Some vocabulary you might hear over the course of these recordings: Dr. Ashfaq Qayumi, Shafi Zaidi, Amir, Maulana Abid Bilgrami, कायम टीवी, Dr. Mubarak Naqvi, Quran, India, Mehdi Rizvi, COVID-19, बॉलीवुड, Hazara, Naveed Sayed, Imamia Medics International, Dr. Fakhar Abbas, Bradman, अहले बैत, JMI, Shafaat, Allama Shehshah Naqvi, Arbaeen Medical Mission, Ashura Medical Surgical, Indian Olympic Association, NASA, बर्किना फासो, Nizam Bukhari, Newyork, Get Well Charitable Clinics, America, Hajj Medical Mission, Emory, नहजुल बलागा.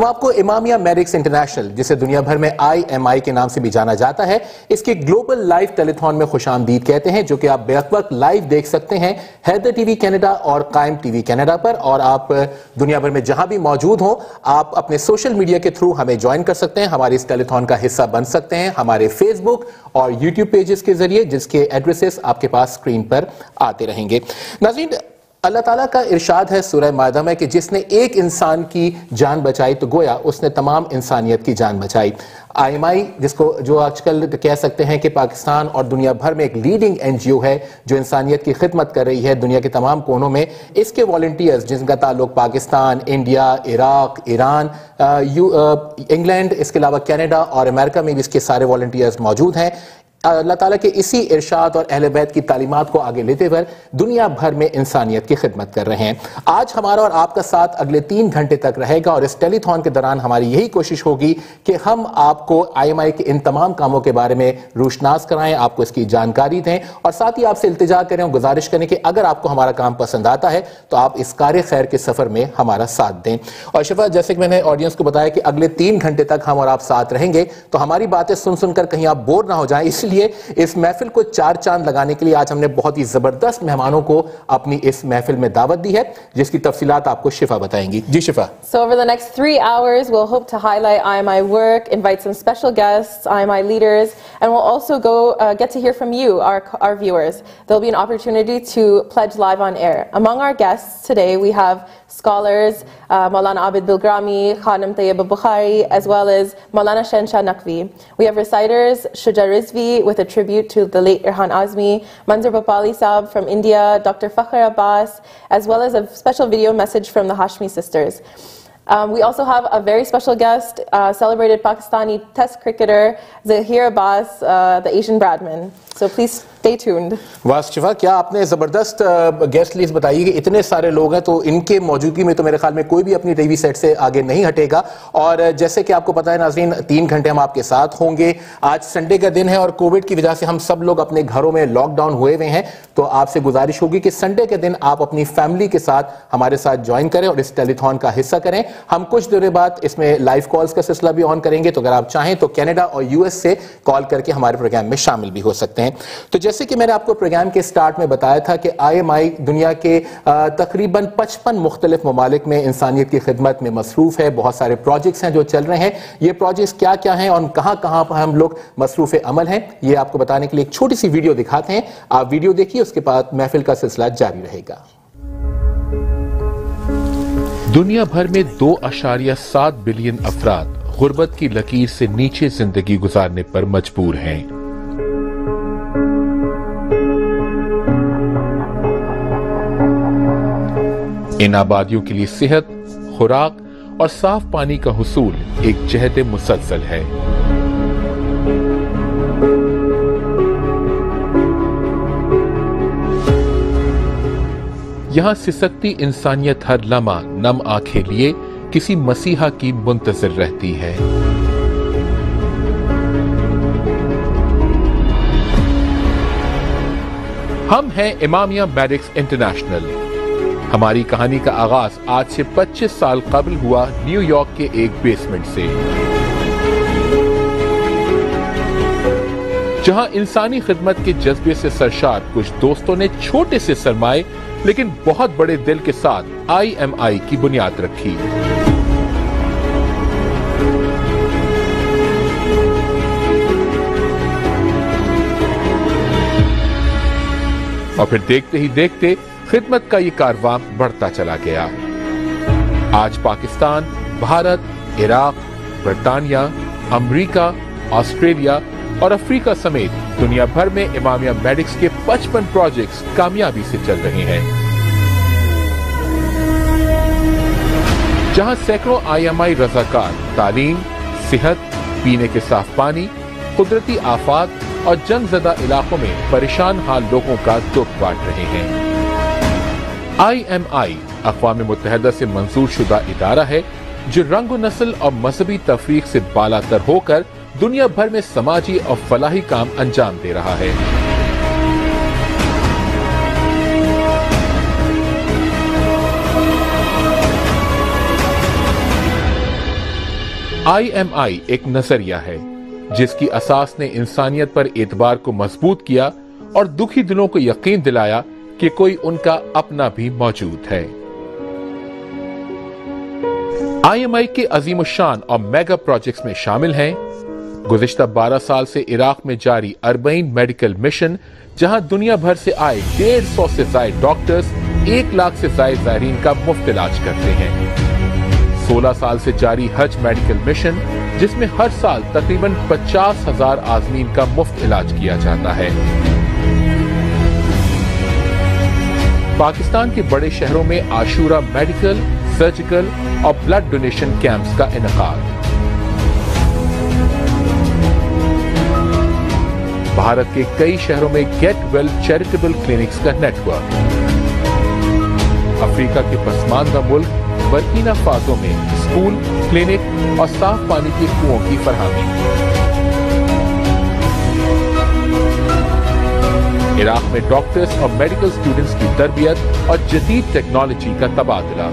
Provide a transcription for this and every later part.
हम आपको Imamia medics international, जिसे दुनिया भर में IMI के नाम से भी जाना जाता है, इसके ग्लोबल लाइव टेलीथॉन में खुशामदीद कहते हैं, जो कि आप बेवक्त लाइव देख सकते हैं हैदर टीवी कनाडा और कायम टीवी कनाडा पर। और आप दुनिया भर में जहां भी मौजूद हो, आप अपने सोशल मीडिया के थ्रू हमें ज्वाइन कर सकते हैं, हमारे इस टेलीथॉन का हिस्सा बन सकते हैं हमारे फेसबुक और यूट्यूब पेजेस के जरिए, जिसके एड्रेसेस आपके पास स्क्रीन पर आते रहेंगे। नाज़रीन, अल्लाह ताला का इरशाद है सूरह माइदा में कि जिसने एक इंसान की जान बचाई तो गोया उसने तमाम इंसानियत की जान बचाई। IMI, जिसको जो आजकल कह सकते हैं कि पाकिस्तान और दुनिया भर में एक लीडिंग NGO है जो इंसानियत की खिदमत कर रही है दुनिया के तमाम कोनों में, इसके वॉलंटियर्स जिनका ताल्लुक Pakistan, India, Iraq, Iran, England, इसके अलावा कनाडा और अमेरिका में भी इसके सारे वॉलंटियर्स मौजूद हैं। अल्लाह ताला के इसी इरशाद और अहले बैत की तालीमात को आगे लेते हुए दुनिया भर में इंसानियत की खिदमत कर रहे हैं। आज हमारा और आपका साथ अगले 3 घंटे तक रहेगा और इस टेलीथॉन के दौरान हमारी यही कोशिश होगी कि हम आपको IMI के इन तमाम कामों के बारे में रोशनास कराएं, आपको इसकी जानकारी दें और साथ ही आपसे इल्तिजा करें और गुजारिश करें कि अगर आपको हमारा काम पसंद आता है तो आप इस कार्य खैर के सफ़र में हमारा साथ दें। और शफात, जैसे कि मैंने ऑडियंस को बताया कि अगले 3 घंटे तक हम और आप साथ रहेंगे, तो हमारी बातें सुन सुनकर कहीं आप बोर ना हो जाएं, इसलिए इस महफिल को 4 चांद लगाने के लिए आज हमने बहुत ही जबरदस्त मेहमानों को अपनी इस महफिल में दावत दी है, जिसकी तफसीलात आपको शिफा बताएंगी। जी शिफा। So over the next 3 hours, we'll hope to highlight IMI work, invite some special guests, IMI leaders, and we'll also get to hear from you, our viewers. There'll be an opportunity to pledge live on air. Among our guests today, we have scholars Maulana Abid Bilgrami, Khanum Tayyaba Bukhari, as well as Maulana Shehshah Naqvi. We have reciters Shuja Rizvi with a tribute to the late Irhan Azmi, Manzur Babali Saab from India, Dr. Fakhar Abbas, as well as a special video message from the Hashmi sisters. We also have a very special guest, celebrated Pakistani test cricketer Zaheer Abbas, the Asian Bradman. So please stay tuned. वाशिफा, क्या आपने ज़बरदस्त guest list बताई कि इतने सारे लोग हैं, तो इनके मौजूदगी में तो मेरे ख्याल में कोई भी अपनी टीवी सेट से आगे नहीं हटेगा। और जैसे कि आपको पता है नाज़रीन, 3 घंटे हम आपके साथ होंगे। आज संडे का दिन है और कोविड की वजह से हम सब लोग अपने घरों में लॉकडाउन हुए हुए हैं, तो आपसे गुजारिश होगी कि संडे के दिन आप अपनी फैमिली के साथ हमारे साथ ज्वाइन करें और इस टेलीथॉन का हिस्सा करें। हम कुछ देर बाद इसमें लाइव कॉल्स का सिलसिला भी ऑन करेंगे, तो अगर आप चाहें तो कनाडा और US से कॉल करके हमारे प्रोग्राम में शामिल भी हो सकते हैं। तो जैसे कि मैंने आपको प्रोग्राम के स्टार्ट में बताया था कि IMI दुनिया के तकरीबन 55 मुख्तलिफ ममालिक में इंसानियत की खिदमत में मसरूफ है। बहुत सारे प्रोजेक्ट्स हैं जो चल रहे हैं। ये प्रोजेक्ट्स क्या क्या हैं और कहाँ कहाँ पर हम लोग मसरूफ अमल हैं, ये आपको बताने के लिए एक छोटी सी वीडियो दिखाते हैं। आप वीडियो देखिए, उसके बाद महफिल का सिलसिला जारी रहेगा। दुनिया भर में 2.7 बिलियन अफराद गुर्बत की लकीर से नीचे जिंदगी गुजारने पर मजबूर हैं। इन आबादियों के लिए सेहत, खुराक और साफ पानी का हुसूल एक जहद मुसलसल है। यहाँ सिसकती इंसानियत हर लम्हा नम आंखें लिए किसी मसीहा की मुंतजर रहती है। हम हैं इमामिया मेडिक्स इंटरनेशनल। हमारी कहानी का आगाज आज से 25 साल कबल हुआ न्यूयॉर्क के एक बेसमेंट से, जहां इंसानी खिदमत के जज्बे से सरशार कुछ दोस्तों ने छोटे से सरमाए लेकिन बहुत बड़े दिल के साथ IMI की बुनियाद रखी। और फिर देखते ही देखते खिदमत का ये कारवां बढ़ता चला गया। आज पाकिस्तान, भारत, इराक, बरतानिया, अमेरिका, ऑस्ट्रेलिया और अफ्रीका समेत दुनिया भर में इमामिया मेडिक्स के 55 प्रोजेक्ट्स कामयाबी से चल रहे हैं, जहां सैकड़ों IMI रजाकार तालीम, सेहत, पीने के साफ पानी, कुदरती आफात और जंगजदा इलाकों में परेशान हाल लोगों का दुख बांट रहे हैं। IMI अक़्वाम मुत्तहिदा से मंजूर शुदा इदारा है जो रंग नस्ल और मजहबी तफरीक से बालातर होकर दुनिया भर में समाजी और फलाही काम अंजाम दे रहा है। IMI एक नजरिया है जिसकी असास ने इंसानियत पर एतबार को मजबूत किया और दुखी दिलों को यकीन दिलाया कि कोई उनका अपना भी मौजूद है। IMI के अजीम शान और मेगा प्रोजेक्ट्स में शामिल हैं गुज़िश्ता 12 साल से इराक में जारी अरबईन मेडिकल मिशन, जहां दुनिया भर से आए 150 से ज्यादा डॉक्टर्स 1 लाख से ज्यादा ज़ायरीन का मुफ्त इलाज करते हैं। 16 साल से जारी हज मेडिकल मिशन, जिसमें हर साल तकरीबन 50,000 आजमीन का मुफ्त इलाज किया जाता है। पाकिस्तान के बड़े शहरों में आशूरा मेडिकल, सर्जिकल और ब्लड डोनेशन कैंप्स का इनकार। भारत के कई शहरों में गेट वेल चैरिटेबल क्लिनिक्स का नेटवर्क। अफ्रीका के पसमानदा मुल्क बर्किना फासो में स्कूल, क्लिनिक और साफ पानी के कुओं की फरहमी। इराक में डॉक्टर्स और मेडिकल स्टूडेंट्स की तरबियत और जदीद टेक्नोलॉजी का तबादला।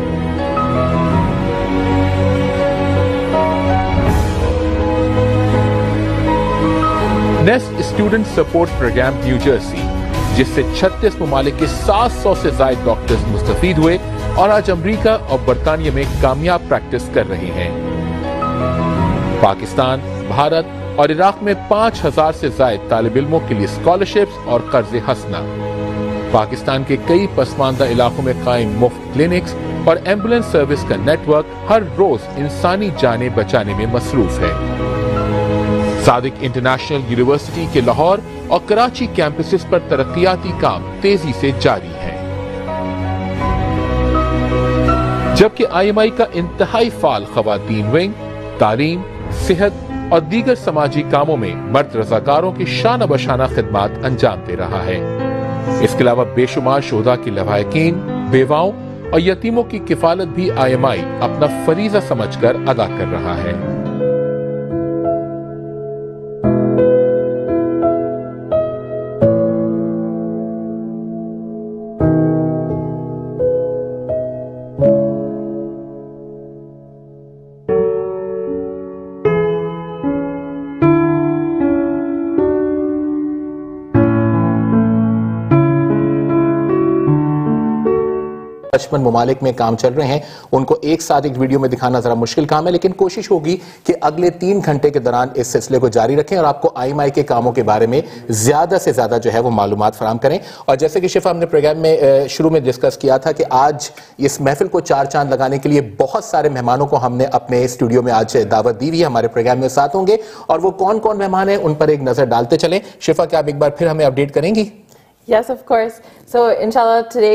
Next student support programme New Jersey, जिससे 36 ममालिक के 700 से ज्यादा डॉक्टर्स मुस्तफीद हुए और आज अमरीका और बरतानिया में कामयाब प्रैक्टिस कर रहे हैं। पाकिस्तान, भारत और इराक में 5,000 से ज्यादा तालिब इल्मों के लिए स्कॉलरशिप्स और कर्ज हसना। पाकिस्तान के कई पसमानदा इलाकों में कायम मुफ्त क्लिनिक्स और एम्बुलेंस सर्विस का नेटवर्क हर रोज इंसानी जाने बचाने में मसरूफ है। सादिक इंटरनेशनल यूनिवर्सिटी के लाहौर और कराची कैंपसेस पर तरक्याती काम तेजी से जारी है, जबकि IMI का इंतहाई फाल खवातीन विंग तालीम, सेहत और दीगर समाजी कामों में मर्द रजाकारों की शाना बशाना खिदमात अंजाम दे रहा है। इसके अलावा बेशुमार शोधा की लवाहकीन, बेवाओं और यतीमों की किफालत भी IMI अपना फरीजा समझकर अदा कर रहा है। ममालिक में काम चल रहे हैं, उनको एक साथ एक वीडियो में दिखाना जरा मुश्किल काम है, लेकिन कोशिश होगी कि अगले 3 घंटे के दौरान इस सिलसिले को जारी रखें और आपको IMI के कामों के बारे में ज्यादा से ज्यादा जो है वो मालूमात फराम करें। और जैसे कि शिफा हमने प्रोग्राम में शुरू में डिस्कस किया था कि आज इस महफिल को 4 चांद लगाने के लिए बहुत सारे मेहमानों को हमने अपने स्टूडियो में आज दावत दी हुई है, हमारे प्रोग्राम में साथ होंगे और वो कौन कौन मेहमान है उन पर एक नजर डालते चलें। शिफा, क्या आप एक बार फिर हमें अपडेट करेंगी? Yes, of course. So, inshallah, today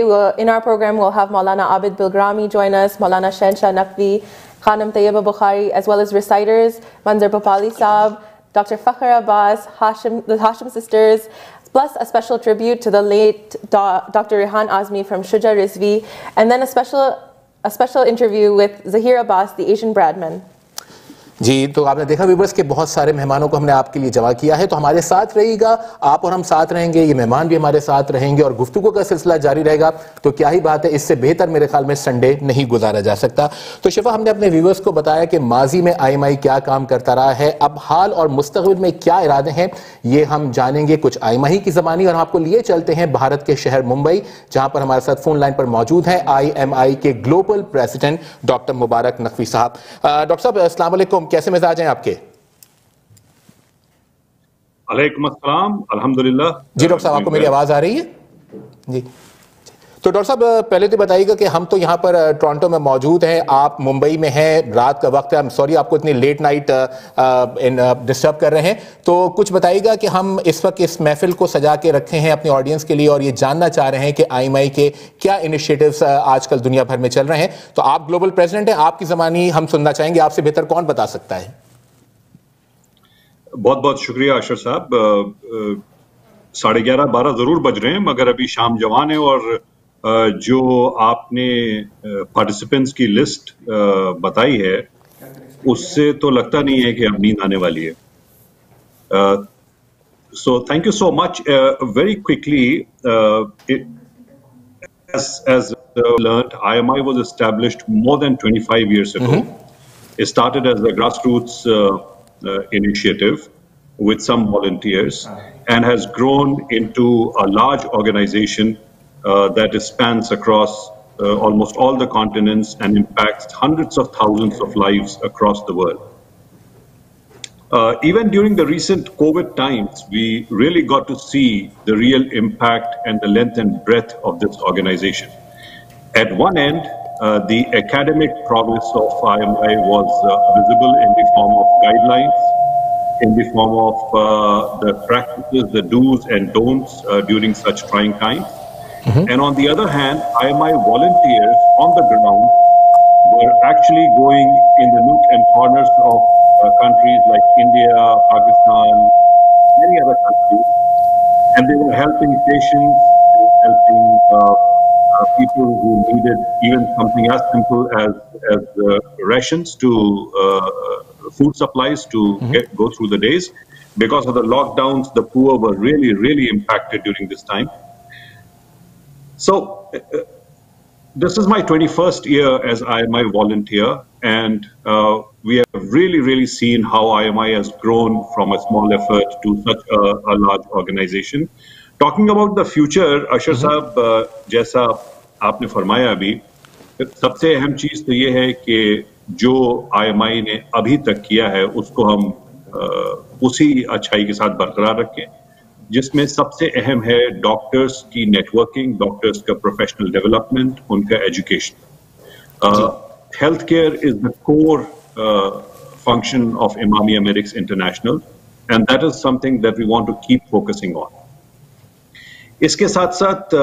in our program we'll have Maulana Abid Bilgrami join us, Maulana Shehshah Naqvi, Khanum Tayyaba Bukhari, as well as reciters Manzur Babali Saab, Dr. Fakhar Abbas, the Hashim sisters, plus a special tribute to the late Dr. Rehan Azmi from Shuja Rizvi, and then a special interview with Zaheer Abbas, the Asian Bradman. जी, तो आपने देखा viewers के बहुत सारे मेहमानों को हमने आपके लिए जमा किया है, तो हमारे साथ रहिएगा, आप और हम साथ रहेंगे, ये मेहमान भी हमारे साथ रहेंगे और गुफ्तगू का सिलसिला जारी रहेगा। तो क्या ही बात है, इससे बेहतर मेरे ख्याल में संडे नहीं गुजारा जा सकता। तो शिफा, हमने अपने व्यूवर्स को बताया कि माजी में IMI क्या काम करता रहा है, अब हाल और मुस्तकबिल में क्या इरादे हैं, ये हम जानेंगे कुछ IMI की ज़बानी और आपको लिए चलते हैं भारत के शहर मुंबई, जहाँ पर हमारे साथ फोन लाइन पर मौजूद हैं IMI के global president doctor Mubarak Naqvi साहब। डॉक्टर साहब, अस्सलाम वालेकुम, कैसे मिजाज हैं आपके? वालेकुम अस्सलाम, अल्हम्दुलिल्लाह। जी डॉक्टर साहब, आपको मेरी आवाज आ रही है? जी, तो डॉक्टर साहब पहले तो बताइएगा कि हम तो यहाँ पर टोरंटो में मौजूद हैं, आप मुंबई में हैं, रात का वक्त है, आई एम सॉरी आपको इतनी लेट नाइट डिस्टर्ब कर रहे हैं, तो कुछ बताइएगा कि हम इस वक्त इस महफिल को सजा के रखे हैं अपने ऑडियंस के लिए और ये जानना चाह रहे हैं कि IMI के क्या इनिशिएटिव्स आजकल दुनिया भर में चल रहे हैं। तो आप ग्लोबल प्रेसिडेंट हैं, आपकी ज़बानी हम सुनना चाहेंगे, आपसे बेहतर कौन बता सकता है। बहुत बहुत शुक्रिया आशर साहब। 11:30-12 ज़रूर बज रहे हैं, मगर अभी शाम जवान है और जो आपने पार्टिसिपेंट्स की लिस्ट बताई है उससे तो लगता नहीं है कि अब नींद आने वाली है। So thank you so much. Very quickly, as learnt, IMI was established more than 25 years ago. It started as a grassroots initiative with some volunteers and has grown into a large organization that spans across almost all the continents and impacts hundreds of thousands of lives across the world. Even during the recent COVID times, we really got to see the real impact and the length and breadth of this organization. At one end, the academic progress of IMI was visible in the form of guidelines, in the form of the practices, the do's and don'ts during such trying times. And on the other hand, IMI volunteers on the ground were actually going in the nook and corners of countries like India, Pakistan, many other countries, and they were helping patients, they were helping people who needed even something as simple as rations to food supplies to go through the days. Because of the lockdowns, the poor were really, really impacted during this time. So this is my 21st year as IMI volunteer, and we have really, really seen how IMI has grown from a small effort to such a large organization. Talking about the future, Ashur साहब, जैसा आपने फरमाया अभी, सबसे अहम चीज़ तो ये है कि जो IMI ने अभी तक किया है उसको हम उसी अच्छाई के साथ बरकरार रखें, जिसमें सबसे अहम है डॉक्टर्स की नेटवर्किंग, डॉक्टर्स का प्रोफेशनल डेवलपमेंट, उनका education. Health care is the core function of Imamia medics international and that is something that we want to keep focusing on. इसके साथ साथ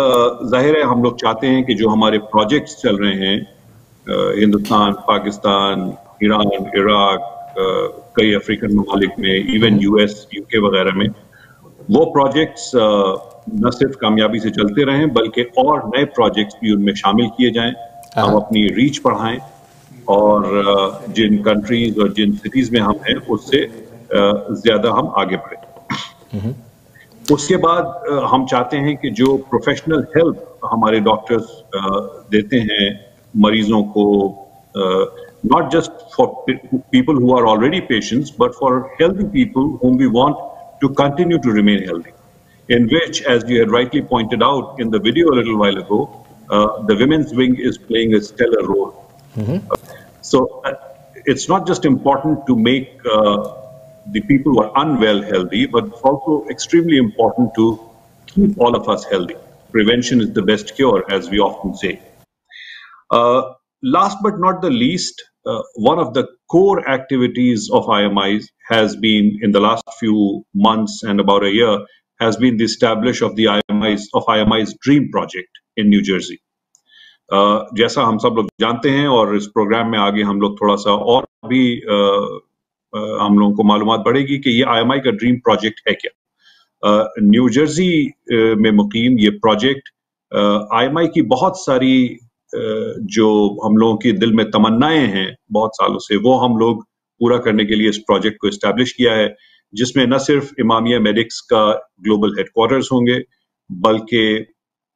जाहिर है हम लोग चाहते हैं कि जो हमारे प्रोजेक्ट्स चल रहे हैं हिंदुस्तान, पाकिस्तान, ईरान, इराक, कई अफ्रीकन ममालिक में, इवन यूएस, यूके वगैरह में, वो प्रोजेक्ट्स न सिर्फ कामयाबी से चलते रहें बल्कि और नए प्रोजेक्ट्स भी उनमें शामिल किए जाएं, हम अपनी रीच बढ़ाएं और जिन कंट्रीज और जिन सिटीज में हम हैं उससे ज्यादा हम आगे बढ़ें. उसके बाद हम चाहते हैं कि जो प्रोफेशनल हेल्प हमारे डॉक्टर्स देते हैं मरीजों को, not just for people who are already patients but for healthy people whom we want to continue to remain healthy, in which, as you had rightly pointed out in the video a little while ago, the women's wing is playing a stellar role. So it's not just important to make the people who are unwell healthy, but it's also extremely important to keep all of us healthy. Prevention is the best cure, as we often say. Last but not the least, one of the core activities of IMI has been, in the last few months and about a year, has been the establishment of the IMI's Dream Project in New Jersey. जैसा हम सब लोग जानते हैं और इस programme में आगे हम लोग थोड़ा सा और भी हम लोगों को मालूमात बढ़ेगी कि ये IMI का ड्रीम प्रोजेक्ट है क्या. न्यू जर्सी में मुकीम ये प्रोजेक्ट IMI की बहुत सारी जो हम लोगों की दिल में तमन्नाएं हैं बहुत सालों से, वो हम लोग पूरा करने के लिए इस प्रोजेक्ट को इस्टेब्लिश किया है, जिसमें न सिर्फ इमामिया मेडिक्स का ग्लोबल हेडक्वार्टर्स होंगे बल्कि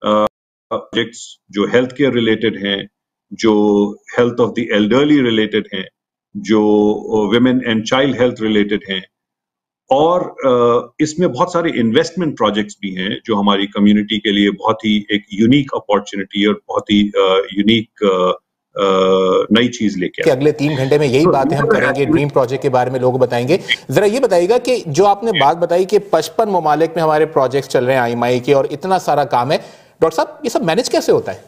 प्रोजेक्ट्स जो हेल्थ केयर रिलेटेड हैं, जो health of the elderly related हैं, जो women and child health related हैं, और इसमें बहुत सारे इन्वेस्टमेंट प्रोजेक्ट्स भी हैं जो हमारी कम्युनिटी के लिए बहुत ही एक यूनिक अपॉर्चुनिटी और बहुत ही यूनिक नई चीज लेके अगले 3 घंटे में यही बातें हम करेंगे. ड्रीम प्रोजेक्ट के बारे में लोग बताएंगे. जरा ये बताइएगा कि जो आपने बात बताई कि 55 ममालिक में हमारे प्रोजेक्ट चल रहे हैं आईएमआई के और इतना सारा काम है, डॉक्टर साहब ये सब मैनेज कैसे होता है?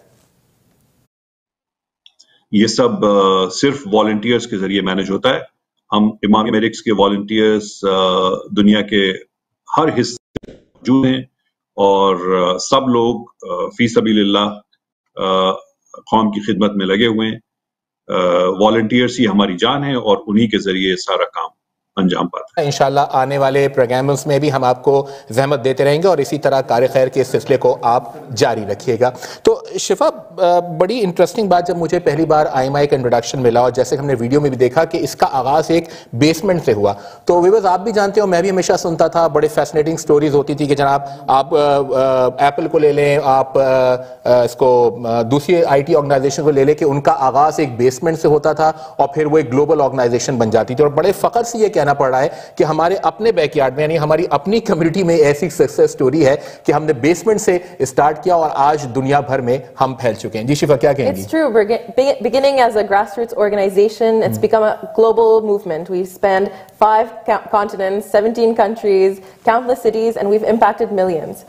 ये सब सिर्फ वॉलंटियर्स के जरिए मैनेज होता है. हम इमामिया मेडिक्स के वॉलंटियर्स दुनिया के हर हिस्से में मौजूद हैं और सब लोग फी सबीलिल्लाह कौम की खिदमत में लगे हुए हैं. वॉलंटियर्स ही हमारी जान है और उन्हीं के जरिए सारा काम अंजाम पाता है। इंशाल्लाह आने वाले प्रोग्राम्स में भी हम आपको जहमत देते रहेंगे और इसी तरह कार खैर के सिलसिले को आप जारी रखिएगा। तो शिफा, बड़ी इंटरेस्टिंग बात जब मुझे पहली बार आईएमआई का इंट्रोडक्शन मिला और जैसे हमने वीडियो में भी देखा कि इसका आगाज़ एक बेसमेंट से हुआ, तो व्यूअर्स आप भी जानते हो, मैं भी हमेशा सुनता था, बड़े फैसिनेटिंग स्टोरीज होती थी कि जनाब आप एप्पल को ले लें, आप इसको दूसरी IT ऑर्गेनाइजेशन को ले लें कि उनका आगाज़ एक बेसमेंट से होता था और फिर वो एक ग्लोबल ऑर्गेनाइजेशन बन जाती थी। और बड़े फ़ख्र से ये कहना पड़ रहा है कि हमारे अपने बैकयार्ड में यानी हमारी अपनी कम्युनिटी में ऐसी सक्सेस स्टोरी है कि हमने बेसमेंट से स्टार्ट किया और आज दुनिया भर में हम फैल चुके हैं। जी शिफा, क्या कहेंगी? It's true. Beginning as a grassroots organization, it's become a global movement. We've spanned 5 continents, 17 countries, countless cities, and we've impacted millions.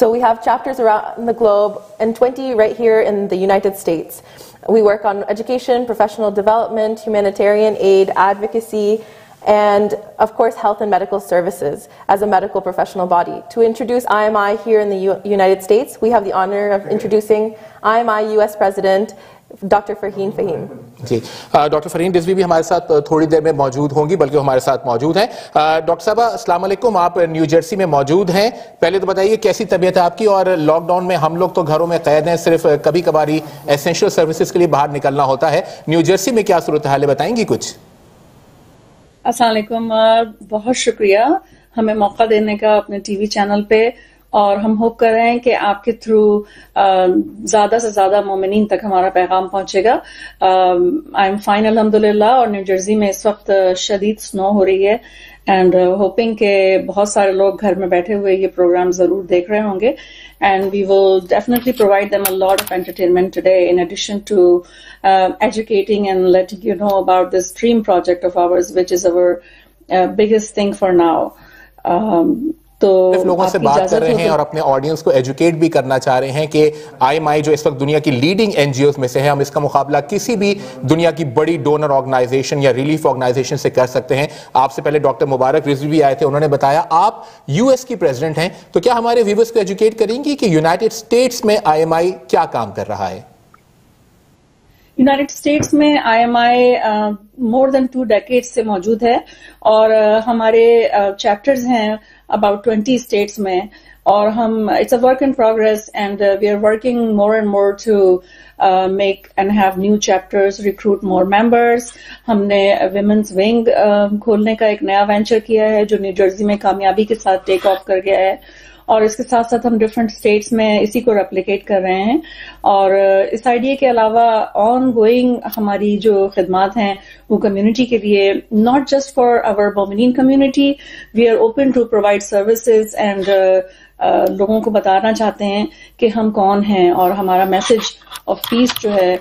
So we have chapters around the globe and 20 right here in the United States. We work on education, professional development, humanitarian aid, advocacy, and of course health and medical services as a medical professional body. To introduce IMI here in the United States, we have the honor of introducing IMI US President doctor Farheen. जी doctor Farheen Rizvi भी हमारे साथ थोड़ी देर में मौजूद होंगी, बल्कि हमारे साथ मौजूद हैं। डॉक्टर साहब अस्सलाम वालेकुम, आप न्यू जर्सी में मौजूद हैं, पहले तो बताइए कैसी तबीयत है आपकी, और लॉकडाउन में हम लोग तो घरों में कैद हैं, सिर्फ कभी कभारी एसेंशियल सर्विसेज के लिए बाहर निकलना होता है, न्यू जर्सी में क्या सूरत हाल है, बताएंगी कुछ? अस्सलाम वालेकुम, बहुत शुक्रिया हमें मौका देने का अपने TV चैनल पे, और हम होप कर रहे हैं कि आपके थ्रू ज्यादा से ज्यादा मोमिनीन तक हमारा पैगाम पहुंचेगा। आई एम फाइन अल्हम्दुलिल्लाह, और न्यू जर्सी में इस वक्त शदीद स्नो हो रही है, एंड होपिंग के बहुत सारे लोग घर में बैठे हुए ये प्रोग्राम जरूर देख रहे होंगे, and we will definitely provide them a lot of entertainment today in addition to educating and letting you know about this dream project of ours which is our biggest thing for now. तो लोगों से बात कर रहे हैं और अपने audience को एजुकेट भी करना चाह रहे हैं कि IMI जो इस वक्त दुनिया की लीडिंग NGOs में से है, हम इसका मुकाबला किसी भी दुनिया की बड़ी डोनर ऑर्गेनाइजेशन या रिलीफ ऑर्गेनाइजेशन से कर सकते हैं। आपसे पहले डॉक्टर मुबारक रिजवी भी आए थे, उन्होंने बताया आप US की प्रेसिडेंट हैं, तो क्या हमारे व्यूअर्स को एजुकेट करेंगी कि यूनाइटेड स्टेट्स में IMI क्या काम कर रहा है? यूनाइटेड स्टेट्स में IMI मोर देन 2 डेकेड्स से मौजूद है, और हमारे चैप्टर्स हैं अबाउट 20 स्टेट्स में, और हम it's a work in progress and we are working more and more to make and have new chapters, recruit more members. हमने विमेंस विंग खोलने का एक नया वेंचर किया है जो न्यू जर्सी में कामयाबी के साथ टेक ऑफ कर गया है, और इसके साथ साथ हम डिफरेंट स्टेट्स में इसी को रेप्लिकेट कर रहे हैं, और इस आइडिया के अलावा ऑन गोइंग हमारी जो खिदमात हैं वो कम्युनिटी के लिए, नॉट जस्ट फॉर आवर मोमिनीन community, we are open to provide services and लोगों को बताना चाहते हैं कि हम कौन हैं, और हमारा मैसेज ऑफ पीस जो है।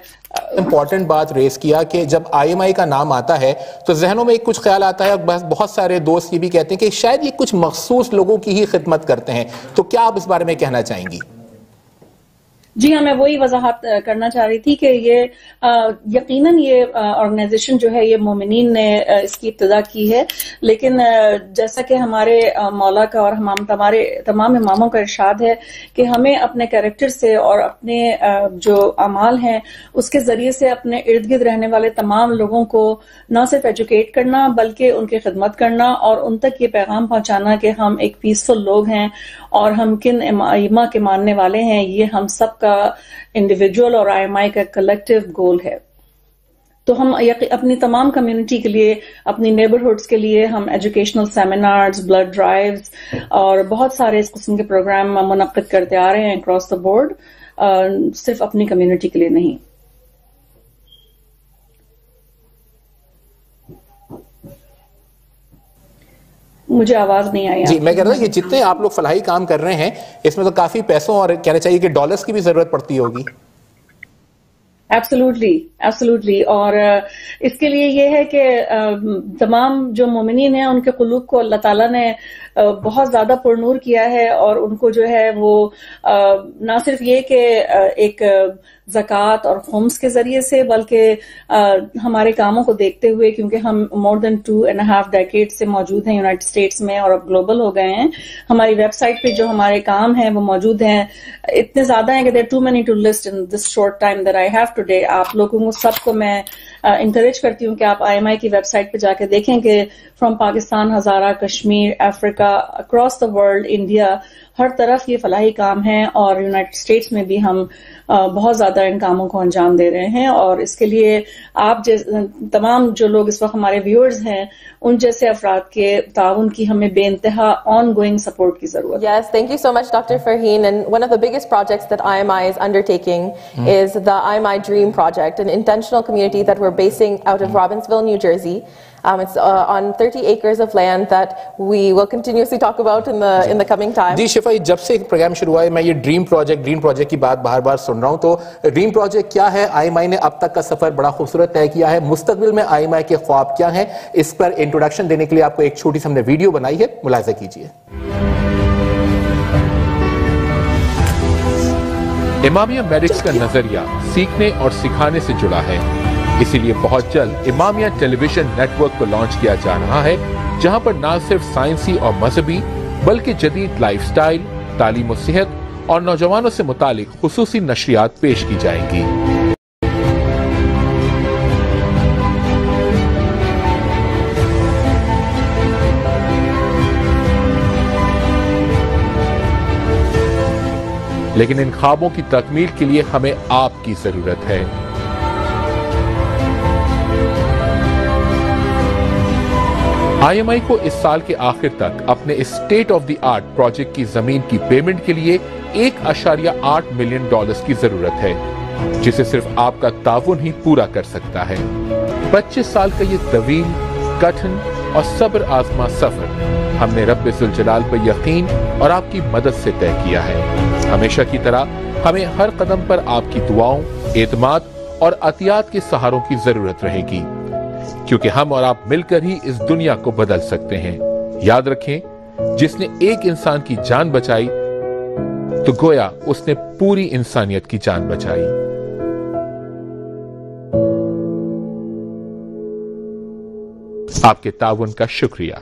इम्पॉर्टेंट बात रेस किया कि जब IMI का नाम आता है तो जहनों में एक कुछ ख्याल आता है, और बहुत सारे दोस्त ये भी कहते हैं कि शायद ये कुछ मखसूस लोगों की ही खिदमत करते हैं, तो क्या आप इस बारे में कहना चाहेंगी? जी हाँ, मैं वही वजाहत करना चाह रही थी कि ये यकीनन ये ऑर्गेनाइजेशन जो है ये मोमिनीन ने इसकी इब्तिदा की है, लेकिन जैसा कि हमारे मौला का और हमारे तमाम इमामों का इरशाद है कि हमें अपने कैरेक्टर से और अपने जो अमाल हैं उसके जरिए से अपने इर्द गिर्द रहने वाले तमाम लोगों को न सिर्फ एजुकेट करना बल्कि उनकी खिदमत करना और उन तक ये पैगाम पहुंचाना कि हम एक पीसफुल लोग हैं और हम किन इमाम के मानने वाले हैं, ये हम सब इंडिविजुअल और IMI का कलेक्टिव गोल है। तो हम अपनी तमाम कम्युनिटी के लिए, अपनी नेबरहुड्स के लिए हम एजुकेशनल सेमिनार्स, ब्लड ड्राइव्स और बहुत सारे इस किस्म के प्रोग्राम मुनक्किद करते आ रहे हैं अक्रॉस द बोर्ड, सिर्फ अपनी कम्युनिटी के लिए नहीं। मुझे आवाज नहीं आई। जी मैं कह रहा था कि जितने आप लोग फलाही काम कर रहे हैं इसमें तो काफी पैसों और कहना चाहिए कि डॉलर्स की भी जरूरत पड़ती होगी। एब्सोल्युटली, और इसके लिए ये है कि तमाम जो मोमिनीन हैं उनके कुलूब को अल्लाह ताला ने बहुत ज्यादा पुरनूर किया है, और उनको जो है वो ना सिर्फ ये कि एक ज़कात और खुम्स के जरिए से, बल्कि हमारे कामों को देखते हुए, क्योंकि हम मोर देन 2.5 डेकेड से मौजूद हैं यूनाइटेड स्टेट्स में और अब ग्लोबल हो गए हैं। हमारी वेबसाइट पे जो हमारे काम हैं वो मौजूद हैं, इतने ज्यादा हैं कि there too many to list in this short time that I have today. आप लोगों को सबको मैं इंकरेज करती हूँ कि आप IMI की वेबसाइट पे जाके देखें कि from Pakistan, Hazara, Kashmir, Africa, across the world, India, हर तरफ ये फलाही काम है और यूनाइटेड स्टेट्स में भी हम बहुत ज्यादा इन कामों को अंजाम दे रहे हैं। और इसके लिए आप तमाम जो लोग इस वक्त हमारे व्यूअर्स हैं, उन जैसे अफराद के ताउन की हमें बेइंतहा ऑन गोइंग सपोर्ट की जरूरत है। Yes, thank you so much doctor Farheen. And one of the biggest projects that IMI is undertaking is the IMI Dream Project, an intentional community that we're basing out of Robbinsville, New Jersey. It's on 30 acres of land that we will continuously talk about in the coming time. जी शिफा, जब से programme शुरू हुआ है मैं ये dream project की बात बार-बार सुन रहा हूँ। तो ड्रीम प्रोजेक्ट क्या है? IMI ने अब तक का सफर बड़ा खूबसूरत तय किया है, मुस्तकबिल में IMI के ख्वाब क्या हैं, इस पर इंट्रोडक्शन देने के लिए आपको एक छोटी सी हमने वीडियो बनाई है, मुलाहिजा कीजिए। इमामिया मेडिक्स का नजरिया सीखने और सिखाने से जुड़ा है, इसीलिए बहुत जल्द इमामिया टेलीविजन नेटवर्क को लॉन्च किया जा रहा है, जहां पर न सिर्फ साइंसी और मजहबी बल्कि जदीद लाइफस्टाइल, तालीम और सेहत और नौजवानों से मुतालिक खुसूसी नशरियात पेश की जाएंगी। लेकिन इन ख्वाबों की तकमील के लिए हमें आपकी जरूरत है। IMI को इस साल के आखिर तक अपने state of the art project की जमीन की पेमेंट के लिए $1.8 मिलियन की जरूरत है, जिसे सिर्फ आपका ताउन ही पूरा कर सकता है। 25 साल का ये तवील, कठिन और सब्र आजमा सफर हमने रब्बे जुल जलाल पर यकीन और आपकी मदद से तय किया है। हमेशा की तरह हमें हर कदम पर आपकी दुआओं, एतमाद और अतियात के सहारों की जरूरत रहेगी, क्योंकि हम और आप मिलकर ही इस दुनिया को बदल सकते हैं। याद रखें, जिसने एक इंसान की जान बचाई तो गोया उसने पूरी इंसानियत की जान बचाई। आपके ताउन का शुक्रिया।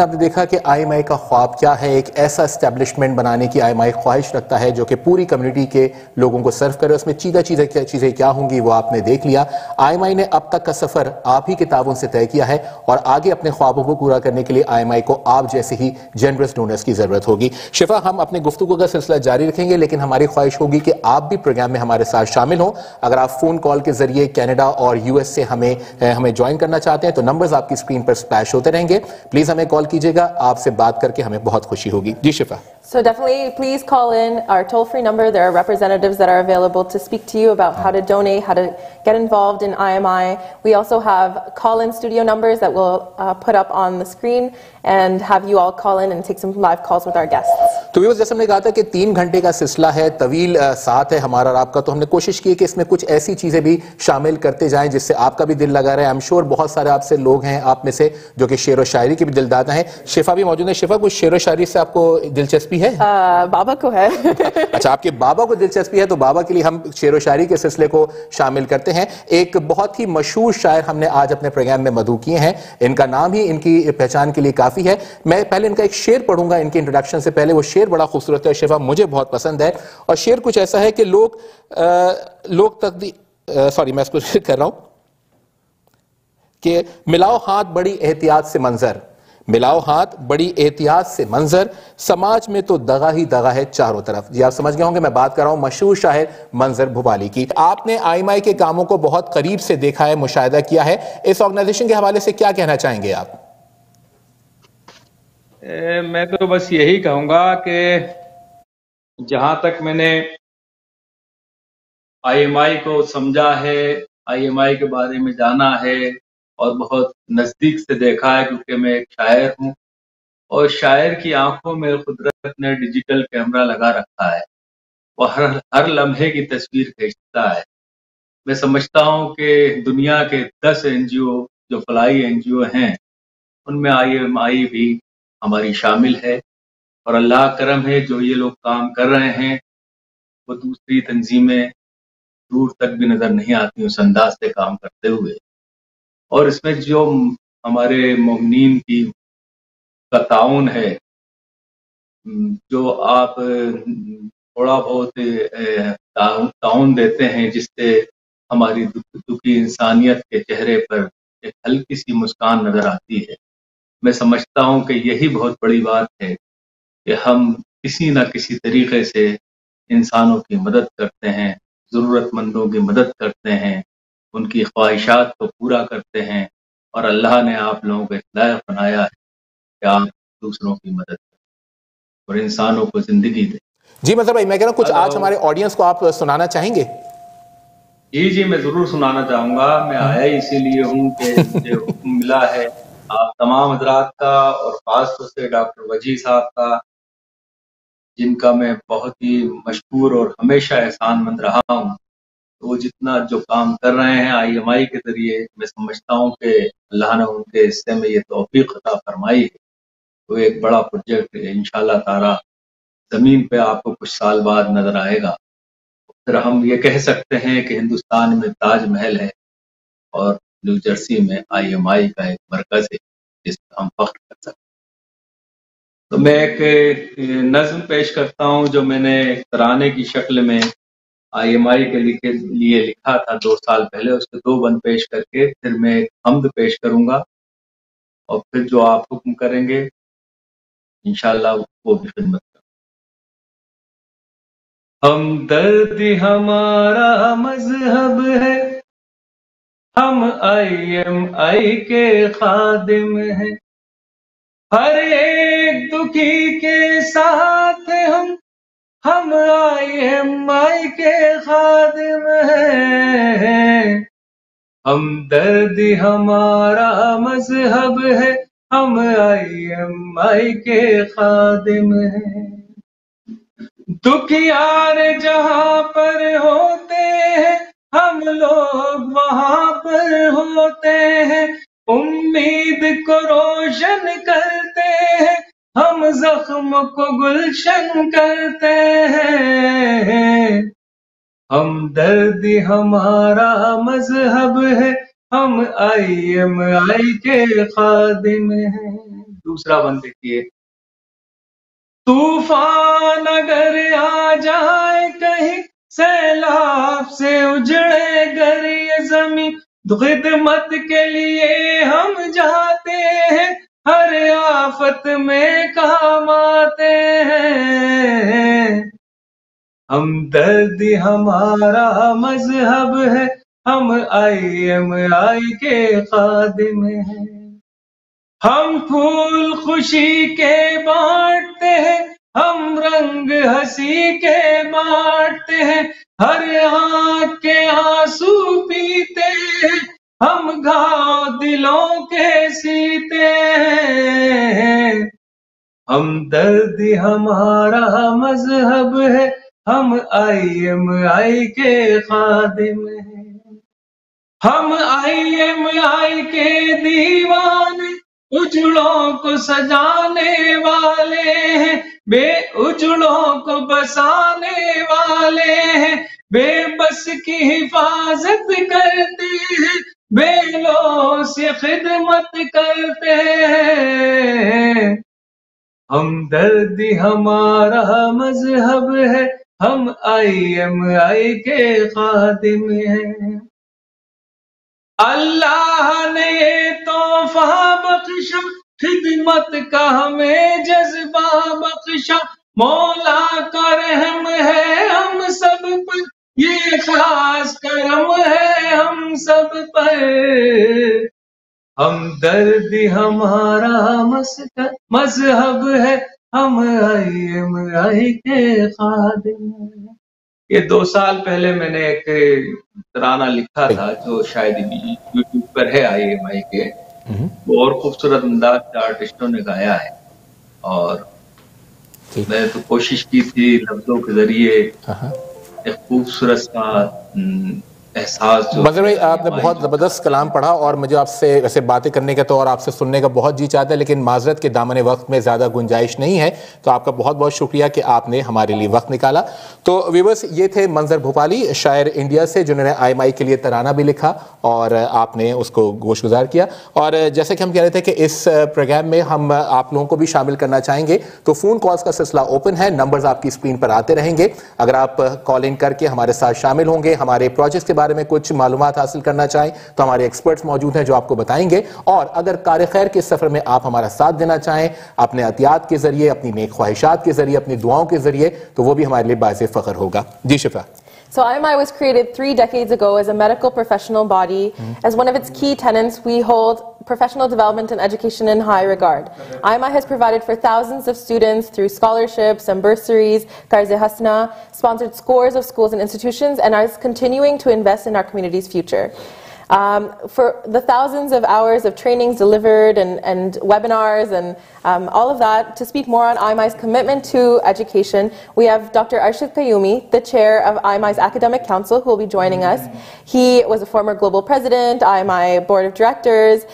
आपने देखा कि IMI का ख्वाब क्या है, एक ऐसा एस्टेब्लिशमेंट बनाने की IMI ख्वाहिश रखता है जो कि पूरी कम्युनिटी के लोगों को सर्व करे। उसमें चीज़ें क्या होंगी वो आपने देख लिया। IMI ने अब तक का सफर आप ही के ताउन से तय किया है और आगे अपने ख्वाबों को पूरा करने के लिए IMI को आप जैसे ही जनरस डोनर्स की जरूरत होगी। शिफा, हम अपने गुफ्तगू का सिलसिला जारी रखेंगे, लेकिन हमारी ख्वाहिश होगी कि आप भी प्रोग्राम में हमारे साथ शामिल हों। अगर आप फोन कॉल के जरिए कैनेडा और US से हमें ज्वाइन करना चाहते हैं तो नंबर्स आपकी स्क्रीन पर स्प्लैश होते रहेंगे। प्लीज हमें कॉल कीजिएगा, आपसे बात करके हमें बहुत खुशी होगी। जी शिफा। So definitely please call in our toll-free number. There are representatives that are available to speak to you about how to donate, how to get involved in IMI. We also have call-in studio numbers that we'll put up on the screen and have you all call in and take some live calls with our guests. तो viewers, जैसे हमने कहा था कि 3 घंटे का सिलसिला है, तवील साथ है हमारा और आपका, तो हमने कोशिश की कि इसमें कुछ ऐसी चीज़ें भी शामिल करते जाएं जिससे आपका भी दिल लगा रहे। आई एम श्योर बहुत सारे आपसे लोग हैं, आप में से जो कि शेर व शायरी के भी दिलदादा हैं। शिफा भी मौजूद है। शिफा, कुछ शेर व शायरी से आपको दिलचस्पी है? बाबा को है। अच्छा, आपके बाबा को दिलचस्पी है, तो बाबा के लिए हम शेर व शायरी के सिलसिले को शामिल करते हैं। एक बहुत ही मशहूर शायर हमने आज अपने प्रोग्राम में मधु किए हैं, इनका नाम ही इनकी पहचान के लिए काफी है। मैं पहले इनका एक शेर पढ़ूंगा इनके इंट्रोडक्शन से पहले। वो शेर बड़ा खूबसूरत है शिफा, मुझे बहुत पसंद है और शेर कुछ ऐसा है कि मिलाओ हाथ बड़ी एहतियात से मंजर, मिलाओ हाथ बड़ी एहतियात से मंजर, समाज में तो दगा ही दगा है चारों तरफ। जी आप समझ गए होंगे मैं बात कर रहा हूँ मशहूर शायर मंजर भबाली की। आपने IMI के कामों को बहुत करीब से देखा है, मुशाहिदा किया है। इस ऑर्गेनाइजेशन के हवाले से क्या कहना चाहेंगे आप? मैं तो बस यही कहूँगा कि जहां तक मैंने IMI को समझा है, IMI के बारे में जाना है और बहुत नज़दीक से देखा है, क्योंकि मैं एक शायर हूँ और शायर की आंखों में कुदरत ने डिजिटल कैमरा लगा रखा है, वह हर लम्हे की तस्वीर खींचता है। मैं समझता हूँ कि दुनिया के 10 NGO जो फलाई NGO हैं, उनमें IMI भी हमारी शामिल है। और अल्लाह करम है जो ये लोग काम कर रहे हैं वो दूसरी तंजीमें दूर तक भी नज़र नहीं आती उस अंदाज से काम करते हुए। और इसमें जो हमारे मोमिनीन की का ताउन है, जो आप थोड़ा बहुत ताउन देते हैं जिससे हमारी दुखी इंसानियत के चेहरे पर एक हल्की सी मुस्कान नज़र आती है। मैं समझता हूँ कि यही बहुत बड़ी बात है कि हम किसी न किसी तरीके से इंसानों की मदद करते हैं, ज़रूरतमंदों की मदद करते हैं, उनकी ख्वाहिशात को पूरा करते हैं। और अल्लाह ने आप लोगों को लायक बनाया है कि आप दूसरों की मदद करें और इंसानों को ज़िंदगी दें। जी मतलब भाई मैं कह रहा हूँ कुछ आज हमारे ऑडियंस को आप सुनाना चाहेंगे? जी जी मैं ज़रूर सुनाना चाहूँगा। मैं आया इसीलिए हूँ कि मुझे हुक्म मिला है आप तमाम हजरात का और ख़ासतौर से डॉक्टर वजी साहब का, जिनका मैं बहुत ही मशहूर और हमेशा एहसानमंद रहा हूँ। वो जितना जो काम कर रहे हैं IMI के ज़रिए, मैं समझता हूँ कि अल्लाह ने उनके हिस्से में ये तौफीक अता फरमाई है। वो एक बड़ा प्रोजेक्ट इंशाल्लाह तारा ज़मीन पे आपको कुछ साल बाद नज़र आएगा। फिर हम ये कह सकते हैं कि हिंदुस्तान में ताजमहल है और न्यू जर्सी में IMI का एक मरकज़ है जिस पर हम फख्र कर सकते हैं। तो मैं एक नज़म पेश करता हूँ जो मैंने एक तराने की शक्ल में IMI के लिए लिखा था 2 साल पहले। उसके 2 बंद पेश करके फिर मैं एक हमद पेश करूँगा और फिर जो आप हुक्म करेंगे इंशाल्लाह वो भी खिदमत। हमदर्द हमारा मजहब है, हम IMI के खादिम हैं, हर एक दुखी के साथ हम IMI के खादिम हैं। हमदर्द हमारा मजहब है, हम IMI के खादिम हैं, दुखियार जहाँ पर होते हैं हम लोग वहाँ पर होते हैं, उम्मीद को रोशन करते हैं हम जख्म को गुलशन करते हैं। हमदर्दी हमारा मजहब है, हम IMI के खादिम हैं। दूसरा बंद देखिए। तूफान अगर आ जाए कहीं, सैलाब से उजड़े घर ये जमीन, खिदमत के लिए हम जाते हैं, हर आफत में काम आते हैं। हमदर्दी हमारा मजहब है, हम IMI के खादिम हैं, हम फूल खुशी के बांटते हैं, हम रंग हंसी के बांटते हैं, हर आँख के आंसू पीते हैं, हम घाव दिलों के सीते हैं। हमदर्दी हमारा मजहब है, हम IMI के खादिम हैं, हम IMI के दीवाने, उजड़ों को सजाने वाले हैं, बे उजड़ों को बसाने वाले हैं, बेबस की हिफाजत करते हैं, बेलों से खिदमत करते हैं। हमदर्दी हमारा मजहब है, हम IMI के खादिम हैं। अल्लाह ने ये तोहफा बख्शा, खिदमत का हमें जज्बा बख्शा, मौला का रहम है हम सब पर, ये खास करम है हम सब पर। हमदर्दी हमारा मजहब है, हम IMI के खादिम हैं। ये 2 साल पहले मैंने एक तराना लिखा था जो शायद YouTube पर है IMI के, वो और खूबसूरत अंदाज के आर्टिस्टों ने गाया है। और मैंने तो कोशिश की थी लफ्जों के जरिए एक खूबसूरत सा एहसास। मगर आपने बहुत ज़बरदस्त कलाम पढ़ा और मुझे आपसे ऐसे बातें करने का तो और आपसे सुनने का बहुत जी चाहता है, लेकिन माजरत के दामन वक्त में ज़्यादा गुंजाइश नहीं है। तो आपका बहुत बहुत शुक्रिया कि आपने हमारे लिए वक्त निकाला। तो व्यूवर्स, ये थे मंजर भोपाली, शायर इंडिया से, जिन्होंने IMI के लिए तराना भी लिखा और आपने उसको गोशगुजार किया। और जैसे कि हम कह रहे थे कि इस प्रोग्राम में हम आप लोगों को भी शामिल करना चाहेंगे, तो फ़ोन कॉल्स का सिलसिला ओपन है, नंबर्स आपकी स्क्रीन पर आते रहेंगे। अगर आप कॉल इन करके हमारे साथ शामिल होंगे, हमारे प्रोजेक्ट्स के बारे में कुछ मालूमात हासिल करना चाहें तो हमारे एक्सपर्ट्स मौजूद हैं जो आपको बताएंगे। और अगर कार खैर के सफर में आप हमारा साथ देना चाहें, अपने अतियात के जरिए, अपनी नेक ख्वाहिशात के जरिए, अपनी दुआओं के जरिए, तो वो भी हमारे लिए बायसे फख्र होगा। जी शिफा। So IMI was created 3 decades ago as a medical professional body. As one of its key tenets, we hold professional development and education in high regard. IMI has provided for thousands of students through scholarships and bursaries, Qarz-e-Hasna, sponsored scores of schools and institutions, and is continuing to invest in our community's future. For the thousands of hours of trainings delivered and webinars and all of that, to speak more on IMI's commitment to education, we have Dr. Ashfaq Qayumi, the chair of IMI's Academic Council, who will be joining us. He was a former global president, IMI board of directors.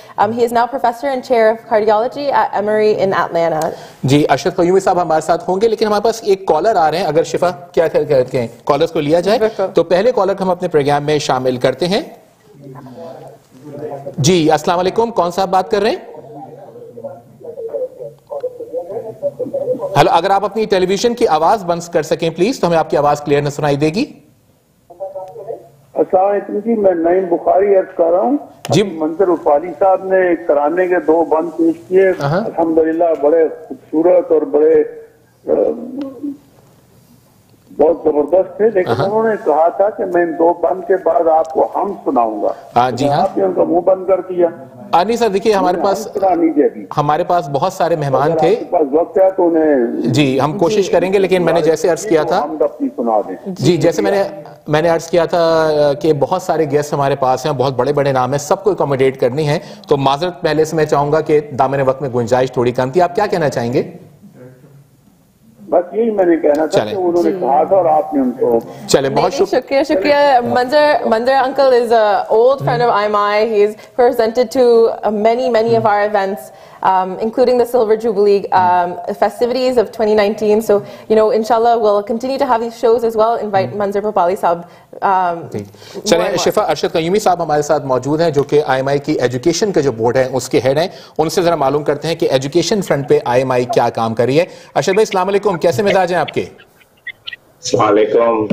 He is now professor and chair of cardiology at Emory in Atlanta. Ji, Ashfaq Qayumi साहब हमारे साथ होंगे, लेकिन हमारे पास एक collar आ रहे हैं। अगर शिफा क्या कहते हैं, कॉलर्स को लिया जाए, तो पहले कॉलर हम अपने प्रोग्राम में शामिल करते हैं। जी, अस्सलाम वालेकुम, कौन साहब बात कर रहे हैं? हेलो, अगर आप अपनी टेलीविजन की आवाज बंद कर सकें प्लीज, तो हमें आपकी आवाज क्लियर न सुनाई देगी। अस्सलाम वालेकुम जी, मैं नईम बुखारी अर्ज कर रहा हूँ जी। मंजर उपाली साहब ने कराने के 2 बंद पेश किए, अल्हम्दुलिल्लाह, बड़े खूबसूरत और बड़े बहुत जबरदस्त थे। लेकिन उन्होंने कहा था कि मैं 2 बंद के बाद आपको हम सुनाऊंगा। हाँ जी, हाँ, आपने उनका मुंह बंद कर दिया। आनी सर, देखिए हमारे पास बहुत सारे मेहमान थे, वक्त है तो उन्हें जी हम कोशिश करेंगे, लेकिन मैंने जैसे अर्ज किया था सुना दें। जी, जैसे मैंने अर्ज किया था कि बहुत सारे गेस्ट हमारे पास हैं, बहुत बड़े बड़े नाम हैं, सबको एकोमोडेट करनी है, तो माजरत पहले से मैं चाहूंगा कि दामन वक्त में गुंजाइश थोड़ी कम थी। आप क्या कहना चाहेंगे? बस यही मैंने कहना था कि उन्होंने कहा था और आपने उनको। चले, बहुत शुक्रिया। Manzar uncle is a old friend of IMI. He is presented to many of our events, including the Silver Jubilee festivities of 2019. So you know, inshallah, we'll continue to have these shows as well. Invite Manzur Babali साहब। चले, शिफा, अरशद क़यूमी साहब हमारे साथ मौजूद हैं, जो कि IMI की एजुकेशन का जो बोर्ड है उसके हेड हैं। उनसे ज़रा मालूम करते हैं कि एजुकेशन फ्रंट पे IMI क्या काम कर रही है। अरशद भाई, अस्सलाम वालेकुम, कैसे मिजाज हैं आपके? अस्सलाम वालेकुम।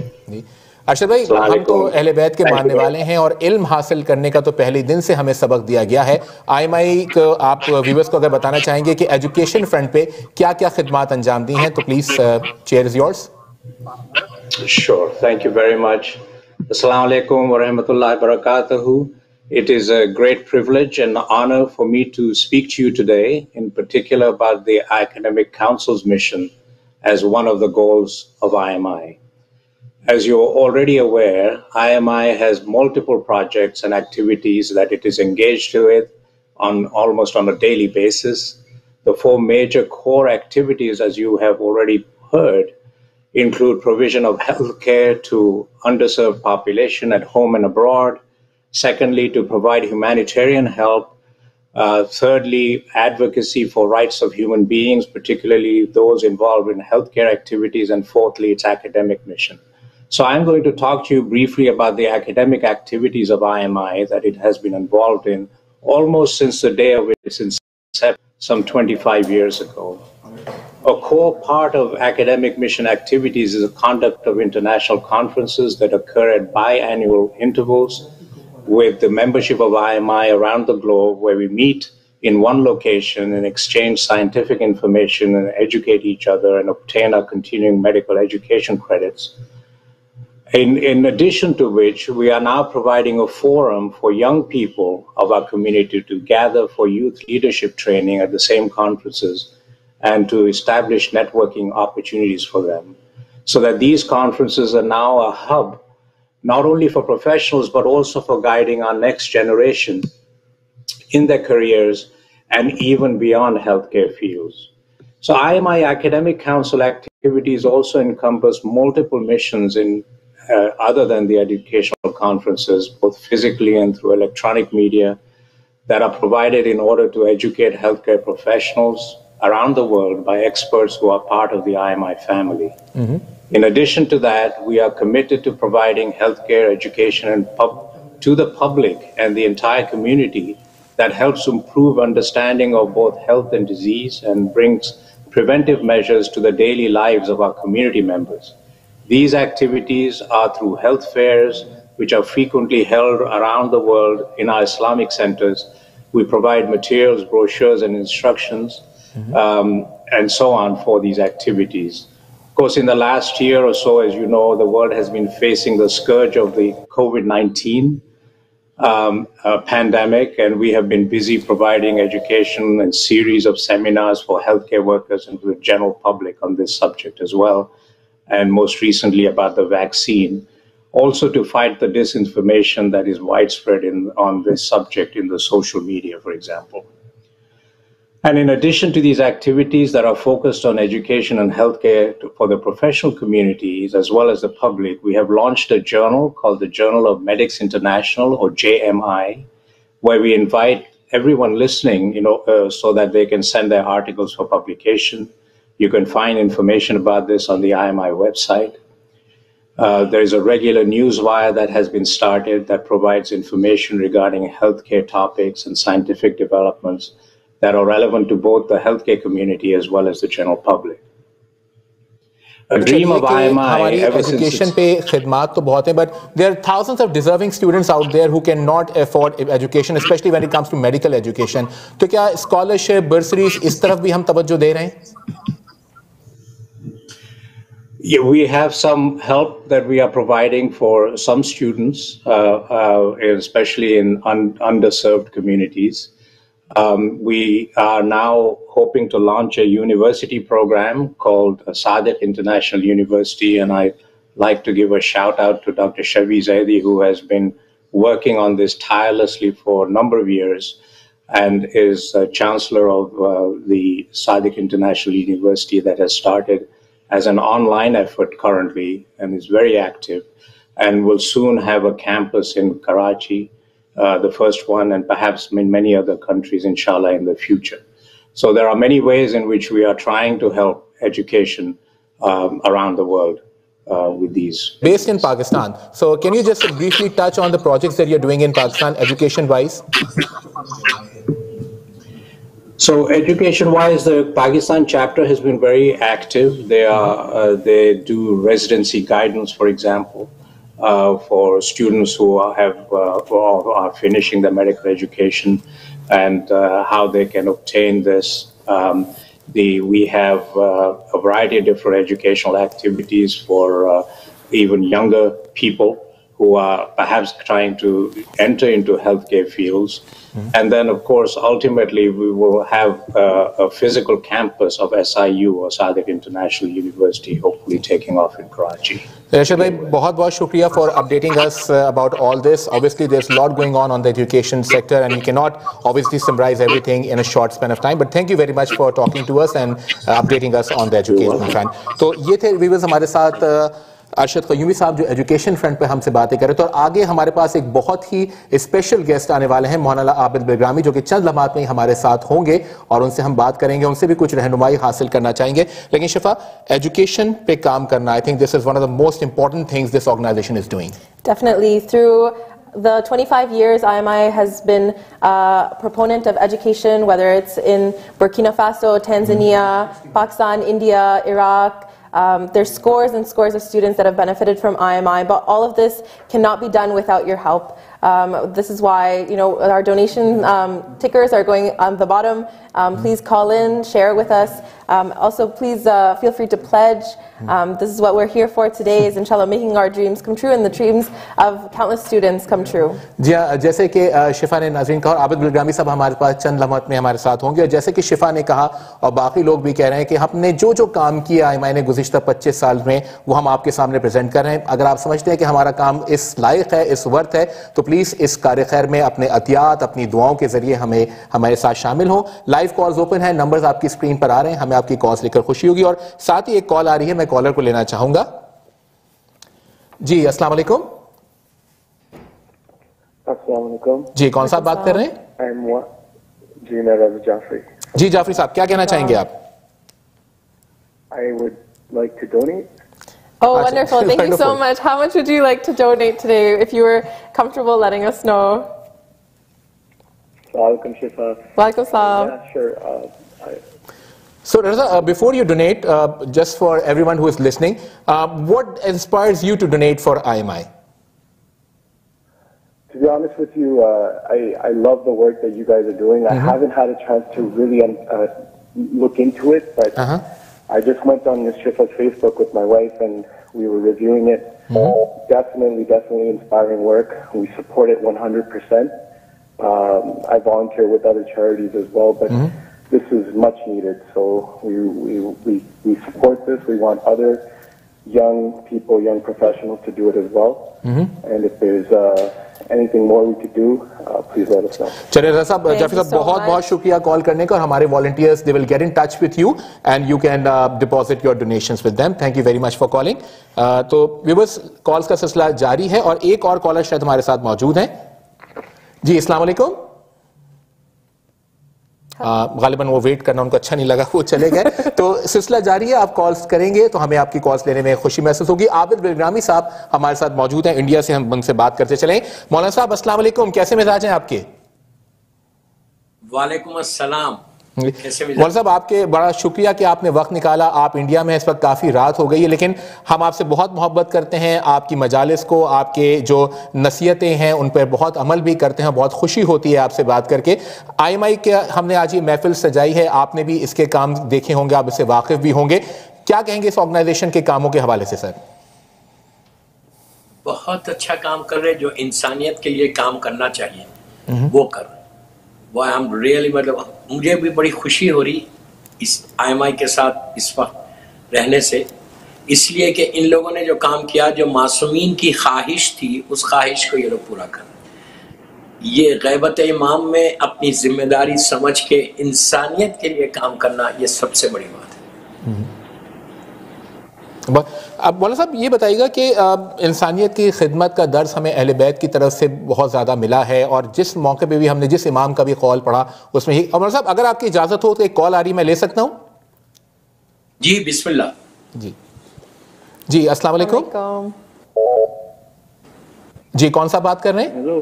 अरशद भाई, हम तो अहले बैत के मानने वाले हैं और इल्म हासिल करने का तो पहले दिन से हमें सबक दिया गया है। IMI को आप व्यूअर्स को अगर बताना चाहेंगे कि एजुकेशन फ्रंट पे क्या क्या खिदमत अंजाम दी हैं, तो please chair is yours. Sure, thank you very much. Assalamu alaikum wa rahmatullahi wa barakatuhu. It is a great privilege and honor for me to speak to you today, in particular about the Academic Council's mission as one of the goals of IMI. As you're already aware, IMI has multiple projects and activities that it is engaged with on almost on a daily basis. The 4 major core activities, as you have already heard, include provision of health care to underserved population at home and abroad. Secondly, to provide humanitarian help. Thirdly, advocacy for rights of human beings, particularly those involved in healthcare activities. And fourthly, its academic mission. So I'm going to talk to you briefly about the academic activities of IMI that it has been involved in almost since the day of its inception, some 25 years ago. A core part of academic mission activities is the conduct of international conferences that occur at biannual intervals with the membership of IMI around the globe, where we meet in one location and exchange scientific information and educate each other and obtain our continuing medical education credits. In addition to which, we are now providing a forum for young people of our community to gather for youth leadership training at the same conferences and to establish networking opportunities for them, so that these conferences are now a hub, not only for professionals, but also for guiding our next generation in their careers and even beyond healthcare fields. So IMI Academic Council activities also encompass multiple missions in other than the educational conferences, both physically and through electronic media, that are provided in order to educate healthcare professionals around the world by experts who are part of the IMI family. Mm-hmm. In addition to that, we are committed to providing healthcare education and to the public and the entire community that helps improve understanding of both health and disease and brings preventive measures to the daily lives of our community members. These activities are through health fairs, which are frequently held around the world in our Islamic centers. We provide materials, brochures, and instructions, mm-hmm. And so on for these activities. Of course, in the last year or so, as you know, the world has been facing the scourge of the COVID-19 pandemic, and we have been busy providing education and series of seminars for healthcare workers and to the general public on this subject as well, and most recently about the vaccine. Also to fight the disinformation that is widespread on this subject in the social media, for example. And in addition to these activities that are focused on education and healthcare for the professional communities as well as the public, we have launched a journal called the Journal of Medics International, or JMI, where we invite everyone listening, so that they can send their articles for publication. You can find information about this on the IMI website. There is a regular news wire that has been started that provides information regarding healthcare topics and scientific developments that are relevant to both the healthcare community as well as the general public. A dream of IMI ever since education pe khidmat to bahut hain, but there are thousands of deserving students out there who cannot afford education, especially when it comes to medical education. To kya scholarship, bursaries, is taraf bhi hum tawajjuh de rahe hain? Yeah, we have some help that we are providing for some students, especially in underserved communities. We are now hoping to launch a university program called Sadiq International University, and I'd like to give a shout out to Dr. Shafi Zaidi, who has been working on this tirelessly for a number of years and is chancellor of the Sadiq International University, that has started as an online effort currently and is very active, and will soon have a campus in Karachi, the first one, and perhaps in many other countries, inshallah, in the future. So there are many ways in which we are trying to help education around the world with these. Based in Pakistan, so can you just briefly touch on the projects that you're doing in Pakistan education-wise? So education-wise, the Pakistan chapter has been very active. They do residency guidance, for example, for students who are finishing their medical education, and how they can obtain this. We have a variety of different educational activities for even younger people who are perhaps trying to enter into healthcare fields. Mm-hmm. And then, of course, ultimately, we will have a physical campus of SIU, or Sadiq International University, hopefully taking off in Karachi. Rashid bhai, bahut shukriya for updating us about all this. Obviously, there's a lot going on the education sector, and we cannot obviously summarize everything in a short span of time. But thank you very much for talking to us and updating us on the education front. So, ye the viewers hamare saath Arshad Qayyumi साहब जो education front पे हमसे बातें करें, तो आगे हमारे पास एक बहुत ही स्पेशल गेस्ट आने वाले हैं, मौलाना आबिद बिलग्रामी, जो कि चंद लम्हात में हमारे साथ होंगे और उनसे हम बात करेंगे, उनसे भी कुछ रहनुमाई हासिल करना चाहेंगे। लेकिन शफा, एजुकेशन पे काम करना, I think this is one of the most important things this organization is doing. Definitely, through the 25 years, IMI has been a proponent of education, whether it's in Burkina Faso, Tanzania, Pakistan, India, Iraq. There's scores and scores of students that have benefited from IMI, but all of this cannot be done without your help. This is why, our donation tickers are going on the bottom. Please call in, share with us. Also, please feel free to pledge. This is what we're here for today, is inshallah making our dreams come true and the dreams of countless students come true. जी हाँ, जैसे कि शिफा ने नाज़रीन कहा, आबिद बिलग्रामी साहब हमारे पास चंद लम्हात में हमारे साथ होंगे, और जैसे कि शिफा ने कहा और बाकी लोग भी कह रहे हैं कि हमने जो जो काम किया IMI ने गुज़िश्ता 25 साल में, वो हम आपके सामने प्रेजेंट कर रहे हैं। अगर आप समझते हैं कि हमारा काम इस लायक है, इस वर्थ है, तो प्लीज़ इस कार्य खैर में अपने अतियात, अपनी दुआओं के जरिए हमें हमारे साथ शामिल हों। लाइव कॉल्स ओपन है, नंबर्स आपकी स्क्रीन पर आ रहे हैं, हमें आपकी कॉल्स लेकर खुशी होगी। और साथ ही एक कॉल आ रही है, मैं कॉलर को लेना चाहूंगा। जी अस्सलाम वालेकुम। अस्सलाम वालेकुम जी, कौन साहब बात कर रहे हैं? जी मैं जाफरी। जी जाफरी साहब क्या कहना चाहेंगे आप? I would like to donate. Oh wonderful, thank you so much. How much would you like to donate today if you were comfortable letting us know? Walaikum Shifaa. Walaikum Salaam. Yeah, sure. So Raza, before you donate, just for everyone who is listening, what inspires you to donate for IMI? To be honest with you, I love the work that you guys are doing. I haven't had a chance to really look into it, but I just went on Ms. Shifaa's Facebook with my wife and we were reviewing it. Definitely inspiring work. We support it 100%. I volunteer with other charities as well, but this is much needed. So we support this. We want other young people, young professionals to do it as well. And if there's anything more we could do, please let us know. Chale Raza sahab, Jafi sahab बहुत शुक्रिया call करने का, और हमारे volunteers they will get in touch with you and you can deposit your donations with them. Thank you very much for calling. तो viewers calls का सिलसिला जारी है और एक और caller शायद हमारे साथ मौजूद हैं। जी अस्सलाम वालेकुम। गालिबन वो वेट करना उनको अच्छा नहीं लगा, वो चले गए। तो सिलसिला जारी है, आप कॉल्स करेंगे तो हमें आपकी कॉल्स लेने में खुशी महसूस होगी। आबिद बिलग्रामी साहब हमारे साथ मौजूद हैं इंडिया से, हम उनसे बात करते चलें। मौलाना साहब अस्सलाम वालेकुम, कैसे मिजाज हैं आपके? वालेकुम अस्सलाम। मौलाना साहब आपके बड़ा शुक्रिया कि आपने वक्त निकाला, आप इंडिया में इस वक्त काफ़ी रात हो गई है, लेकिन हम आपसे बहुत मोहब्बत करते हैं, आपकी मजालिस को, आपके जो नसीहतें हैं उन पर बहुत अमल भी करते हैं। बहुत खुशी होती है आपसे बात करके। IMI के हमने आज ये महफिल सजाई है, आपने भी इसके काम देखे होंगे, आप इससे वाकिफ़ भी होंगे, क्या कहेंगे इस ऑर्गेनाइजेशन के कामों के हवाले से? सर बहुत अच्छा काम कर रहे, जो इंसानियत के लिए काम करना चाहिए वो कर रहे। वाह, हम रियली मतलब मुझे भी बड़ी खुशी हो रही इस IMI के साथ इस वक्त रहने से, इसलिए कि इन लोगों ने जो काम किया, जो मासूमीन की ख्वाहिश थी उस ख्वाहिश को ये लोग पूरा कर, ये गैबत इमाम में अपनी जिम्मेदारी समझ के इंसानियत के लिए काम करना ये सबसे बड़ी बात है। अब मौलाना साहब ये बताइएगा कि इंसानियत की खिदमत का दर्स हमें अहले बैत की तरफ से बहुत ज़्यादा मिला है, और जिस मौके पे भी हमने जिस इमाम का भी कॉल पढ़ा उसमें ही, और मौलाना साहब अगर आपकी इजाज़त हो तो एक कॉल आ रही, मैं ले सकता हूँ? जी बिस्मिल्लाह। जी जी अस्सलाम वालेकुम। जी कौन सा बात कर रहे हैं? हेलो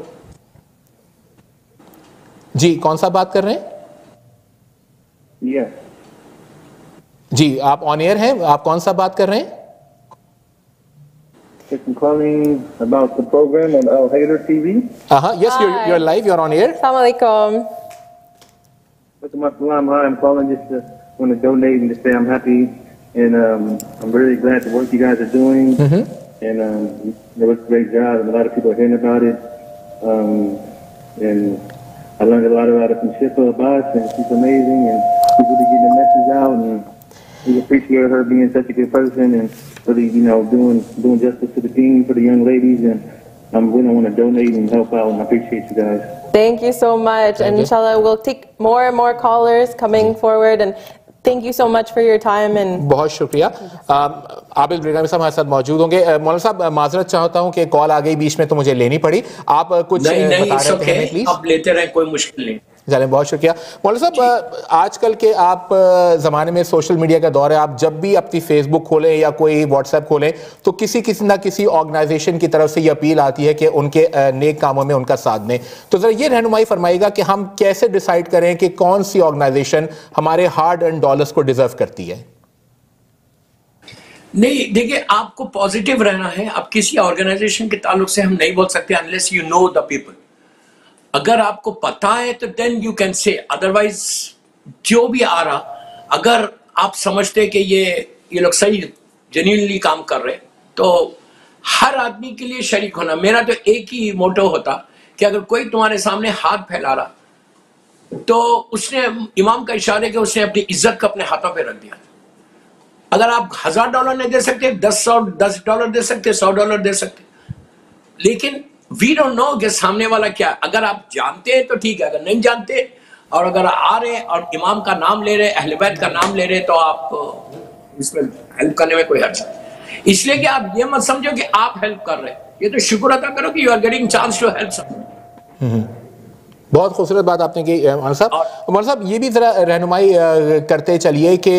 जी कौन सा बात कर रहे हैं? जी आप ऑन एयर हैं, आप कौन सा बात कर रहे हैं? about the program on Hayder TV. Yes, you're live, you're on air. Assalamu alaikum. I'm calling just to want to donate and to say I'm happy and I'm really glad the work you guys are doing and it was a great job and a lot of people are hearing about it and I learned a lot about it from Shehshah Abbas and she's amazing and she's really getting the message out and we appreciate her being such a good person and really, you know, doing justice to the team, for the young ladies, and we don't want to donate and help out, and I appreciate you guys. Thank you so much, and inshallah we'll take more and more callers coming forward, and thank you so much for your time. And बहुत शुक्रिया। आबिद बिलग्रामी साहब हमारे साथ मौजूद होंगे। मौलाना साहब माजरत चाहता हूँ कि कॉल आ गई बीच में तो मुझे लेनी पड़ी, आप कुछ बता सकते हैं प्लीज? आप लेते रहें, कोई मुश्किल नहीं। बहुत शुक्रिया। मौलाना साहब आजकल के आप ज़माने में सोशल मीडिया का दौर है, आप जब भी अपनी फेसबुक खोलें या कोई व्हाट्सएप खोलें तो किसी ना किसी ऑर्गेनाइजेशन की तरफ से ये अपील आती है कि उनके नेक कामों में उनका साथ दें। तो ज़रा ये रहनुमाई फरमाइएगा कि हम कैसे डिसाइड करें कि कौन सी ऑर्गेनाइजेशन हमारे हार्ड एंड डॉलर्स को डिजर्व करती है? नहीं देखिए, आपको पॉजिटिव रहना है, आप किसी ऑर्गेनाइजेशन के ताल्लुक से हम नहीं बोल सकते unless you know the people. अगर आपको पता है तो then you can say, otherwise जो भी आ रहा, अगर आप समझते कि ये लोग सही जेन्युइनली काम कर रहे तो हर आदमी के लिए शरीक होना। मेरा तो एक ही मोटो होता कि अगर कोई तुम्हारे सामने हाथ फैला रहा तो उसने इमाम का इशारे के उसने अपनी इज्जत को अपने हाथों पे रख दिया। अगर आप $1000 नहीं दे सकते, $10 दे सकते, $100 दे सकते, लेकिन वी डोंट नो कि सामने वाला क्या। अगर आप जानते हैं तो ठीक है, अगर नहीं जानते और अगर आ रहे और इमाम का नाम ले रहे, अहले बैत का नाम ले रहे तो आप इसमें हेल्प करने में कोई हर्ज नहीं। इसलिए कि आप ये मत समझो कि आप हेल्प कर रहे हैं, ये तो शुक्र अदा करो कि you are getting chance to help some. बहुत खूबसूरत बात आपने की उमर साहब, ये भी ज़रा रहनुमाई करते चलिए कि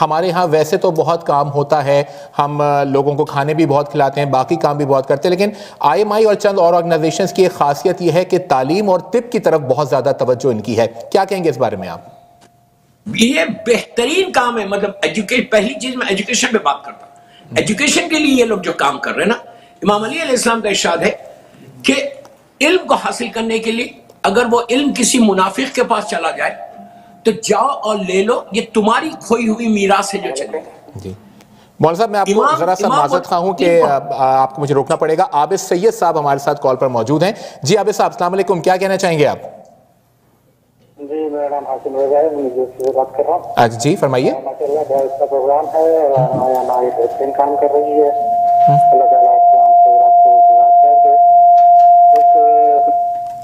हमारे यहाँ वैसे तो बहुत काम होता है, हम लोगों को खाने भी बहुत खिलाते हैं, बाकी काम भी बहुत करते हैं, लेकिन IMI और चंद और ऑर्गेनाइजेशंस की एक खासियत ये है कि तालीम और तिब की तरफ बहुत ज़्यादा तवज्जो इनकी है। क्या कहेंगे इस बारे में आप? ये बेहतरीन काम है, मतलब पहली चीज़ मैं एजुकेशन पर बात करता हूँ। एजुकेशन के लिए ये लोग जो काम कर रहे हैं ना, इमाम अली अलैहिस्सलाम का इरशाद है कि इल्म को हासिल करने के लिए अगर वो इल्म किसी मुनाफिक के पास चला जाए तो जाओ और ले लो, ये तुम्हारी खोई हुई मीरास है जो चले गए। मौलाना साहब, मैं आपको जरा सा माजरत खां हूं कि आपको मुझे रोकना पड़ेगा। आबिद सैयद साहब हमारे साथ कॉल पर मौजूद हैं। जी आबिद साहब, अस्सलाम वालेकुम, क्या कहना चाहेंगे आप? जी मैडम हासिल रजा है, मैं से बात कर रहा हूं। आज जी फरमाइए। प्रोग्राम है हमारी काम कर रही है।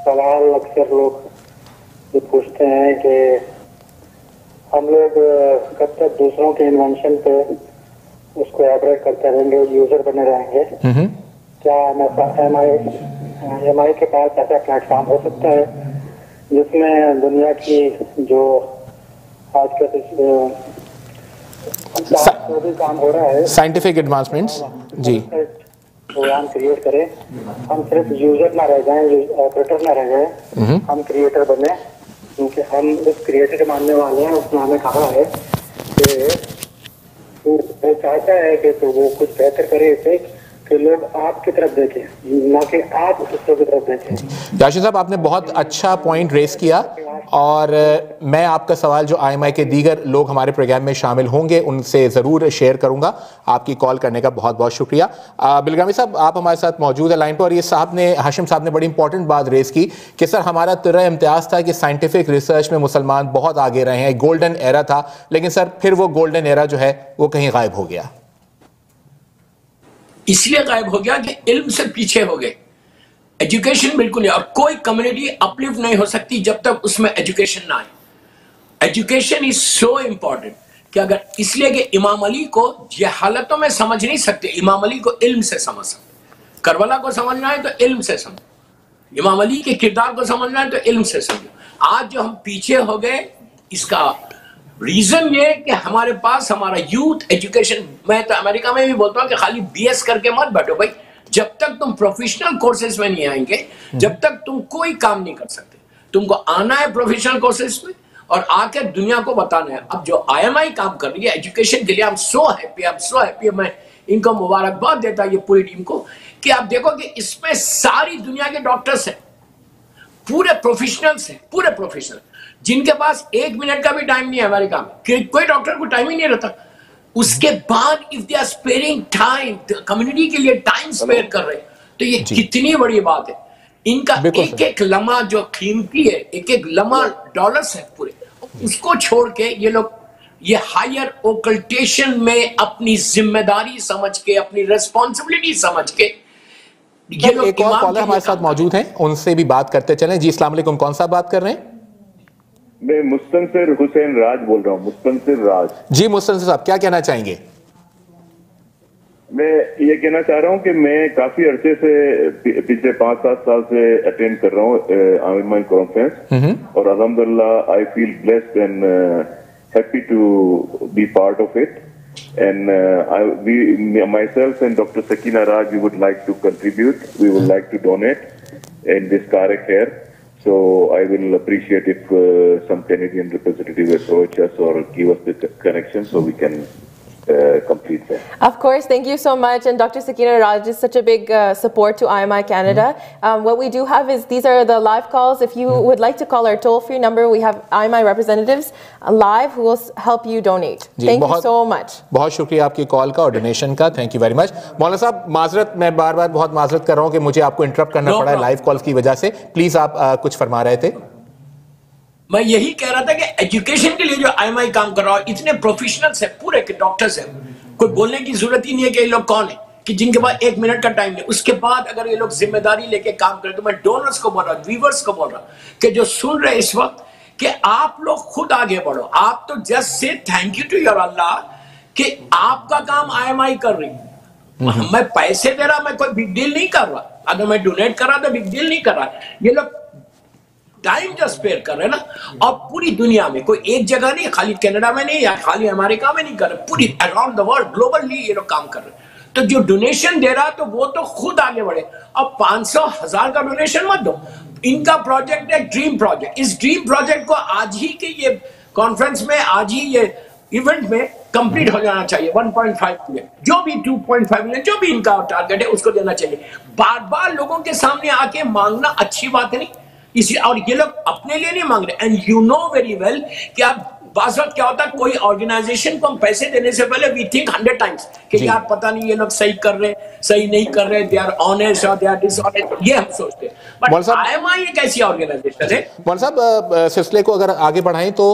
सवाल अक्सर लोग ये पूछते हैं कि हम लोग कब तक दूसरों के इन्वेंशन पे उसको ऑपरेट करते रहेंगे, यूजर बने रहेंगे? क्या IMI के पास ऐसा प्लेटफॉर्म हो सकता है जिसमें दुनिया की जो आज के जो भी काम हो रहा है साइंटिफिक एडवांसमेंट्स जी प्रोग्राम क्रिएट करें, हम सिर्फ यूजर ना रह जाए, ऑपरेटर ना रह जाए, हम क्रिएटर बने, क्योंकि हम उस क्रिएटर मानने वाले हैं। उसने हमें कहा है कि वो चाहता है कि तो वो कुछ बेहतर करे इसे कि लोग आपकी तरफ देखें, ना कि आप दूसरों की तरफ देखें। याशिर साहब, आपने बहुत अच्छा पॉइंट रेस किया और मैं आपका सवाल जो IMI के दीगर लोग हमारे प्रोग्राम में शामिल होंगे उनसे ज़रूर शेयर करूंगा। आपकी कॉल करने का बहुत बहुत शुक्रिया। बिलग्रामी साहब, आप हमारे साथ मौजूद है लाइन पर, और ये साहब ने हाशिम साहब ने बड़ी इंपॉर्टेंट बात रेस की कि सर हमारा तुर्रा इम्तियाज़ था कि साइंटिफिक रिसर्च में मुसलमान बहुत आगे रहे हैं, गोल्डन एरा था, लेकिन सर फिर वो गोल्डन एरा जो है वो कहीं गायब हो गया। इसलिए गायब हो गया कि इल्म से पीछे हो गए। एजुकेशन बिल्कुल नहीं, और कोई कम्युनिटी अपलिफ्ट नहीं हो सकती जब तक उसमें एजुकेशन ना आए। एजुकेशन इज सो इम्पॉर्टेंट कि अगर, इसलिए कि इमाम अली को जहालतों में समझ नहीं सकते, इमाम अली को इल्म से समझ सकते। करबला को समझना है तो इल्म से समझो, इमाम अली के किरदार को समझना है तो इल्म से समझो। आज जो हम पीछे हो गए, इसका रीजन ये कि हमारे पास हमारा यूथ एजुकेशन, मैं तो अमेरिका में भी बोलता हूँ कि खाली BS करके मत बैठो भाई, जब तक तुम प्रोफेशनल कोर्सेज में नहीं आएंगे जब तक तुम कोई काम नहीं कर सकते। तुमको आना है प्रोफेशनल कोर्सेज में और आकर दुनिया को बताना है। अब जो IMI काम कर रही है एजुकेशन के लिए, हम सो हैप्पी, हम सो हैप्पी। मैं इनको मुबारकबाद देता हूं ये पूरी टीम को कि आप देखो कि इसमें सारी दुनिया के डॉक्टर्स हैं, पूरे प्रोफेशनल्स हैं, पूरे प्रोफेशनल जिनके पास एक मिनट का भी टाइम नहीं है अमेरिका में, कोई डॉक्टर को टाइम ही नहीं रहता। उसके बाद if they are sparing time, community के लिए टाइम स्पेयर कर रहे हैं, तो ये कितनी बड़ी बात है। इनका एक लम्हा जो कीमती है, एक लम्हा डॉलर्स है पूरे, उसको छोड़ के ये लोग ये हायर ओकल्टेशन में अपनी जिम्मेदारी समझ के, अपनी रेस्पॉन्सिबिलिटी समझ के। ये लोग एक और कॉलर हमारे साथ मौजूद हैं, उनसे भी बात करते चलें। जी अस्सलाम वालेकुम, कौन सा बात कर रहे हैं? मैं मुस्तनसिर हुसैन राज बोल रहा हूँ, मुस्तनसिर राज। जी मुस्तनसिर साहब, क्या कहना चाहेंगे? मैं ये कहना चाह रहा हूँ कि मैं काफी अरसे से, पिछले 5-7 साल से अटेंड कर रहा हूँ IMI कॉन्फ्रेंस, और अल्हम्दुलिल्लाह I feel blessed and happy to be part of it, and myself and doctor Sakina Raj, we would like to contribute, we would like to donate in this कार्य care. So I will appreciate if some Canadian representative approach us or give us the connection so we can complete that. Of course, thank you so much. And Dr. Sakina Raj is such a big support to IMI Canada. What we do have is, these are the live calls. If you would like to call our toll-free number, we have IMI representatives live who will help you donate. Thank you so much. बहुत शुक्रिया आपकी call का और donation का, thank you very much. मौलाना साहब माजरत, मैं बार-बार बहुत माजरत कर रहा हूँ कि मुझे आपको इंटरप्ट करना पड़ा है लाइव कॉल्स की वजह से। प्लीज आप कुछ फरमा रहे थे। मैं यही कह रहा था कि एजुकेशन के लिए जो IMI काम कर रहा है, इतने प्रोफेशनल्स हैं, पूरे के डॉक्टर्स हैं, कोई बोलने की जरूरत ही नहीं है कि ये लोग कौन है, कि जिनके पास एक मिनट का टाइम नहीं। उसके बाद अगर ये लोग जिम्मेदारी लेके काम करें, तो मैं डोनर्स को बोल रहा हूँ, व्यूवर्स को बोल रहा हूँ कि जो सुन रहे इस वक्त, कि आप लोग खुद आगे बढ़ो। आप तो just say thank you to your Allah कि आपका काम IMI कर रही है, मैं पैसे दे रहा, मैं कोई बिग डील नहीं कर रहा। अगर मैं डोनेट कर रहा तो बिग डील नहीं कर रहा। ये लोग टाइम जस्ट स्पेयर कर रहे हैं ना। और पूरी दुनिया में कोई एक जगह नहीं, खाली कनाडा में नहीं या खाली अमेरिका में नहीं कर रहे, पूरी अराउंड द वर्ल्ड ग्लोबली ये लोग काम कर रहे हैं। तो जो डोनेशन दे रहा तो वो तो खुद आगे बढ़े। अब 500,000 का डोनेशन मत दो। इनका प्रोजेक्ट है ड्रीम प्रोजेक्ट। इस ड्रीम प्रोजेक्ट को आज ही के ये कॉन्फ्रेंस में, आज ही ये इवेंट में कंप्लीट हो जाना चाहिए। 1.5 मिलियन जो भी 2.5 मिलियन जो भी इनका टारगेट है उसको देना चाहिए। बार बार लोगों के सामने आके मांगना अच्छी बात नहीं। इसी और ये लोग अपने लिए नहीं मांग रहे। And you know very well कि आप बास वक्त क्या होता है, कोई ऑर्गेनाइजेशन को हम पैसे देने से पहले वी थिंक 100 टाइम्स कि यार पता नहीं ये लोग सही कर रहे सही नहीं कर रहे, दे आर ऑनेस्ट और दे आर डिसऑनेस्ट, ये हम सोचते हैं। बट IMI एक ऐसी ऑर्गेनाइजेशन है। मौलाना साहब, सिलसिले को अगर आगे बढ़ाएं तो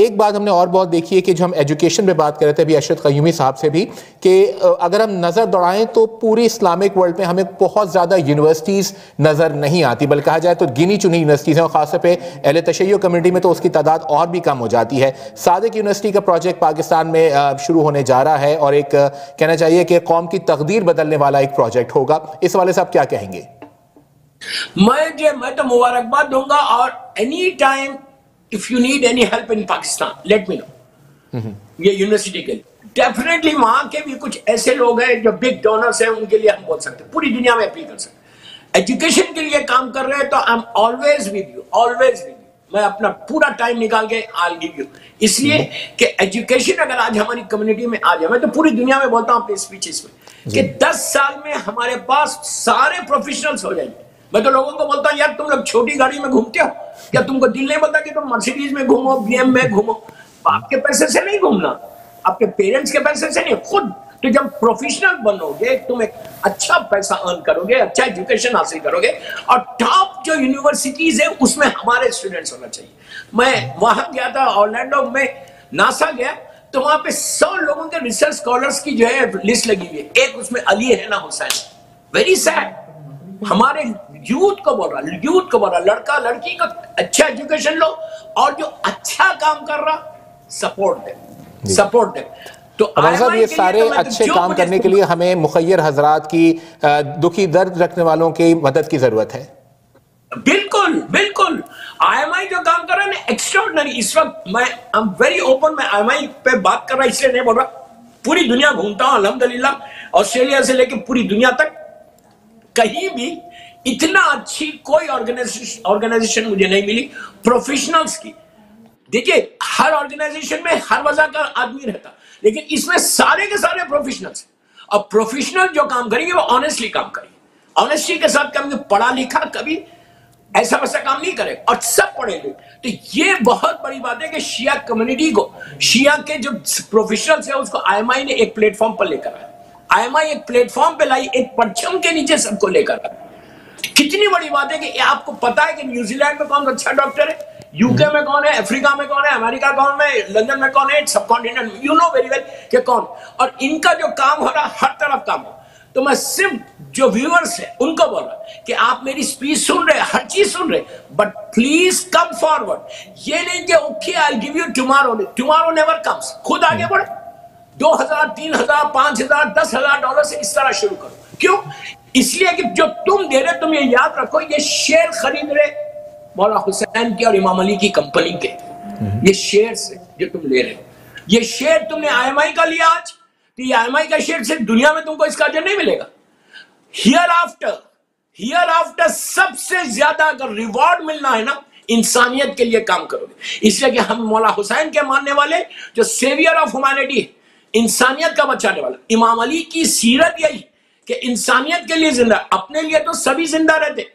एक बात हमने और बहुत देखी है कि जो हम एजुकेशन में बात कर रहे थे अभी अशरफ क़यूमी साहब से भी, कि अगर हम नज़र दौड़ाएं तो पूरी इस्लामिक वर्ल्ड में हमें बहुत ज़्यादा यूनिवर्सिटीज़ नज़र नहीं आती, बल्कि कहा जाए तो गिनी चुनी यूनिवर्सिटीज़ हैं। और ख़ासतौर पर अहले तशय्युअ कम्युनिटी में तो उसकी तादाद और भी कम हो जाती है। सादिक यूनिवर्सिटी का प्रोजेक्ट पाकिस्तान में शुरू होने जा रहा है और एक कहना चाहिए कि कौम की तकदीर बदलने वाला एक प्रोजेक्ट होगा। इस वाले से आप क्या कहेंगे? मैं तो मुबारकबाद दूंगा। और any time if you need any help in Pakistan let me know. ये यूनिवर्सिटी के लिए डेफिनेटली वहां के भी कुछ ऐसे लोग हैं जो बिग डोनर्स हैं, उनके लिए हम बोल सकते हैं, पूरी दुनिया में अपील कर सकते हैं। एजुकेशन के लिए काम कर रहे हैं तो I am always with you, always with you. मैं अपना पूरा टाइम निकाल के आई विल गिव यू, इसलिए कि एजुकेशन अगर आज हमारी कम्युनिटी में आ जाए, मैं तो पूरी दुनिया में बोलता हूँ अपने स्पीचेस में कि 10 साल में हमारे पास सारे प्रोफेशनल्स हो जाएंगे। मैं तो लोगों को बोलता हूँ यार तुम लोग छोटी गाड़ी में घूमते हो क्या? तुमको दिल नहीं पता कि तुम मर्सिडीज में घूमो, BM में घूमो। आपके पैसे से नहीं घूमना, आपके पेरेंट्स के पैसे से नहीं, खुद। तो जब प्रोफेशनल बनोगे तुम एक अच्छा पैसा अर्न करोगे, अच्छा एजुकेशन हासिल करोगे। और टॉप जो यूनिवर्सिटीज है उसमें हमारे स्टूडेंट्स होना चाहिए। मैं वहां गया था, ऑरलैंडो में नासा गया, तो वहां पे 100 लोगों के रिसर्च स्कॉलर्स की जो है लिस्ट लगी हुई है। एक उसमें अली है ना हुसैन, वेरी सैड। हमारे यूथ को बोल रहा, यूथ को बोल रहा, लड़का लड़की को अच्छा एजुकेशन लो और जो अच्छा काम कर रहा सपोर्ट दे, सपोर्ट दे। तो साहब ये सारे तो अच्छे काम करने के लिए हमें मुखय्यर हजरात की, दुखी दर्द रखने वालों की मदद की जरूरत है। बिल्कुल बिल्कुल। IMI जो काम कर रहा है ना एक्स्ट्राऑर्डिनरी। इस वक्त मैं आई एम वेरी ओपन, मैं IMI पे बात कर रहा इसलिए नहीं बोल रहा, पूरी दुनिया घूमता हूँ अल्हम्दुलिल्लाह, ऑस्ट्रेलिया से लेकर पूरी दुनिया तक। कहीं भी इतना अच्छी कोई ऑर्गेनाइजेशन मुझे नहीं मिली प्रोफेशनल्स की। देखिए हर ऑर्गेनाइजेशन में हर वजह का आदमी रहता, लेकिन इसमें सारे के सारे प्रोफेशनल्स हैं। और प्रोफेशनल जो काम करेंगे वो ऑनेस्टली काम करेंगे, ऑनेस्टी के साथ काम। पढ़ा लिखा कभी ऐसा वैसा काम नहीं करे और सब पढ़ेंगे। तो ये बहुत बड़ी बात है कि शिया कम्युनिटी को, शिया के जो प्रोफेशनल्स हैं उसको IMI ने एक प्लेटफॉर्म पर लेकर आया। IMI एक प्लेटफॉर्म पर लाई, एक परचम के नीचे सबको लेकर आया। कितनी बड़ी बात है कि आपको पता है कि न्यूजीलैंड में कौन अच्छा डॉक्टर है, यूके में कौन है, अफ्रीका में कौन है, अमेरिका कौन है, लंदन में कौन है, subcontinent you know very well के कौन। और इनका जो काम हो रहा है हर तरफ काम हो। तो मैं सिर्फ जो व्यूअर्स है उनको बोल रहा कि आप मेरी स्पीच सुन रहे, हर चीज सुन रहे, बट प्लीज कम फॉरवर्ड। ये नहीं कि okay I will give you tomorrow, tomorrow never comes. खुद आगे बढ़ो, 2000, 3000, 5000, 10,000 डॉलर से इस तरह शुरू करो। क्यों? इसलिए कि जो तुम दे रहे, तुम ये याद रखो, ये शेयर खरीद रहे मौला हुसैन की और इमाम अली की कंपनी के। ये शेयर से जो तुम ले रहे हो, ये शेयर तुमने IMI का लिया आज, तो ये IMI का शेयर से दुनिया में तुमको इसका अजर नहीं मिलेगा। हियर आफ्टर सबसे ज्यादा अगर रिवॉर्ड मिलना है ना, इंसानियत के लिए काम करोगे। इसलिए कि हम मौला हुसैन के मानने वाले, जो सेवियर ऑफ ह्यूमैनिटी, इंसानियत का बचाने वाला। इमाम अली की सीरत यही कि इंसानियत के लिए जिंदा। अपने लिए तो सभी जिंदा रहते,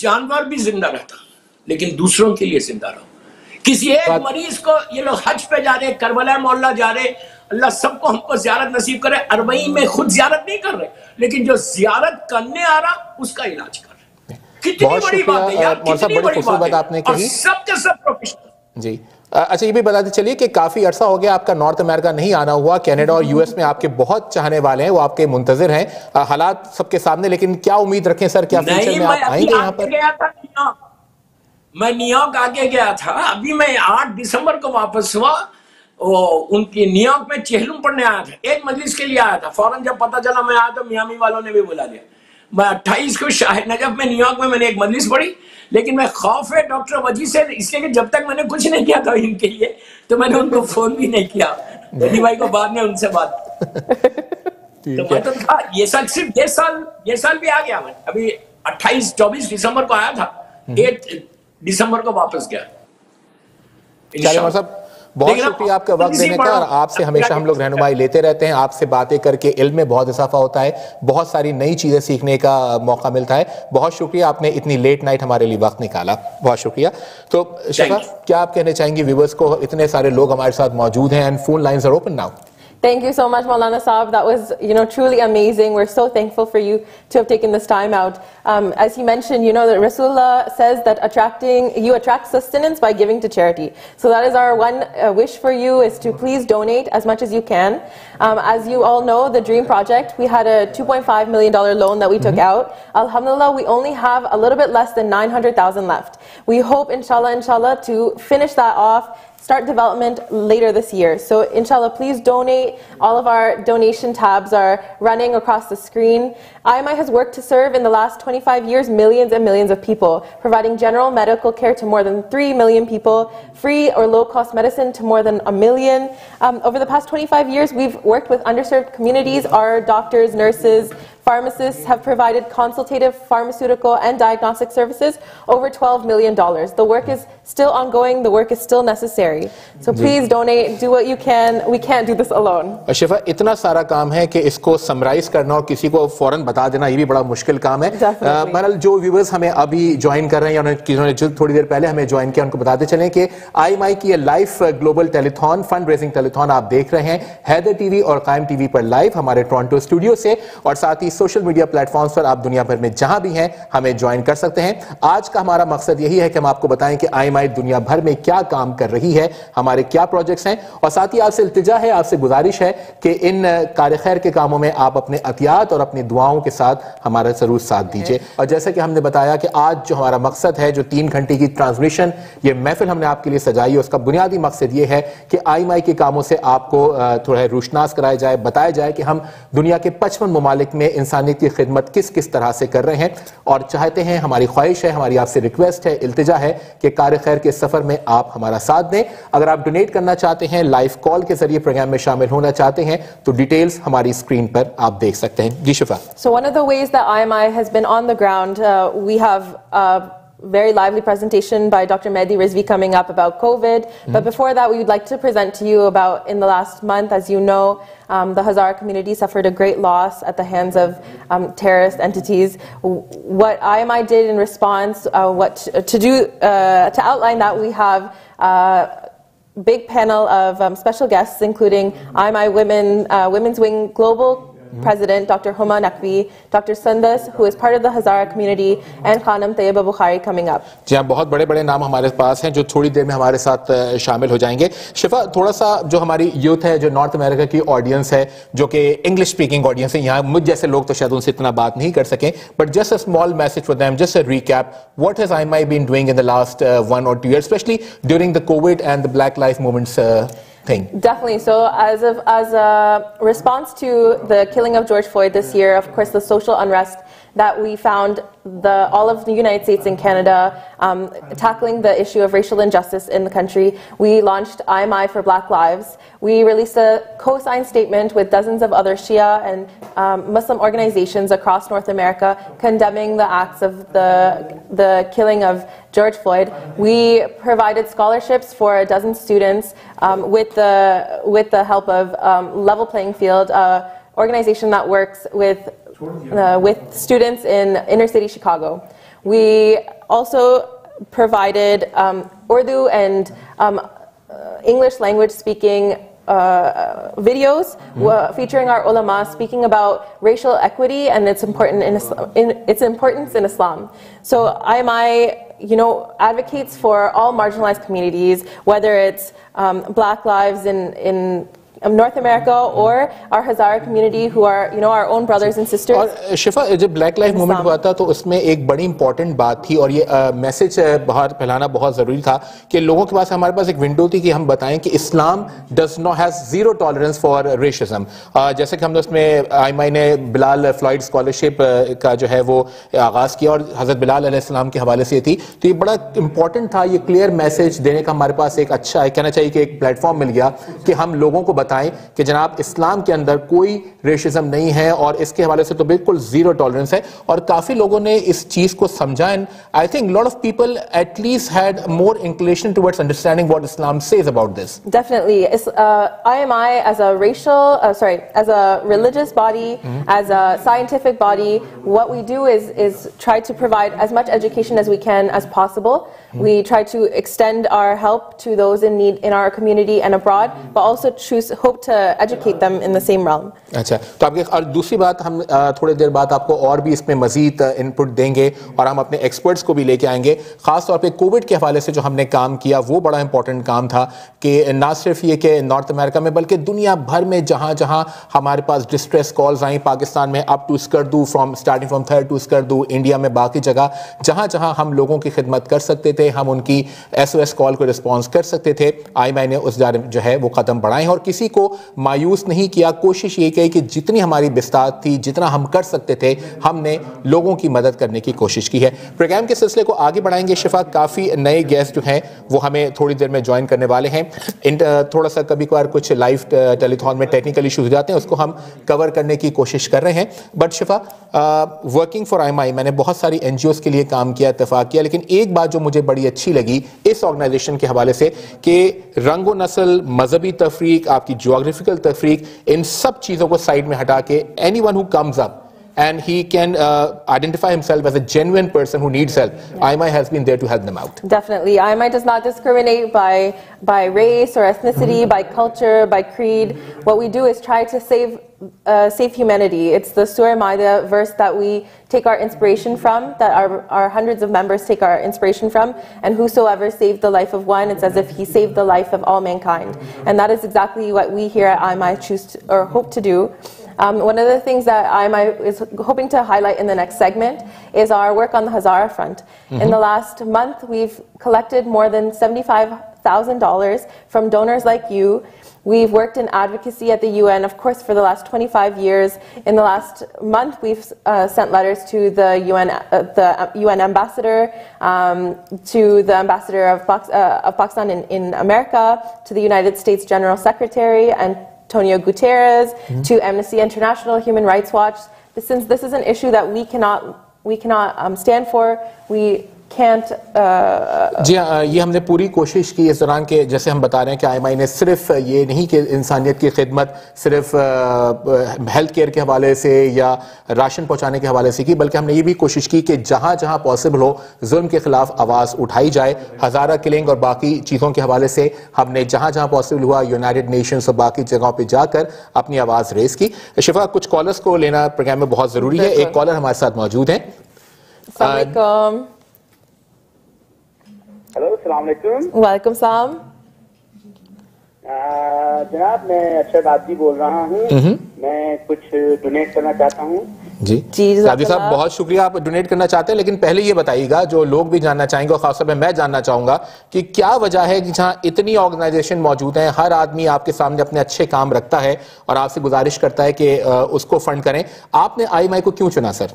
जानवर भी जिंदा रहता, लेकिन दूसरों के लिए जिंदा रहो। किसी एक मरीज को, ये लोग हज पे जा रहे, करबला मोहल्ला जा रहे, अल्लाह सबको हमको ज़ियारत नसीब करे। अरबईन में खुद ज़ियारत नहीं कर रहे, लेकिन जो ज़ियारत करने आ रहा उसका इलाज कर रहे। कितनी बड़ी बात है यार, कितनी बड़ी बात आपने कही। सबके सब प्रोफेशनल जी। अच्छा ये भी बताते चलिए कि काफ़ी अरसा हो गया आपका नॉर्थ अमेरिका नहीं आना हुआ। कनाडा और US में आपके बहुत चाहने वाले हैं, वो आपके मुंतजर हैं। हालात सबके सामने, लेकिन क्या उम्मीद रखें सर? क्या फ्यूचर में आप आएंगे यहाँ पर? मैं न्यूयॉर्क आके गया था, अभी मैं 8 दिसंबर को वापस हुआ। उनकी न्यूयॉर्क में चेहलूम पढ़ने आया था, एक मजलिस के लिए आया था। फौरन जब पता चला मैं आया तो मियामी वालों ने भी बुला लिया। मैं 28 को शायद नजब में न्यूयॉर्क में मैंने एक मजलिस पढ़ी, लेकिन मैं खौफ है डॉक्टर वजी से इसलिए कि जब तक मैंने कुछ नहीं किया था इनके लिए तो मैंने उनको फोन भी नहीं किया। वजी भाई को बाद में उनसे बात तो मैं तो था ये साल, सिर्फ ये साल भी आ गया। मैं अभी 24 दिसंबर को आया था, 8 दिसंबर को वापस गया। बहुत शुक्रिया आपका वक्त देने का, और आपसे हमेशा हम लोग रहनुमाई लेते रहते हैं। आपसे बातें करके इल्म में बहुत इजाफा होता है, बहुत सारी नई चीज़ें सीखने का मौका मिलता है। बहुत शुक्रिया, आपने इतनी लेट नाइट हमारे लिए वक्त निकाला, बहुत शुक्रिया। तो शफा, क्या आप कहना चाहेंगे व्यूवर्स को? इतने सारे लोग हमारे साथ मौजूद हैं and phone lines are open now. Thank you so much, Maulana Saab. That was, truly amazing. We're so thankful for you to have taken this time out. As he mentioned, that Rasulullah says that you attract sustenance by giving to charity. So that is our one wish for you, is to please donate as much as you can. As you all know, the Dream Project, we had a $2.5 million loan that we took out. Alhamdulillah, we only have a little bit less than 900,000 left. We hope, inshallah, to finish that off, start development later this year. So inshallah, please donate. All of our donation tabs are running across the screen. IMI has worked to serve in the last 25 years millions and millions of people, providing general medical care to more than 3 million people, free or low-cost medicine to more than 1 million. Over the past 25 years, we've worked with underserved communities. Our doctors, nurses, pharmacists have provided consultative, pharmaceutical and diagnostic services, over $12 million. The work is still ongoing, the work is still necessary. So please donate, do what you can. We can't do this alone. Shifa, इतना सारा काम है कि इसको summarise करना और किसी को फौरन बता देना ये भी बड़ा मुश्किल काम है। बहरहाल जो व्यूवर्स हमें अभी ज्वाइन कर रहे हैं या उन्होंने जो थोड़ी देर पहले हमें ज्वाइन किया, उनको बताते चलें कि IMI की ये live global telethon, fund raising telethon आप देख रहे हैं हैदर टीवी और कायम टीवी पर लाइव हमारे टोरंटो स्टूडियो से, और साथ ही सोशल मीडिया प्लेटफॉर्म्स पर आप दुनिया भर में जहां भी हैं हमें ज्वाइन कर सकते हैं। आज का हमारा मकसद यही है कि हम आपको बताएं कि IMI दुनिया भर में क्या काम कर रही है, हमारे क्या प्रोजेक्ट्स हैं, और साथ ही आपसे इल्तिजा है, आपसे गुजारिश है कि इन कार-ए-खैर के कामों में आप अपने अतियात और अपनी दुआओं के साथ हमारा जरूर साथ दीजिए। और जैसा कि हमने बताया कि आज जो हमारा मकसद है, जो 3 घंटे की ट्रांसमिशन ये महफिल हमने आपके लिए सजाई है, उसका बुनियादी मकसद ये है कि IMI के कामों से आपको थोड़ा रोशनास कराया जाए, बताया जाए कि हम दुनिया के 55 ममालिक में इंसानियत की खिदमत किस किस तरह से कर रहे हैं। और चाहते हैं, हमारी ख्वाहिश है, हमारी आपसे रिक्वेस्ट है, इल्तिजा है कि कार खैर के सफर में आप हमारा साथ दें। अगर आप डोनेट करना चाहते हैं, लाइव कॉल के जरिए प्रोग्राम में शामिल होना चाहते हैं, तो डिटेल्स हमारी स्क्रीन पर आप देख सकते हैं। जी Shifa, so one of the ways that IMI has been on the ground, we have very lively presentation by Dr. Mehdi Rizvi coming up about COVID. But before that, we would like to present to you about, in the last month, as you know, the Hazara community suffered a great loss at the hands of terrorist entities. What IMI did in response, to outline that, we have big panel of special guests, including IMI Women, Women's Wing Global President Dr. Huma Naqvi, Dr. Sandas, who is part of the Hazara community, and Khanum Tayyaba Bukhari coming up. जी हाँ, बहुत बड़े बड़े नाम हमारे पास हैं जो थोड़ी देर में हमारे साथ शामिल हो जाएंगे। शिफा, थोड़ा सा जो हमारी यूथ है, जो नॉर्थ अमेरिका की ऑडियंस है, जो कि इंग्लिश स्पीकिंग ऑडियंस है, यहाँ मुझ जैसे लोग तो शायद उनसे इतना बात नहीं कर सकें, but just a small message for them, just a recap, what has IMI been doing in the last 1 or 2 years, specially during the Covid and the black life movements thing. Definitely. So as a response to the killing of George Floyd this year, of course the social unrest that we found, all of the United States and Canada tackling the issue of racial injustice in the country, we launched IMI for Black Lives. We released a co-signed statement with dozens of other Shia and Muslim organizations across North America condemning the acts of the killing of George Floyd. We provided scholarships for a dozen students with the help of Level Playing Field, an organization that works with students in inner city Chicago. We also provided Urdu and English language speaking videos featuring our ulama speaking about racial equity and its importance in Islam. So IMI advocates for all marginalized communities, whether it's Black Lives in North America or our Hazara community who are, you know, our own brothers and sisters. और शिफा, जब black life movement हुआ था तो उसमें एक बड़ी important बात थी और ये मैसेज बाहर फैलाना बहुत ज़रूरी था कि लोगों के पास, हमारे पास एक विंडो थी कि हम बताएं कि Islam does not has zero tolerance for racism. जैसे कि हमने उसमें आईएमआई ने बिलाल फ्लॉइड स्कॉलरशिप का जो है वो आगाज़ किया और हज़रत बिलाल अलैहिस्सलाम के हवाले से थी, तो ये बड़ा इंपॉर्टेंट था, ये क्लियर मैसेज देने का हमारे पास एक अच्छा कहना चाहिए कि एक प्लेटफॉर्म मिल गया कि हम लोगों को बताएं कि जनाब इस्लाम के अंदर कोई रेशिज्म नहीं है और इसके हवाले से तो बिल्कुल जीरो टॉलरेंस है और काफ़ी लोगों ने इस चीज़ को समझा and I think lot of people at least had more inclination towards understanding what Islam says about this. Definitely IMI as a racial as a religious body, as a scientific body, what we do is try to provide as much education as we can as possible. We try to extend our help to those in need in our community and abroad, but also hope to educate them in the same realm. अच्छा, तो आपके और दूसरी बात हम थोड़ी देर बाद आपको और भी इसमें मजीद इनपुट देंगे और हम अपने एक्सपर्ट्स को भी लेके आएंगे, खास तौर पे कोविड के हवाले से जो हमने काम किया वो बड़ा इंपॉर्टेंट काम था कि ना सिर्फ ये कि नॉर्थ अमेरिका में बल्कि दुनिया भर में जहाँ जहाँ हमारे पास डिस्ट्रेस कॉल्स आई, पाकिस्तान में up to Skardu starting from third to Skardu, India में बाकी जगह जहाँ जहाँ हम लोगों की खिदमत कर सकते थे, हम उनकी SOS कॉल को रिस्पॉन्स कर सकते थे। IMI ने उस दायरे में जो है वो कदम बढ़ाए और किसी को मायूस नहीं किया, कोशिश ये की कि जितनी हमारी बिस्तात थी, जितना हम कर सकते थे, हमने लोगों की मदद करने की कोशिश की है। प्रोग्राम के सिलसिले को आगे बढ़ाएंगे शिफा, काफ़ी नए गेस्ट जो हैं वो हमें थोड़ी देर में ज्वाइन करने वाले हैं। थोड़ा सा कभी कभार कुछ लाइव टेलीथॉन में टेक्निकल इशूज हो जाते हैं, उसको हम कवर करने की कोशिश कर रहे हैं। But Shifa, working for IMI मैंने बहुत सारी NGOs के लिए काम किया, इतफाक़ किया, लेकिन एक बात जो मुझे बड़ी अच्छी लगी इस ऑर्गेनाइजेशन के हवाले से कि रंग व नस्ल, मजहबी तफरीक, आपकी ज्योग्राफिकल तफरीक, इन सब चीज़ों को साइड में हटा के anyone who comes up and he can identify himself as a genuine person who needs help, IMI has been there to help them out. Definitely, IMI does not discriminate by race or ethnicity, by culture, by creed. What we do is try to save humanity. It's the Surah Al-Maida verse that we take our inspiration from, that our hundreds of members take our inspiration from, and whosoever saved the life of one, it's as if he saved the life of all mankind. And that is exactly what we here at IMI choose to, or hope to do. One of the things that IMI is hoping to highlight in the next segment is our work on the Hazara front. In the last month, we've collected more than $75,000 from donors like you. We've worked in advocacy at the UN, of course, for the last 25 years. In the last month, we've sent letters to the UN ambassador, to the ambassador of Pakistan in America, to the United States General Secretary, and Antonio Guterres, to Amnesty International, Human Rights Watch. Since this is an issue that we cannot stand for, we can't. जी हाँ, ये हमने पूरी कोशिश की इस दौरान के, जैसे हम बता रहे हैं कि IMI ने सिर्फ ये नहीं कि इंसानियत की खिदमत सिर्फ हेल्थ केयर के हवाले से या राशन पहुंचाने के हवाले से की, बल्कि हमने ये भी कोशिश की कि जहाँ जहाँ पॉसिबल हो जुल्म के खिलाफ आवाज़ उठाई जाए। हज़ारा किलिंग और बाकी चीज़ों के हवाले से हमने जहाँ जहाँ पॉसिबल हुआ यूनाइटेड नेशंस और बाकी जगहों पर जाकर अपनी आवाज़ रेस की। शिफा, कुछ कॉलर्स को लेना प्रोग्राम में बहुत ज़रूरी है। एक कॉलर हमारे साथ मौजूद हैं। हेलो, अस्सलाम वालेकुम। वालेकुम सलाम। जनाब, मैं अक्षर आदि बोल रहा हूँ, मैं कुछ डोनेट करना चाहता हूँ। जी जी सादी साहब, बहुत शुक्रिया, आप डोनेट करना चाहते हैं, लेकिन पहले ये बताइएगा, जो लोग भी जानना चाहेंगे और खासतौर पर मैं जानना चाहूँगा कि क्या वजह है कि जहाँ इतनी ऑर्गेनाइजेशन मौजूद हैं, हर आदमी आपके सामने अपने अच्छे काम रखता है और आपसे गुजारिश करता है कि उसको फंड करें, आपने IMI को क्यों चुना? Sir,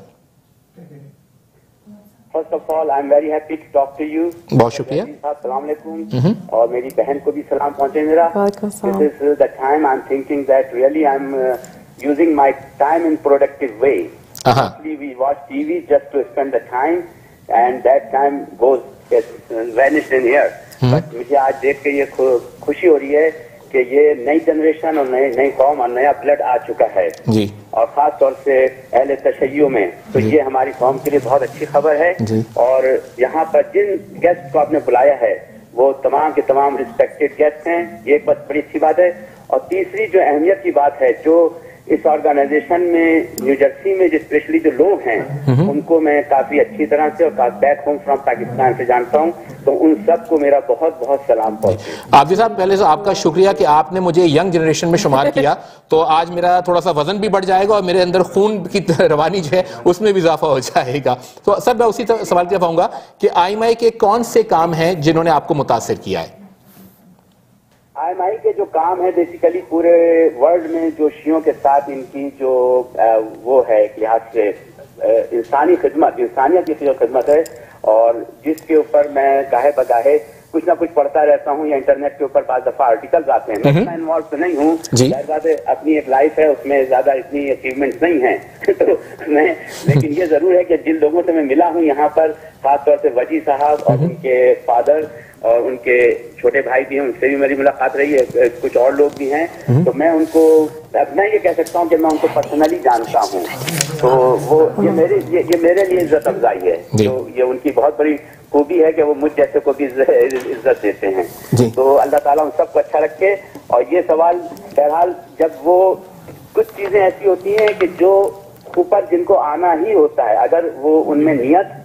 first of all I am very happy to talk to you. बहुत शुक्रिया। अस्सलाम वालेकुम, और मेरी बहन को भी सलाम पहुंचे मेरा। This is the time I am thinking that really I am using my time in productive way. We watch TV just to spend the time and that time goes vanished in here. But मुझे आज देख के ये खुशी हो रही है कि ये नई जनरेशन और नई कौम और नया ब्लड आ चुका है जी, और खास तौर से अहले तशय्यो में, तो ये हमारी कौम के लिए बहुत अच्छी खबर है। और यहाँ पर जिन गेस्ट को आपने बुलाया है वो तमाम के तमाम रिस्पेक्टेड गेस्ट हैं, ये एक बड़ी अच्छी बात है। और तीसरी जो अहमियत की बात है, जो इस ऑर्गेनाइजेशन में न्यू जर्सी में जो स्पेशली जो लोग हैं उनको मैं काफी अच्छी तरह से और बैक होम फ्रॉम पाकिस्तान से जानता हूं, तो उन सब को मेरा बहुत बहुत सलाम पहुंचे। आबिद साहब, पहले तो आपका शुक्रिया कि आपने मुझे यंग जनरेशन में शुमार किया, तो आज मेरा थोड़ा सा वजन भी बढ़ जाएगा और मेरे अंदर खून की रवानी जो है उसमें भी इजाफा हो जाएगा। तो सर मैं उसी सवाल किया पाऊंगा कि IMI के कौन से काम हैं जिन्होंने आपको मुतासर किया है? IMI के जो काम है बेसिकली पूरे वर्ल्ड में जो शीयों के साथ इनकी जो वो है एक लिहाज से इंसानी खिदमत, इंसानियत की जो खिदमत है और जिसके ऊपर मैं काहे बगाहे कुछ ना कुछ पढ़ता रहता हूँ या इंटरनेट के ऊपर बाद दफा आर्टिकल्स आते हैं। मैं इन्वॉल्व तो नहीं हूँ, अपनी एक लाइफ है उसमें ज्यादा इतनी अचीवमेंट्स नहीं है तो मैं, लेकिन ये जरूर है कि जिन लोगों से मैं मिला हूँ यहाँ पर खासतौर से वजी साहब और उनके फादर और उनके छोटे भाई भी हैं, उनसे भी मेरी मुलाकात रही है, कुछ और लोग भी हैं, तो मैं उनको अब मैं ये कह सकता हूँ कि मैं उनको पर्सनली जानता हूँ, तो वो ये मेरे लिए इज्जत अफजाई है। तो ये उनकी बहुत बड़ी खूबी है कि वो मुझ जैसे को भी इज्जत देते हैं, तो अल्लाह ताला उन सबको अच्छा रखे। और ये सवाल बहरहाल जब वो कुछ चीजें ऐसी होती हैं कि जो ऊपर जिनको आना ही होता है, अगर वो उनमें नियत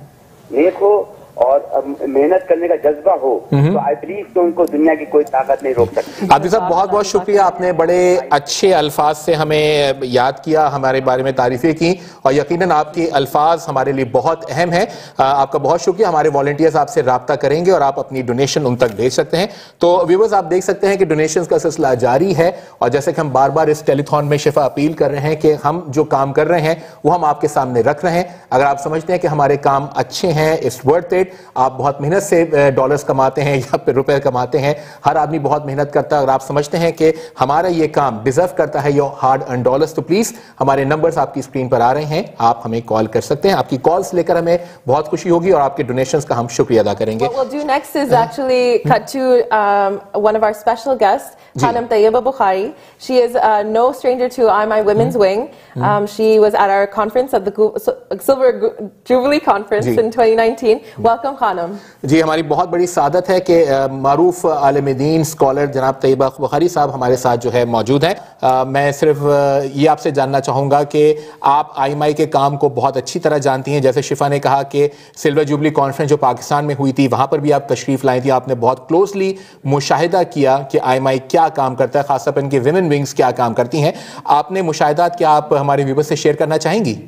नेक हो और मेहनत करने का जज्बा हो तो आई बिलीव कि उनको दुनिया की कोई ताकत नहीं रोक सकती। आबिद साहब बहुत बहुत शुक्रिया, आपने बड़े अच्छे अल्फाज से हमें याद किया, हमारे बारे में तारीफें की और यकीनन आपके अल्फाज हमारे लिए बहुत अहम हैं। आपका बहुत शुक्रिया। हमारे वॉलंटियर्स आपसे रब्ता करेंगे और आप अपनी डोनेशन उन तक भेज सकते हैं। तो व्यूवर्स आप देख सकते हैं कि डोनेशन का सिलसिला जारी है और जैसे कि हम बार बार इस टेलीथॉन में शिफा अपील कर रहे हैं कि हम जो काम कर रहे हैं वो हम आपके सामने रख रहे हैं। अगर आप समझते हैं कि हमारे काम अच्छे हैं, इट्स वर्थ इट, आप बहुत मेहनत से डॉलर्स कमाते हैं या फिर रुपए कमाते हैं, हर आदमी बहुत मेहनत करता है, अगर आप समझते हैं कि हमारा ये काम डिजर्व करता है योर हार्ड अर्न डॉलर्स, तो प्लीज हमारे नंबर्स आपकी स्क्रीन पर आ रहे हैं, आप हमें कॉल कर सकते हैं। आपकी कॉल्स लेकर हमें बहुत खुशी होगी और आपके डोनेशंस का हम शुक्रिया अदा करेंगे। What we'll do next is actually cut to one of our special guests, Khanum Tayyaba Bukhari. She is no stranger to IMI Women's Wing. She was at our conference at the Silver Jubilee Conference in 2019. Welcome Khanam ji. हमारी बहुत बड़ी सादत है कि मारूफ आलिम दीन scholar जनाब तैयबा बुखारी साहब हमारे साथ जो है मौजूद हैं। मैं सिर्फ ये आपसे जानना चाहूँगा कि आप IMI के काम को बहुत अच्छी तरह जानती हैं, जैसे शिफा ने कहा कि सिल्वर जुबली कॉन्फ्रेंस जो पाकिस्तान में हुई थी वहाँ पर भी आप तशरीफ़ लाई थी, आपने बहुत क्लोजली मुशाहिदा किया कि IMI क्या काम करता है, खासतौर पर इनके विमेन विंग्स क्या काम करती हैं। आपने मुशाहिदात क्या आप हमारे व्यूवर्स से शेयर करना चाहेंगी?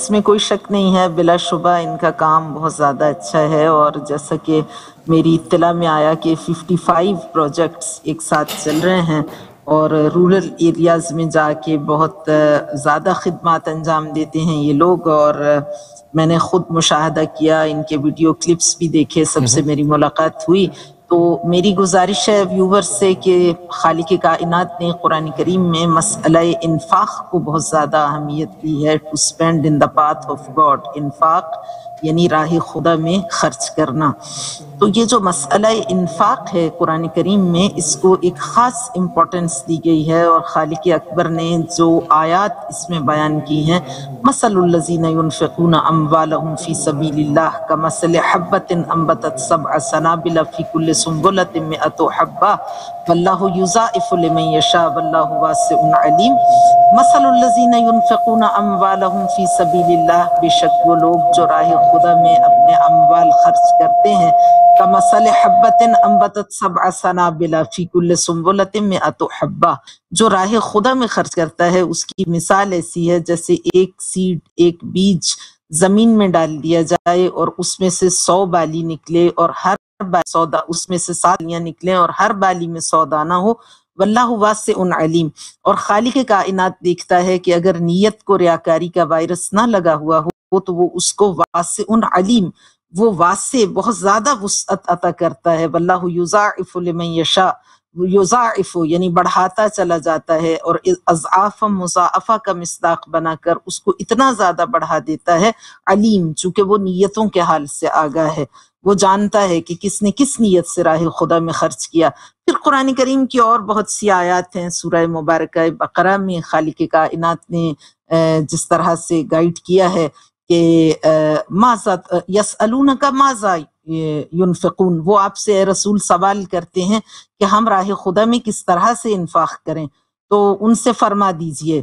इसमें कोई शक नहीं है, बिलाशुबा इनका काम बहुत ज़्यादा अच्छा है और जैसा कि मेरी इत्तला में आया कि 55 प्रोजेक्ट्स एक साथ चल रहे हैं और रूरल एरियाज़ में जाके बहुत ज़्यादा खिदमत अंजाम देते हैं ये लोग। और मैंने ख़ुद मुशाहदा किया, इनके वीडियो क्लिप्स भी देखे, सबसे मेरी मुलाकात हुई। तो मेरी गुजारिश है व्यूवर्स से कि खालिक कायनात ने कुरान करीम में मसला इन्फाक को बहुत ज़्यादा अहमियत दी है, to spend in the path of God, इन्फाक यानी राह खुदा में खर्च करना। तो ये जो मसला इन्फाक है कुरान करीम में, इसको एक ख़ास इम्पोर्टेंस दी गई है और खालिक अकबर ने जो आयात इसमें बयान की हैं, मसलुल्लज़ीना युनफ़िक़ूना अम्वालहुम फ़ी सबीलिल्लाह कमसलि हब्बतिन अंबतत सबअ सनाबिल फ़ी कुल्लि सुंबुलतिन मिअतु हब्बा वल्लाहु युज़ाइफ़ु लिमन यशा वल्लाहु वासिउन अलीम। मसलुल्लज़ीना युनफ़िक़ूना अम्वालहुम फ़ी सबीलिल्लाह, बेशक वो लोग जो राह खुदा में अपने अम्वाल खर्च करते हैं, कमसल हब्बतिन अंबतत सबअ सनाबिला फी कुल्लि सुंबुलतिन मिअतु हब्बा, जो राह खुदा में खर्च करता है उसकी मिसाल ऐसी है जैसे एक सीड, एक बीज जमीन में डाल दिया जाए और उसमें से 100 बाली निकले और हर बाली 100 उसमें से 7 बालियां निकले और हर बाली में 100 दाना हो, वल्लाहु वासिउन अलीम। और खालिक कायनात देखता है कि अगर नीयत को रियाकारी का वायरस ना लगा हुआ हो तो वो उसको वासिउन अलीम, वो वासे बहुत ज्यादा वसअत अता करता है, वल्लाहु युज़ाइफ़ु लिमन यशा, युज़ाइफ़ु यानी बढ़ाता चला जाता है और अज़आफ़ा मुज़ाअफ़ा का मिस्दाक बनाकर उसको इतना ज्यादा बढ़ा देता है, अलीम चूंकि वो नीयतों के हाल से आगाह है, वो जानता है कि किसने किस नीयत से राह खुदा में खर्च किया। फिर कुरान करीम की और बहुत सी आयात हैं, सूरह मुबारक बकरा में खालिक कायनात ने जिस तरह से गाइड किया है कि माज़ा यस्अलूनका माज़ा युनफ़िक़ून, वो आपसे रसूल सवाल करते हैं कि हम राह खुदा में किस तरह से इन्फाक करें, तो उनसे फरमा दीजिए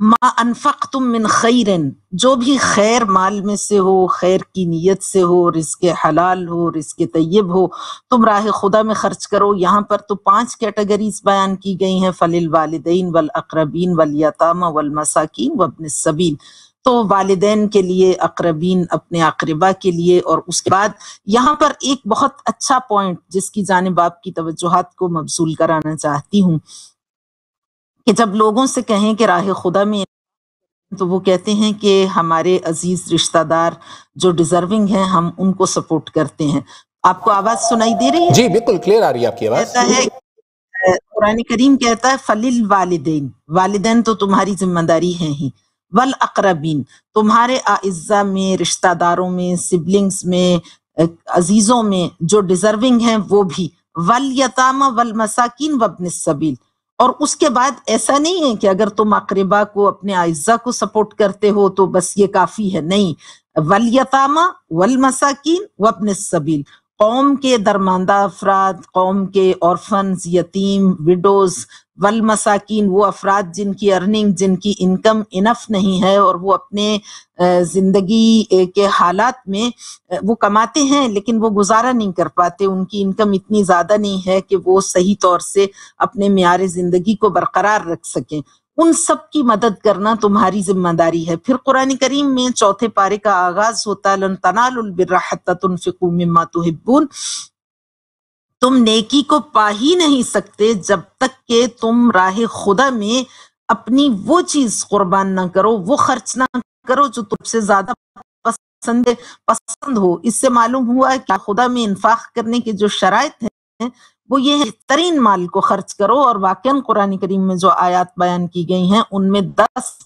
मा अनफक़तुम मिन खैरन, जो भी खैर माल में से हो, खैर की नीयत से हो, रिस्के हलाल हो, रिस्के तय्यब हो, तुम राह खुदा में खर्च करो। यहाँ पर तो 5 कैटेगरीज बयान की गई हैं, फलिल वालिदैन वल अक़रबीन वल यतामा वल मसाकीन वब्न सबील। तो वालिदैन के लिए, अक़रबीन अपने अक़रबा के लिए, और उसके बाद यहाँ पर एक बहुत अच्छा पॉइंट जिसकी जानिब आपकी तवज्जोहात को मबसूल कराना चाहती हूँ कि जब लोगों से कहें कि राह खुदा में, तो वो कहते हैं कि हमारे अजीज रिश्तेदार जो डिजर्विंग हैं हम उनको सपोर्ट करते हैं। आपको आवाज सुनाई दे रही है? जी बिल्कुल क्लियर आ रही है आपकी आवाज। कहता है, कुरान करीम कहता है फलिल वालिदैन, वालिदैन तो तुम्हारी जिम्मेदारी है ही, वल अकरबीन, तुम्हारे आइज़ा में, रिश्तेदारों में, सिबलिंग्स में, अजीजों में जो डिजर्विंग हैं वो भी, वल यतामा वल मसाकिन वब्न सबील। और उसके बाद ऐसा नहीं है कि अगर तुम अकरबा को, अपने आइज़ा को सपोर्ट करते हो तो बस ये काफी है, नहीं, वल यतामा वल मसाकिन वब्न सबील, कौम के दरमानदा अफराद, कौम के ऑर्फन्स, यतीम, विडोज, वल मसाकिन वो अफराद जिनकी अर्निंग, जिनकी इनकम इनफ नहीं है और वो अपने जिंदगी के हालात में वो कमाते हैं लेकिन वो गुजारा नहीं कर पाते, उनकी इनकम इतनी ज्यादा नहीं है कि वो सही तौर से अपने मियार जिंदगी को बरकरार रख सकें, उन सब की मदद करना तुम्हारी जिम्मेदारी है। फिर कुरान करीम में 4 पारे का आगाज होता है, लन तनालुल बिर्रा हत्ता तुनफिकू मिम्मा तुहिब्बून, तुम नेकी को पा ही नहीं सकते जब तक के तुम राह खुदा में अपनी वो चीज कुर्बान ना करो, वो खर्च ना करो जो तुमसे ज्यादा पसंद हो। इससे मालूम हुआ कि खुदा में इंफाक करने के जो शराइत हैं वो ये है, बेहतरीन माल को खर्च करो। और वाकई कुरान करीम में जो आयात बयान की गई हैं उनमें 10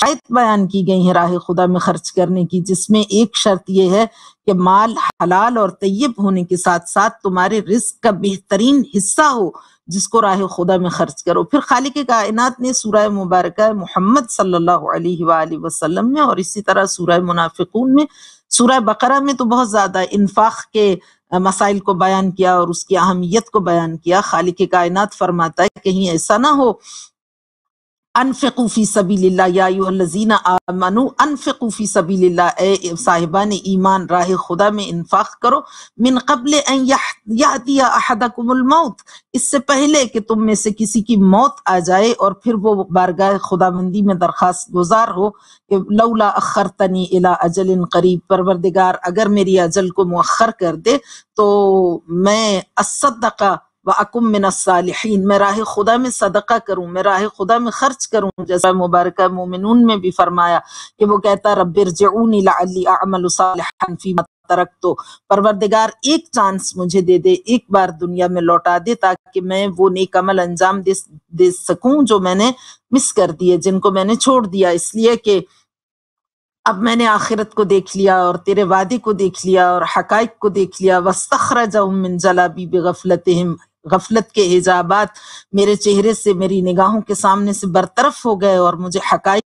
शर्त बयान की गई हैं राह खुदा में खर्च करने की, जिसमें एक शर्त ये है कि माल हलाल और तय्यब होने के साथ साथ तुम्हारे रिस्क का बेहतरीन हिस्सा हो जिसको राह खुदा में खर्च करो। फिर खालिक कायनात ने सूरह मुबारक मोहम्मद सल्लल्लाहु अलैहि वसल्लम में, और इसी तरह सूरह मुनाफिकून में, सूरह बकरा में तो बहुत ज्यादा इन्फाक के मसाइल को बयान किया और उसकी अहमियत को बयान किया। खालिक कायनात फरमाता है कहीं ऐसा ना हो, अनफ़िक़ू फ़ी सबीलिल्लाह या अय्युहल्लज़ीना आमनू अनफ़िक़ू फ़ी सबीलिल्लाह, ए साहिबान ईमान राह खुदा में इन्फ़ाक़ करो, मिन क़ब्ल अन यातिया अहदकुमुल मौत, इससे पहले कि तुम में से किसी की मौत आ जाए और फिर वो बारगाह खुदाबंदी में दरख्वास्त गुजार हो कि लौला अख़रतनी इला अजलिन क़रीब, परवरदिगार अगर मेरी अजल को मुअख़्ख़र कर दे तो मैं अस्सदक़ा व अकुम मिनस्सालिहीन, मैं राह खुदा में सदका करूँ, मैं राह खुदा में खर्च करूँ। जैसा मुबारक मोमिनून में भी फरमाया कि वो कहता रब्बिरजिऊनी लअल्ली अअमलु सालिहन फीमा तरक्तु, परवरदिगार एक चांस मुझे दे दे, एक बार दुनिया में लौटा दे ताकि मैं वो नेक अमल अंजाम दे सकूँ जो मैंने मिस कर दिए, जिनको मैंने छोड़ दिया, इसलिए कि अब मैंने आखिरत को देख लिया और तेरे वादे को देख लिया और हकाइक को देख लिया। वस्तखरजहुम मिन जलाबी बिगफलतिहिम, गफलत के हिजाबात मेरे चेहरे से, मेरी निगाहों के सामने से बरतरफ हो गए और मुझे हकाइक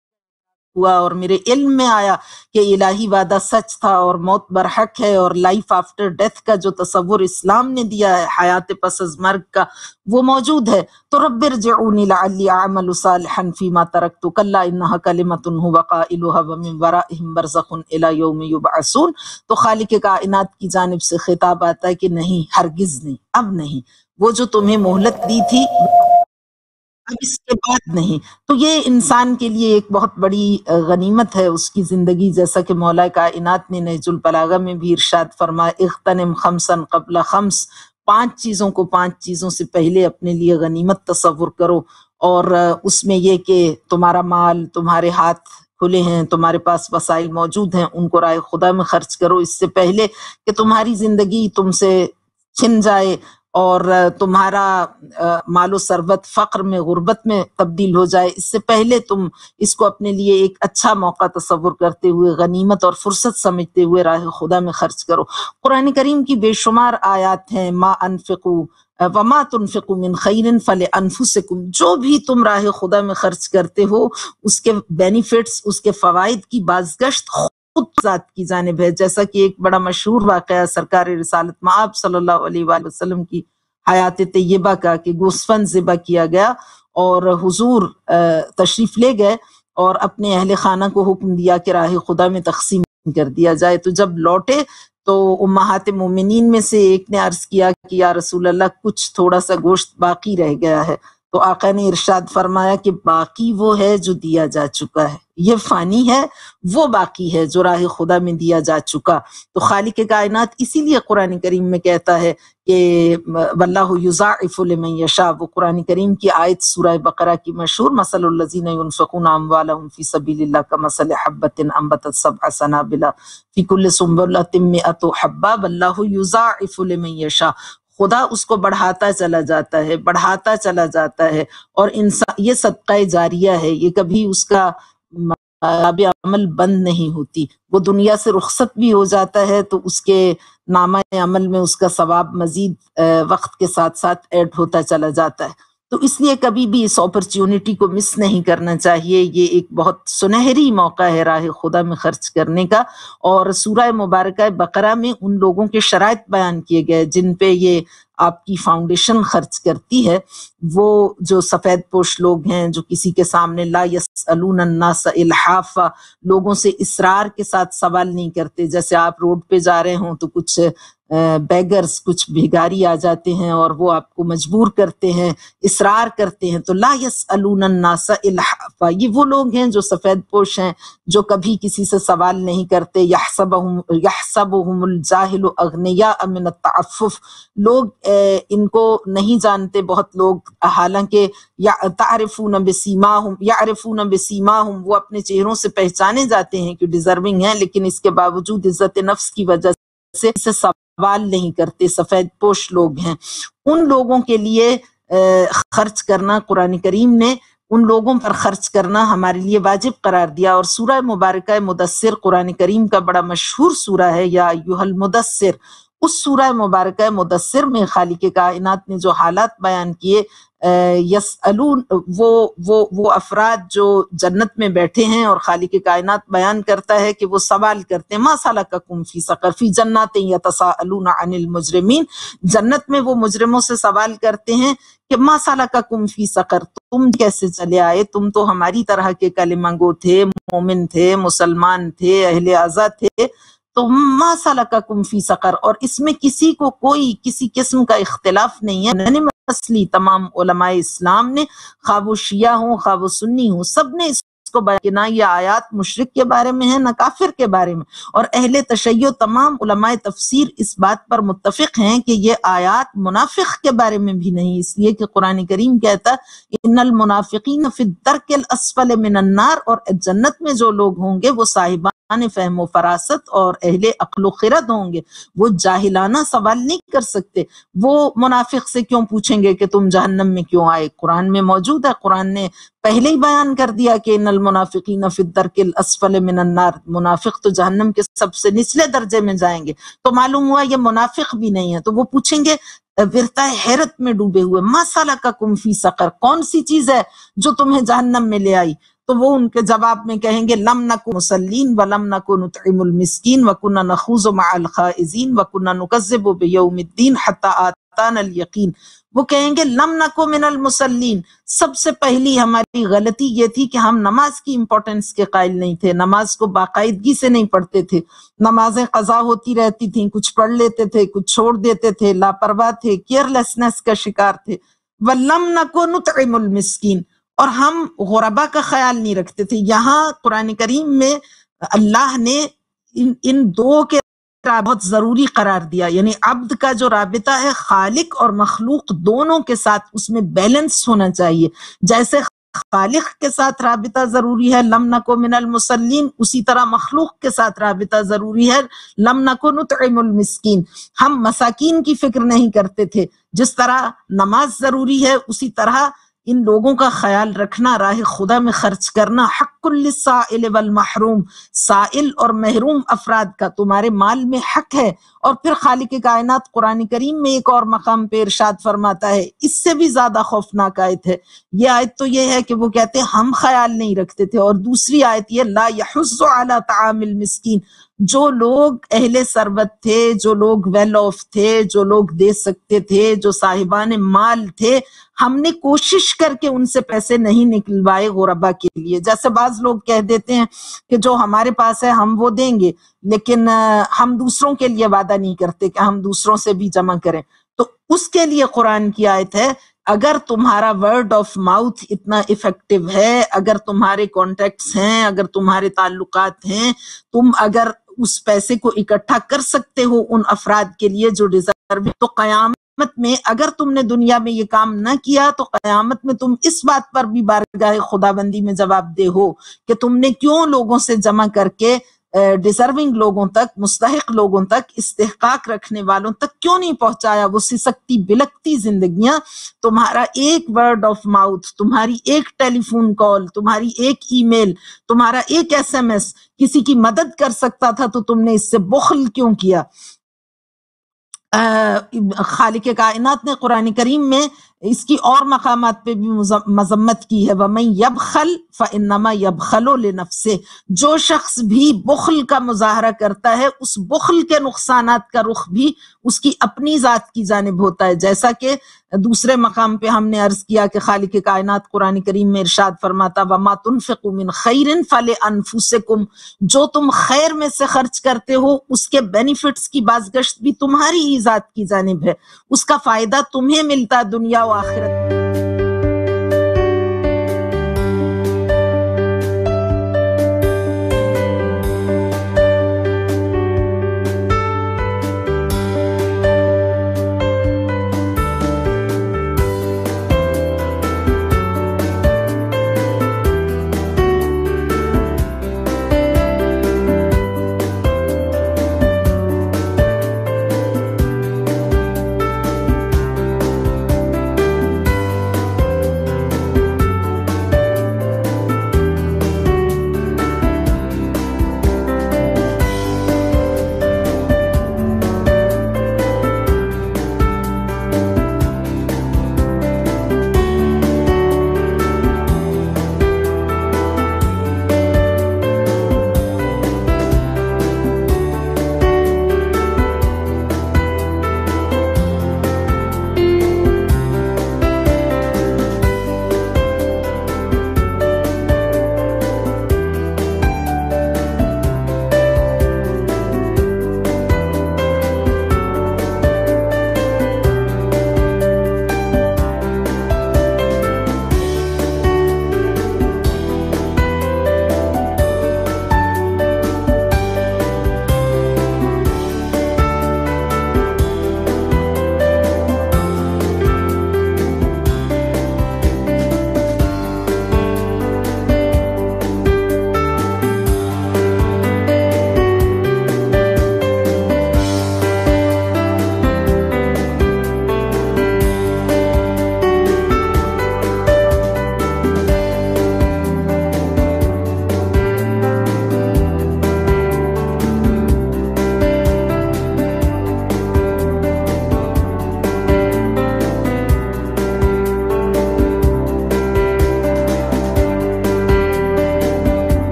हुआ और मेरे इल्म में आया कि इलाही वादा सच था और मौत बरहक है और लाइफ आफ्टर डेथ का जो तस्वुर इस्लाम ने दिया है, हयात पसज मर्ग का, वो मौजूद है। तो रब्बिरजिऊनी लअल्ली अअमलु सालिहन फीमा तरक्तु कल्ला इन्नहा कलिमतुन हुवा क़ाइलुहा व मिन वराइहिम बरज़खुन इला यौमि युबअसून। तो खालिक कायनात की जानिब से खिताब आता है कि नहीं, हरगिज नहीं, अब नहीं, वो जो तुम्हें मोहलत दी थी अब इसके बाद नहीं। तो ये इंसान के लिए एक बहुत बड़ी गनीमत है उसकी जिंदगी, जैसा कि मौला कायनात ने नहजुल बलागा में भी इरशाद फरमाया, इग़्तनिम खम्सन क़ब्ल खम्स, 5 चीज़ों को 5 चीज़ों से पहले अपने लिए गनीमत तसव्वुर करो। और उसमें यह कि तुम्हारा माल, तुम्हारे हाथ खुले हैं, तुम्हारे पास वसाइल मौजूद हैं, उनको राह खुदा में खर्च करो इससे पहले कि तुम्हारी जिंदगी तुमसे छिन जाए और तुम्हारा मालो सरबत फ़क्र में, गुर्बत में तब्दील हो जाए। इससे पहले तुम इसको अपने लिए एक अच्छा मौका तस्वुर करते हुए, गनीमत और फुर्सत समझते हुए राह खुदा में खर्च करो। कुरान करीम की बेशुमार आयात हैं, मा अनफ़िक़ू वमा तुनफ़िक़ू मिन ख़ैरिन फ़लिअन्फ़ुसिकुम, जो भी तुम राह खुदा में खर्च करते हो उसके बेनिफिट्स, उसके फ़वाइद की बाज़गश्त खुद ज़ात की जानिब है। जैसा कि एक बड़ा मशहूर वाक़या सरकार रिसालत मआब सल्लल्लाहु अलैहि वसल्लम की हयात तय्यबा का, कि गोस्फन ज़िबा किया गया और हुजूर तशरीफ ले गए और अपने अहल खाना को हुक्म दिया कि राह खुदा में तकसीम कर दिया जाए। तो जब लौटे तो उम्माहात मोमिनीन में से एक ने अर्ज किया कि या रसूल अल्लाह, कुछ थोड़ा सा गोश्त बाकी रह गया है। तो आका ने इरशाद फरमाया कि बाकी वो है जो दिया जा चुका है, ये फानी है, वो बाकी है जो राह खुदा में दिया जा चुका। तो खालिक कायनात इसीलिए कुरान करीम में कहता है कि वल्लाहु युज़ाइफु लिमन यशा। वो कुरान करीम की आयत सूरह बकरा की मशहूर मसलुल लज़ीना युनफ़िक़ूना अम्वालहुम फ़ी सबीलिल्लाह कमसलि हब्बतिन अम्बतत सबअ सनाबिला फ़ी कुल्लि सुंबुलतिन मिअतु हब्बा वल्लाहु युज़ाइफु लिमन यशा। खुदा उसको बढ़ाता चला जाता है, बढ़ाता चला जाता है। और इंसान, ये सदका जारिया है, ये कभी उसका अमल बंद नहीं होती। वो दुनिया से रुखसत भी हो जाता है तो उसके नामा अमल में उसका सवाब मजीद वक्त के साथ साथ ऐड होता चला जाता है। तो इसलिए कभी भी इस अपॉर्चुनिटी को मिस नहीं करना चाहिए। ये एक बहुत सुनहरी मौका है राह खुदा में खर्च करने का। और सूरह मुबारक बकरा में उन लोगों के शराइत बयान किए गए जिन पे ये आपकी फाउंडेशन खर्च करती है। वो जो सफ़ेद पोश लोग हैं, जो किसी के सामने ला यसअलून अन्नास इल्हाफा, लोगों से इसरार के साथ सवाल नहीं करते। जैसे आप रोड पे जा रहे हों तो कुछ बेगर्स, कुछ भिखारी आ जाते हैं और वो आपको मजबूर करते हैं, इसरार करते हैं। तो ला यसअलून अन्नास इल्हाफा, ये वो लोग हैं जो सफ़ेद पोश हैं, जो कभी किसी से सवाल नहीं करते। यहसबहुमुल जाहिलु अगनिया मिन अत्तअफ्फुफ, लोग इनको नहीं जानते बहुत लोग, हालांकि यारिफून बिसीमाहुम, वो अपने चेहरों से पहचाने जाते हैं कि डिजर्विंग हैं, लेकिन इसके बावजूद इज्जत नफ्स की वजह से सवाल नहीं करते, सफेद पोश लोग हैं। उन लोगों के लिए खर्च करना, कुरान करीम ने उन लोगों पर खर्च करना हमारे लिए वाजिब करार दिया। और सूरह मुबारक मुदस्सिर कुरान करीम का बड़ा मशहूर सूरा है, या अय्युहल मुदस्सिर। उस सूरह मुबारक मुदस्सिर में खालिक कायनात ने जो हालात बयान किए, यसअलून, वो अफराद जो जन्नत में बैठे हैं, और खालिक कायनात बयान करता है कि वो सवाल करते हैं, मासाला का कुम्फी सकर फी जन्नात यतसाअलून अनिल मुजरिमीन, जन्नत में वो मुजरिमों से सवाल करते हैं कि मासाला का कुम्फी सकर, तुम कैसे चले आए, तुम तो हमारी तरह के कलेमांगो थे, मोमिन थे, मुसलमान थे, अहले आज़ा थे, तो मा सलकाकुम फी सकर। और इसमें किसी को कोई किसी किस्म का इख्तिलाफ नहीं है। असली तमाम उलमाए इस्लाम ने, खा वो शिया हो, खा वो सुन्नी हो, सब ने इसको बयान, ना ये आयात मुशरिक के बारे में है ना काफिर के बारे में। और अहले तशय्यो, तमाम उलमाए तफसीर इस बात पर मुत्तफिक हैं कि ये आयात मुनाफिक के बारे में भी नहीं, इसलिए कि कुरान करीम कहता इन्नल मुनाफिकीन फी दरकिल अस्फल मिनन नार, और जन्नत में जो लोग होंगे वो साहिबा फहम फरासत और अहले अक्ल खिरद होंगे, वो जाहिलाना सवाल नहीं कर सकते। वो मुनाफिक से क्यों पूछेंगे कि तुम जहन्नम में क्यों आए? कुरान में मौजूद है, कुरान ने पहले ही बयान कर दिया कि इन्नल मुनाफिकीन फी दरकिल अस्फल मिनन नार, मुनाफिक तो जहन्नम के सबसे निचले दर्जे में जाएंगे। तो मालूम हुआ ये मुनाफिक भी नहीं है। तो वो पूछेंगे विरताए हैरत में डूबे हुए, मासाला का कुम्फी सकर, कौन सी चीज है जो तुम्हें जहन्नम में ले आई? तो वो उनके जवाब में कहेंगे लम नकु मुसल्लीन व लम नकु नुतइमुल मिस्कीन व कुन्ना नखूज़ु मअल खाइज़ीन व कुन्ना नुकज़्ज़िबु बियौमिद्दीन हत्ता आताना अल यकीन। वो कहेंगे लम नकु मिनल मुसल्लीन, सबसे पहली हमारी गलती ये थी कि हम नमाज की इम्पोर्टेंस के कायल नहीं थे, नमाज को बाकायदगी से नहीं पढ़ते थे, नमाजें कज़ा होती रहती थीं, कुछ पढ़ लेते थे, कुछ छोड़ देते थे, लापरवाह थे, केयरलेसनेस का शिकार थे। व लम नकु नुतइमुल मिस्कीन, और हम गुरबा का ख्याल नहीं रखते थे। यहाँ कुरान करीम में अल्लाह ने इन दो के बहुत जरूरी करार दिया, यानी अब्द का जो राबिता है खालिक और मखलूक दोनों के साथ, उसमें बैलेंस होना चाहिए। जैसे खालिक के साथ राबिता जरूरी है लम नको मिनल मुसल्लीन, उसी तरह मखलूक के साथ राबिता जरूरी है लम नको नुतइमुल मिस्कीन। हम मसाकीन की फिक्र नहीं करते थे। जिस तरह नमाज जरूरी है, उसी तरह इन लोगों का ख्याल रखना, राह खुदा में खर्च करना, हक़्क़ुल लिस्साइल वल महरूम, साइल और महरूम अफराद का तुम्हारे माल में हक है। और फिर खालिक कायनात कुरान करीम में एक और मकाम पे इरशाद फरमाता है, इससे भी ज्यादा खौफनाक आयत है ये आयत। तो ये है कि वो कहते हैं हम ख्याल नहीं रखते थे, और दूसरी आयत ये ला यहुज़्ज़ु अला तामिल मिस्कीन, जो लोग अहले सरबत थे, जो लोग वेल ऑफ थे, जो लोग दे सकते थे, जो साहिबान माल थे, हमने कोशिश करके उनसे पैसे नहीं निकलवाए गुरबा के लिए। जैसे बाज बाज लोग कह देते हैं कि जो हमारे पास है हम वो देंगे, लेकिन हम दूसरों के लिए वादा नहीं करते कि हम दूसरों से भी जमा करें। तो उसके लिए कुरान की आयत है, अगर तुम्हारा वर्ड ऑफ माउथ इतना इफेक्टिव है, अगर तुम्हारे कॉन्टेक्ट्स हैं, अगर तुम्हारे ताल्लुकात हैं, तुम अगर उस पैसे को इकट्ठा कर सकते हो उन अफराद के लिए जो डिजर्व, तो कयामत में अगर तुमने दुनिया में ये काम न किया तो कयामत में तुम इस बात पर भी बारगाह खुदाबंदी में जवाबदेह हो कि तुमने क्यों लोगों से जमा करके डिजर्विंग लोगों तक, मुस्तहिक लोगों तक, इस्तेहकाक रखने वालों तक क्यों नहीं पहुंचाया। वो सिसकती बिलकती जिंदगियां तुम्हारा एक वर्ड ऑफ माउथ, तुम्हारी एक टेलीफोन कॉल, तुम्हारी एक ईमेल, तुम्हारा एक SMS किसी की मदद कर सकता था, तो तुमने इससे बुखल क्यों किया। खालिक कायनात ने कुरान करीम में इसकी और मकामात पे भी मजम्मत की है, वमन यबखल फइन्नमा यबखलु लिनफ्से, जो शख्स भी बुखल का मुजाहरा करता है उस बुखल के नुकसानात का रुख भी उसकी अपनी जात की जानिब होता है। जैसा कि दूसरे मकाम पे हमने अर्ज किया कि खालिक कायनात कुरान करीम में इरशाद फरमाता, वमा तुनफिकु मिन खैरिन फलिअनफुसिकुम, जो तुम खैर में से खर्च करते हो उसके बेनिफिट्स की बाजगश्त भी तुम्हारी ही जात की जानिब है, उसका फायदा तुम्हें मिलता दुनिया और आखिरत।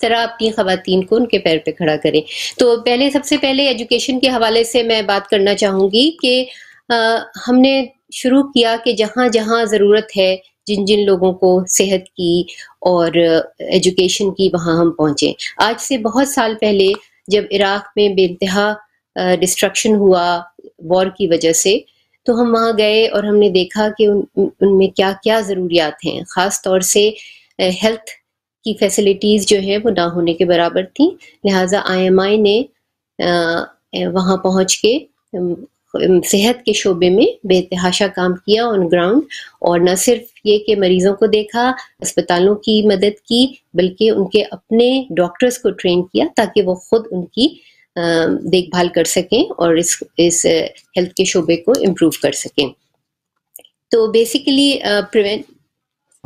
तरह अपनी खवातीन को उनके पैर पे खड़ा करें। तो पहले सबसे पहले एजुकेशन के हवाले से मैं बात करना चाहूंगी कि हमने शुरू किया कि जहां जहां जरूरत है, जिन जिन लोगों को सेहत की और एजुकेशन की, वहां हम पहुंचे। आज से बहुत साल पहले जब इराक में बेइंतहा डिस्ट्रक्शन हुआ वॉर की वजह से, तो हम वहां गए और हमने देखा कि उनमें क्या क्या जरूरियात हैं। खास तौर से हेल्थ की फैसिलिटीज़ जो है वो ना होने के बराबर थी, लिहाजा IMI ने वहाँ पहुँच के सेहत के शोबे में बेतहाशा काम किया ऑन ग्राउंड, और न सिर्फ ये कि मरीजों को देखा, अस्पतालों की मदद की, बल्कि उनके अपने डॉक्टर्स को ट्रेन किया ताकि वो खुद उनकी देखभाल कर सकें और इस हेल्थ के शोबे को इम्प्रूव कर सकें। तो बेसिकली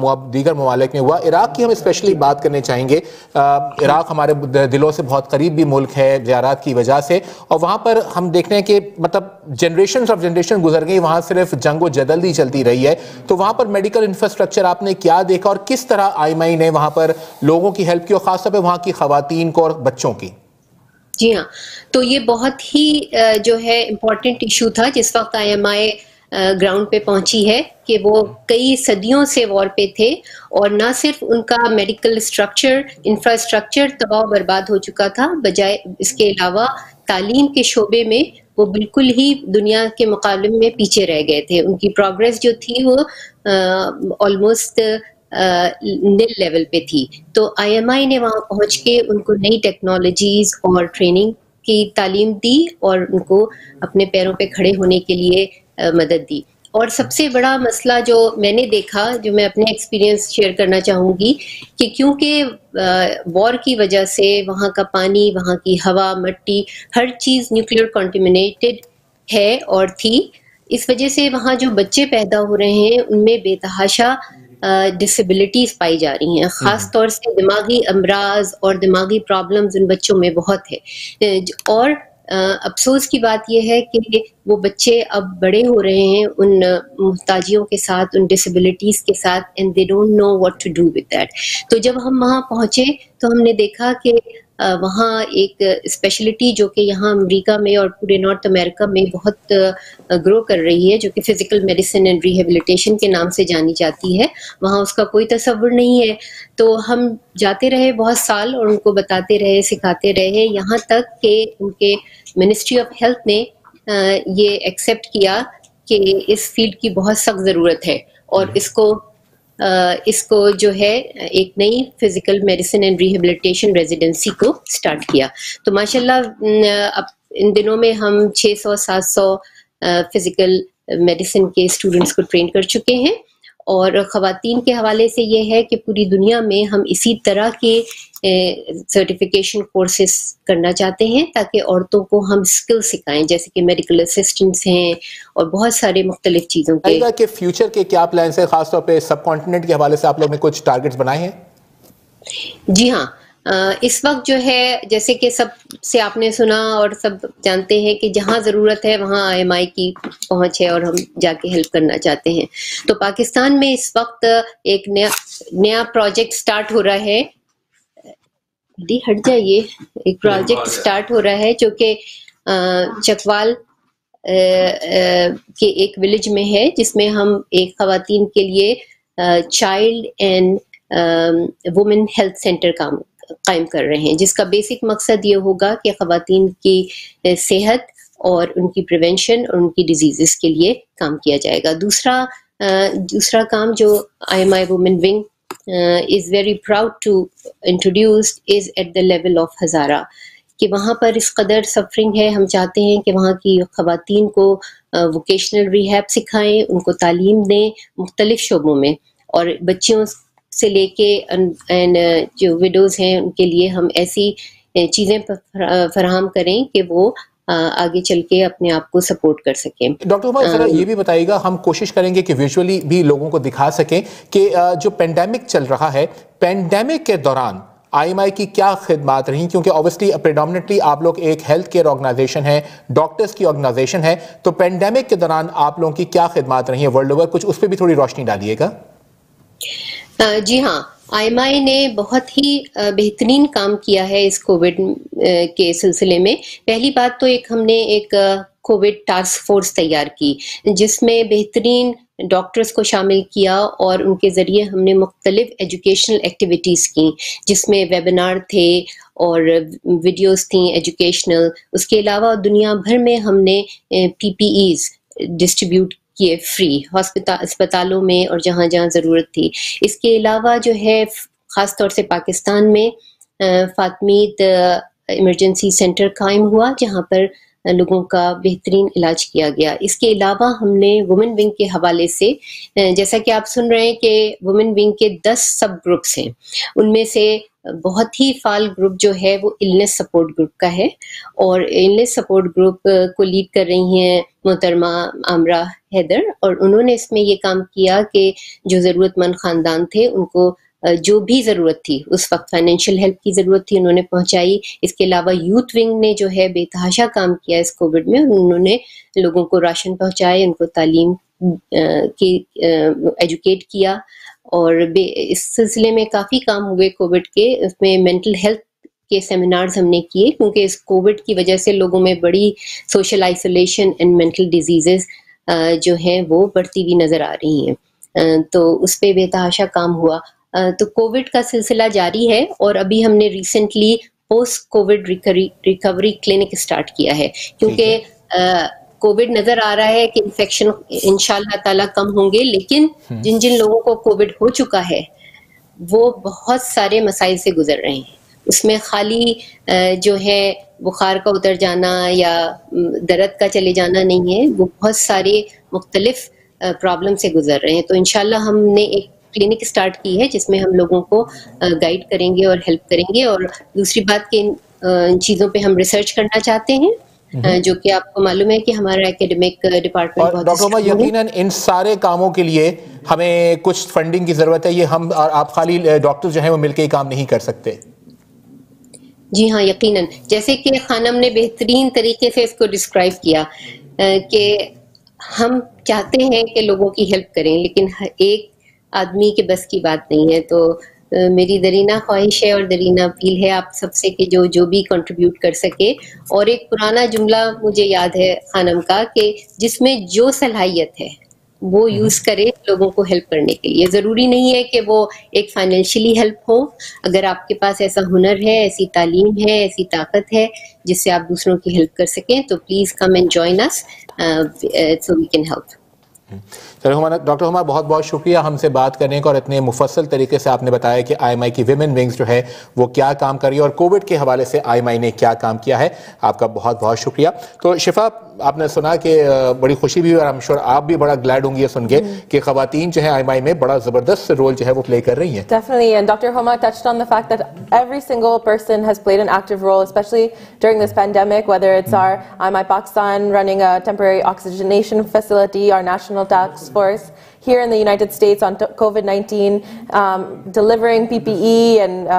दीगर ममालिक में हुआ। इराक़ की हम स्पेशली बात करने चाहेंगे। इराक़ हमारे दिलों से बहुत करीब भी मुल्क है ज़ियारत की वजह से, और वहाँ पर हम देखते हैं कि मतलब जनरेशन ऑफ जनरेशन गुजर गई, वहाँ सिर्फ जंग व जदल ही चलती रही है। तो वहाँ पर मेडिकल इंफ्रास्ट्रक्चर आपने क्या देखा और किस तरह IMI ने वहाँ पर लोगों की हेल्प की और ख़ासतौर पर वहाँ की ख़वातीन को और बच्चों की? जी हाँ, तो ये बहुत ही जो है इम्पोर्टेंट इशू था जिस वक्त IMI ग्राउंड पे पहुंची है, कि वो कई सदियों से वॉर पे थे और ना सिर्फ उनका मेडिकल स्ट्रक्चर इंफ्रास्ट्रक्चर तबाह बर्बाद हो चुका था, बजाय इसके अलावा तालीम के शोबे में वो बिल्कुल ही दुनिया के मुकाबले में पीछे रह गए थे। उनकी प्रोग्रेस जो थी वो ऑलमोस्ट निल लेवल पे थी। तो IMI ने वहाँ पहुँच के उनको नई टेक्नोलॉजीज और ट्रेनिंग की तालीम दी और उनको अपने पैरों पे खड़े होने के लिए मदद दी। और सबसे बड़ा मसला जो मैंने देखा, जो मैं अपने एक्सपीरियंस शेयर करना चाहूँगी, कि क्योंकि वॉर की वजह से वहाँ का पानी, वहाँ की हवा, मिट्टी, हर चीज़ न्यूक्लियर कॉन्टेमिनेटेड है और थी। इस वजह से वहाँ जो बच्चे पैदा हो रहे हैं उनमें बेतहाशा डिसेबिलिटीज़ पाई जा रही हैं। ख़ास तौर से दिमागी अमराज और दिमागी प्रॉब्लम्स उन बच्चों में बहुत है। और अफसोस की बात यह है कि वो बच्चे अब बड़े हो रहे हैं उन मुहताजियों के साथ, उन डिसेबिलिटीज़ के साथ, and they don't know what to do with that. तो जब हम वहाँ पहुँचे तो हमने देखा कि वहाँ एक स्पेशलिटी जो कि यहाँ अमेरिका में और पूरे नॉर्थ अमेरिका में बहुत ग्रो कर रही है, जो कि फिजिकल मेडिसिन एंड रिहेबिलिटेशन के नाम से जानी जाती है, वहाँ उसका कोई तसव्वुर नहीं है। तो हम जाते रहे बहुत साल और उनको बताते रहे, सिखाते रहे, यहाँ तक कि उनके मिनिस्ट्री ऑफ हेल्थ ने ये एक्सेप्ट किया कि इस फील्ड की बहुत सख्त ज़रूरत है और इसको जो है एक नई physical medicine and rehabilitation residency को स्टार्ट किया। तो माशाल्लाह अब इन दिनों में हम 600-700 फिजिकल मेडिसिन के स्टूडेंट्स को ट्रेन कर चुके हैं। और ख़वातीन के हवाले से ये है कि पूरी दुनिया में हम इसी तरह के सर्टिफिकेशन कोर्सेस करना चाहते हैं ताकि औरतों को हम स्किल सिखाएं, जैसे कि मेडिकल असिस्टेंट्स हैं और बहुत सारे मुख्तलिफ चीज़ों के। फ्यूचर के क्या प्लान्स हैं, ख़ासतौर पे सब कॉन्टिनेंट के हवाले से आप लोग ने कुछ टारगेट्स बनाए हैं? जी हाँ, इस वक्त जो है जैसे कि सब से आपने सुना और सब जानते हैं कि जहाँ ज़रूरत है वहाँ IMI की पहुँच है और हम जाके हेल्प करना चाहते हैं। तो पाकिस्तान में इस वक्त एक नया प्रोजेक्ट स्टार्ट हो रहा है, हट जाइए, एक प्रोजेक्ट स्टार्ट हो रहा है जो कि चकवाल के एक विलेज में है, जिसमें हम एक ख़वातीन के लिए child and women health centre कायम कर रहे हैं, जिसका बेसिक मकसद ये होगा कि ख़वातीन की सेहत और उनकी प्रिवेंशन और उनकी डिजीज़ के लिए काम किया जाएगा। दूसरा काम जो IMI women wing is very proud to introduce is at the level of Hazara, कि वहाँ पर इस कदर सफरिंग है। हम चाहते हैं कि वहाँ की ख़वातीन को वोकेशनल रिहैब सिखाएँ, उनको तालीम दें मुख्तलिफ शोबों में, और बच्चियों से लेके जो विडोज़ हैं उनके लिए हम ऐसी चीज़ें फराहम करें कि वो आगे चल के अपने आप को सपोर्ट कर सकें। डॉक्टर ये भी बताइएगा, हम कोशिश करेंगे कि विजुअली भी लोगों को दिखा सकें कि जो पेंडेमिक चल रहा है, पेंडेमिक के दौरान IMI की क्या खिदमत रही, क्योंकि ऑब्वियसली प्रेडोमिनेटली आप लोग एक हेल्थ केयर ऑर्गेनाइजेशन है, डॉक्टर्स की ऑर्गेनाइजेशन है, तो पेंडेमिक के दौरान आप लोगों की क्या खिदमत रही है वर्ल्ड ओवर, कुछ उस पर भी थोड़ी रोशनी डालिएगा। जी हाँ, IMI ने बहुत ही बेहतरीन काम किया है इस कोविड के सिलसिले में। पहली बात तो हमने एक कोविड टास्क फोर्स तैयार की, जिसमें बेहतरीन डॉक्टर्स को शामिल किया और उनके ज़रिए हमने मुख्तलिफ एजुकेशनल एक्टिविटीज़ की, जिसमें वेबिनार थे और वीडियोस थी एजुकेशनल। उसके अलावा दुनिया भर में हमने PPEs डिस्ट्रीब्यूट किए फ्री अस्पतालों में और जहाँ जहाँ ज़रूरत थी। इसके अलावा जो है ख़ास तौर से पाकिस्तान में फातमीत इमरजेंसी सेंटर कायम हुआ, जहाँ पर लोगों का बेहतरीन इलाज किया गया। इसके अलावा हमने वुमेन विंग के हवाले से, जैसा कि आप सुन रहे हैं कि वुमेन विंग के 10 सब ग्रुप्स हैं, उनमें से बहुत ही फाल ग्रुप जो है वो इलनेस सपोर्ट ग्रुप का है और इलनेस सपोर्ट ग्रुप को लीड कर रही हैं मोहतरमा आमरा हैदर, और उन्होंने इसमें ये काम किया कि जो ज़रूरतमंद ख़ानदान थे उनको जो भी ज़रूरत थी उस वक्त फाइनेंशियल हेल्प की ज़रूरत थी उन्होंने पहुंचाई। इसके अलावा यूथ विंग ने जो है बेतहाशा काम किया इस कोविड में, उन्होंने लोगों को राशन पहुंचाए, उनको तालीम की एजुकेट किया और इस सिलसिले में काफ़ी काम हुए कोविड के। उसमें मेंटल हेल्थ के सेमिनार्स हमने किए क्योंकि इस कोविड की वजह से लोगों में बड़ी social isolation and mental diseases जो हैं वो बढ़ती हुई नज़र आ रही हैं, तो उस पर बेतहाशा काम हुआ। तो कोविड का सिलसिला जारी है और अभी हमने recently post Covid recovery clinic start किया है क्योंकि कोविड नजर आ रहा है कि इन्फेक्शन इंशाल्लाह ताला कम होंगे, लेकिन जिन जिन लोगों को कोविड हो चुका है वो बहुत सारे मसाइल से गुजर रहे हैं। उसमें खाली जो है बुखार का उतर जाना या दर्द का चले जाना नहीं है, वो बहुत सारे मुख्तलिफ प्रॉब्लम से गुजर रहे हैं। तो इंशाल्लाह हमने एक क्लिनिक स्टार्ट की है जिसमें हम लोगों को गाइड करेंगे और हेल्प करेंगे। और दूसरी बात कि इन चीज़ों पे हम रिसर्च करना चाहते हैं जो कि आपको मालूम है कि हमारा एकेडमिक डिपार्टमेंट बहुत डॉक्टर भाई यकीनन इन सारे कामों के लिए हमें कुछ फंडिंग की जरूरत है, ये हम और आप खाली डॉक्टर जो हैं वो मिलकर ही काम नहीं कर सकते। जी हाँ यकीनन, जैसे कि खानम ने बेहतरीन तरीके से इसको डिस्क्राइब किया कि हम चाहते हैं कि लोगों की हेल्प करें लेकिन एक आदमी के बस की बात नहीं है। तो मेरी दरीना ख्वाहिश है और दरीना अपील है आप सबसे कि जो जो भी कंट्रीब्यूट कर सके। और एक पुराना जुमला मुझे याद है खानम का कि जिसमें जो सलाहियत है वो यूज़ करे लोगों को हेल्प करने के लिए। ज़रूरी नहीं है कि वो एक फाइनेंशियली हेल्प हो, अगर आपके पास ऐसा हुनर है, ऐसी तालीम है, ऐसी ताकत है जिससे आप दूसरों की हेल्प कर सकें तो please come and join us so we can help. चलो हमारा डॉक्टर हमारा बहुत बहुत शुक्रिया हमसे बात करने का और इतने मुफस्सल तरीके से आपने बताया कि आईएमआई की विमेन विंग्स जो है वो क्या काम कर रही है और कोविड के हवाले से आईएमआई ने क्या काम किया है। आपका बहुत बहुत शुक्रिया। तो शिफा आपने सुना कि बड़ी खुशी भी और आई एम श्योर आप भी बड़ा ग्लैड होंगी सुन के कि खवातीन जो है आईएमआई में बड़ा जबरदस्त रोल जो है वो प्ले कर रही हैं। Definitely and doctor Huma touched on the fact that every single person has played an active role specially during this pandemic, whether it's our IMI Pakistan running a temporary oxygenation facility, our national task force here in the United States on COVID-19, delivering PPE and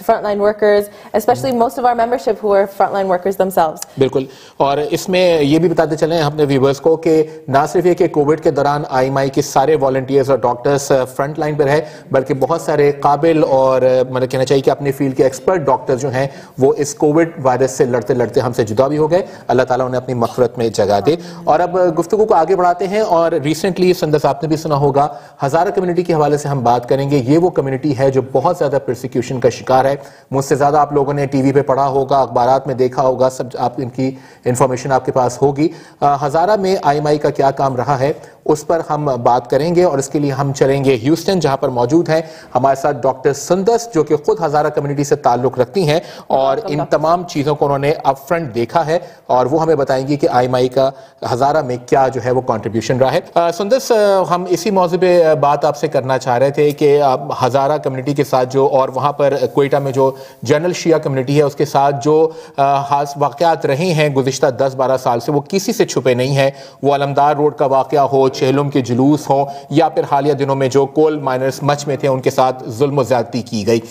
to frontline workers, especially most of our membership who are frontline workers themselves. बिल्कुल, और इसमें ये भी बताते चलें अपने viewers को कि ना सिर्फ ये कि कोविड के दौरान आईएमआई के सारे वॉलंटियर्स और डॉक्टर्स फ्रंट लाइन पर है बल्कि बहुत सारे काबिल और मतलब कहना चाहिए कि अपने फील्ड के एक्सपर्ट डॉक्टर्स जो हैं वो इस कोविड वायरस से लड़ते लड़ते हमसे जुदा भी हो गए। अल्लाह ताला उन्हें अपनी मग़फ़िरत में जगह दे। और अब गुफ्तगू को आगे बढ़ाते हैं और रिसेंटली संदर साहब ने भी होगा हजारा कम्युनिटी के हवाले से हम बात करेंगे। ये वो कम्युनिटी है जो बहुत ज्यादा परसिक्यूशन का शिकार है। मुझसे ज्यादा आप लोगों ने टीवी पे पढ़ा होगा, अखबारात में देखा होगा, सब आप इनकी इंफॉर्मेशन आपके पास होगी। हजारा में आईएमआई का क्या काम रहा है उस पर हम बात करेंगे और इसके लिए हम चलेंगे ह्यूस्टन जहां पर मौजूद हैं हमारे साथ डॉक्टर संदस जो कि खुद हजारा कम्युनिटी से ताल्लुक रखती हैं और इन तमाम चीज़ों को उन्होंने अपफ्रंट देखा है और वो हमें बताएंगी कि आईएमआई का हजारा में क्या जो है वो कंट्रीब्यूशन रहा है। संदस, हम इसी मौजू पे बात आपसे करना चाह रहे थे कि आप हजारा कम्युनिटी के साथ जो और वहाँ पर क्वेटा में जो जनरल शिया कम्युनिटी है उसके साथ जो खास वाक़यात रहे हैं गुज़िश्ता 10-12 साल से वो किसी से छुपे नहीं हैं। वो अलमदार रोड का वाक़या हो, चेहलम के जुलूस हों या फिर हालिया दिनों में जो कोल माइनर्स मच में थे उनके साथ जुल्म ज़्यादती की गई।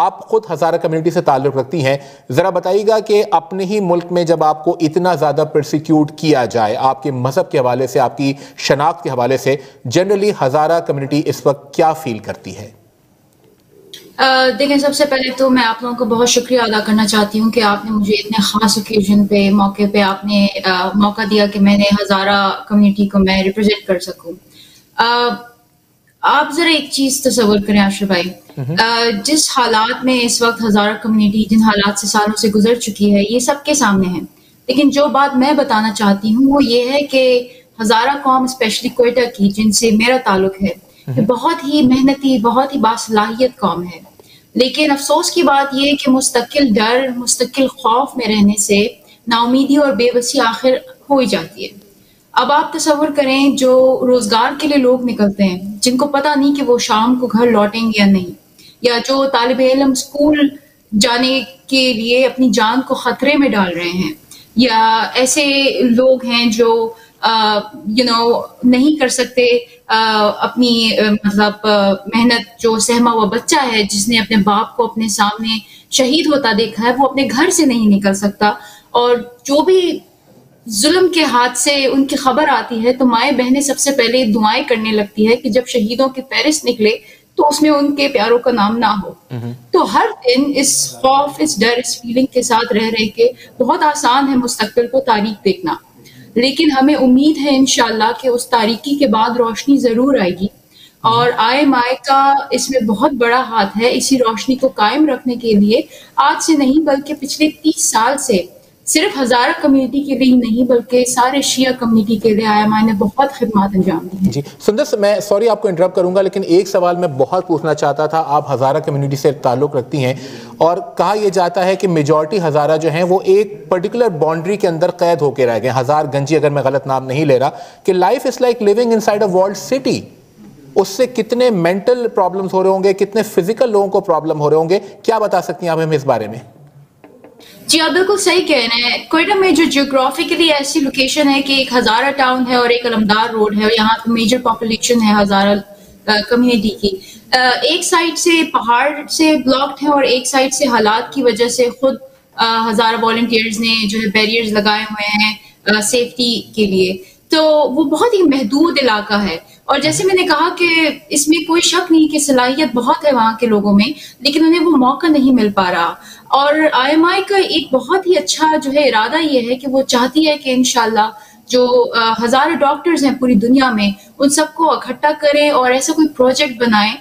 आप खुद हजारा कम्युनिटी से ताल्लुक़ रखती हैं, ज़रा बताइएगा कि अपने ही मुल्क में जब आपको इतना ज़्यादा परसिक्यूट किया जाए आपके मज़हब के हवाले से, आपकी शनाख्त के हवाले से, जनरली हजारा कम्युनिटी इस वक्त क्या फील करती है? देखें, सबसे पहले तो मैं आप लोगों को बहुत शुक्रिया अदा करना चाहती हूँ कि आपने मुझे इतने ख़ास ओकेजन पे मौके पे आपने मौका दिया कि मैंने हज़ारा कम्युनिटी को मैं रिप्रेजेंट कर सकूँ। आप ज़रा एक चीज़ तस्वर करें आशर भाई, जिस हालात में इस वक्त हज़ारा कम्युनिटी जिन हालात से सालों से गुजर चुकी है ये सबके सामने है, लेकिन जो बात मैं बताना चाहती हूँ वो ये है कि हज़ारा कौम स्पेशली क्वेटा की जिनसे मेरा ताल्लुक है बहुत ही मेहनती, बहुत ही बासलाहियत कौम है, लेकिन अफसोस की बात यह कि मुस्तकिल डर, मुस्तकिल खौफ में रहने से नाउमीदी और बेबसी आखिर हो ही जाती है। अब आप तसव्वुर करें जो रोजगार के लिए लोग निकलते हैं जिनको पता नहीं कि वो शाम को घर लौटेंगे या नहीं, या जो तालिबे इल्म स्कूल जाने के लिए अपनी जान को खतरे में डाल रहे हैं, या ऐसे लोग हैं जो नहीं कर सकते अपनी मतलब मेहनत, जो सहमा हुआ बच्चा है जिसने अपने बाप को अपने सामने शहीद होता देखा है वो अपने घर से नहीं निकल सकता, और जो भी जुल्म के हाथ से उनकी खबर आती है तो माएं बहनें सबसे पहले दुआएं करने लगती है कि जब शहीदों की फहरिस्त निकले तो उसमें उनके प्यारों का नाम ना हो। तो हर दिन इस खौफ, इस डर, इस फीलिंग के साथ रह रहे के बहुत आसान है मुस्तकबिल को तारीख देखना, लेकिन हमें उम्मीद है इंशाल्लाह कि उस तारीकी के बाद रोशनी जरूर आएगी, और IMI का इसमें बहुत बड़ा हाथ है। इसी रोशनी को कायम रखने के लिए आज से नहीं बल्कि पिछले 30 साल से सिर्फ हजारा कम्युनिटी के लिए नहीं बल्कि सारे शिया कम्युनिटी के लिए IMI ने बहुत खिदमत अंजाम दी है। जी सुंदर, मैं सॉरी आपको इंटरप्ट करूंगा, लेकिन एक सवाल मैं बहुत पूछना चाहता था। आप हजारा कम्युनिटी से ताल्लुक़ रखती हैं और कहा यह जाता है कि मेजॉरिटी हजारा जो हैं वो एक पर्टिकुलर बाउंड्री के अंदर कैद होकर रह गए, हजार गंजी अगर मैं गलत नाम नहीं ले रहा, कि life is like living inside a world city. उससे कितने मेंटल प्रॉब्लम्स हो रहे होंगे, कितने फिजिकल लोगों को प्रॉब्लम हो रहे होंगे, क्या बता सकती हैं आप हमें इस बारे में? जी आप बिल्कुल सही कह रहे हैं। क्वेटा में जो जियोग्राफिकली ऐसी लोकेशन है कि एक हजारा टाउन है और एक अलमदार रोड है, और यहाँ पे मेजर पॉपुलेशन है हजारा कम्युनिटी की। एक साइड से पहाड़ से ब्लॉक्ड है और एक साइड से हालात की वजह से खुद हजारा वॉलंटियर्स ने जो है बैरियर्स लगाए हुए हैं सेफ्टी के लिए, तो वो बहुत ही महदूद इलाका है। और जैसे मैंने कहा कि इसमें कोई शक नहीं कि सलाहियत बहुत है वहाँ के लोगों में, लेकिन उन्हें वो मौका नहीं मिल पा रहा। और IMI का एक बहुत ही अच्छा जो है इरादा ये है कि वो चाहती है कि इंशाल्लाह जो हजारों डॉक्टर्स हैं पूरी दुनिया में उन सबको इकट्ठा करें और ऐसा कोई प्रोजेक्ट बनाए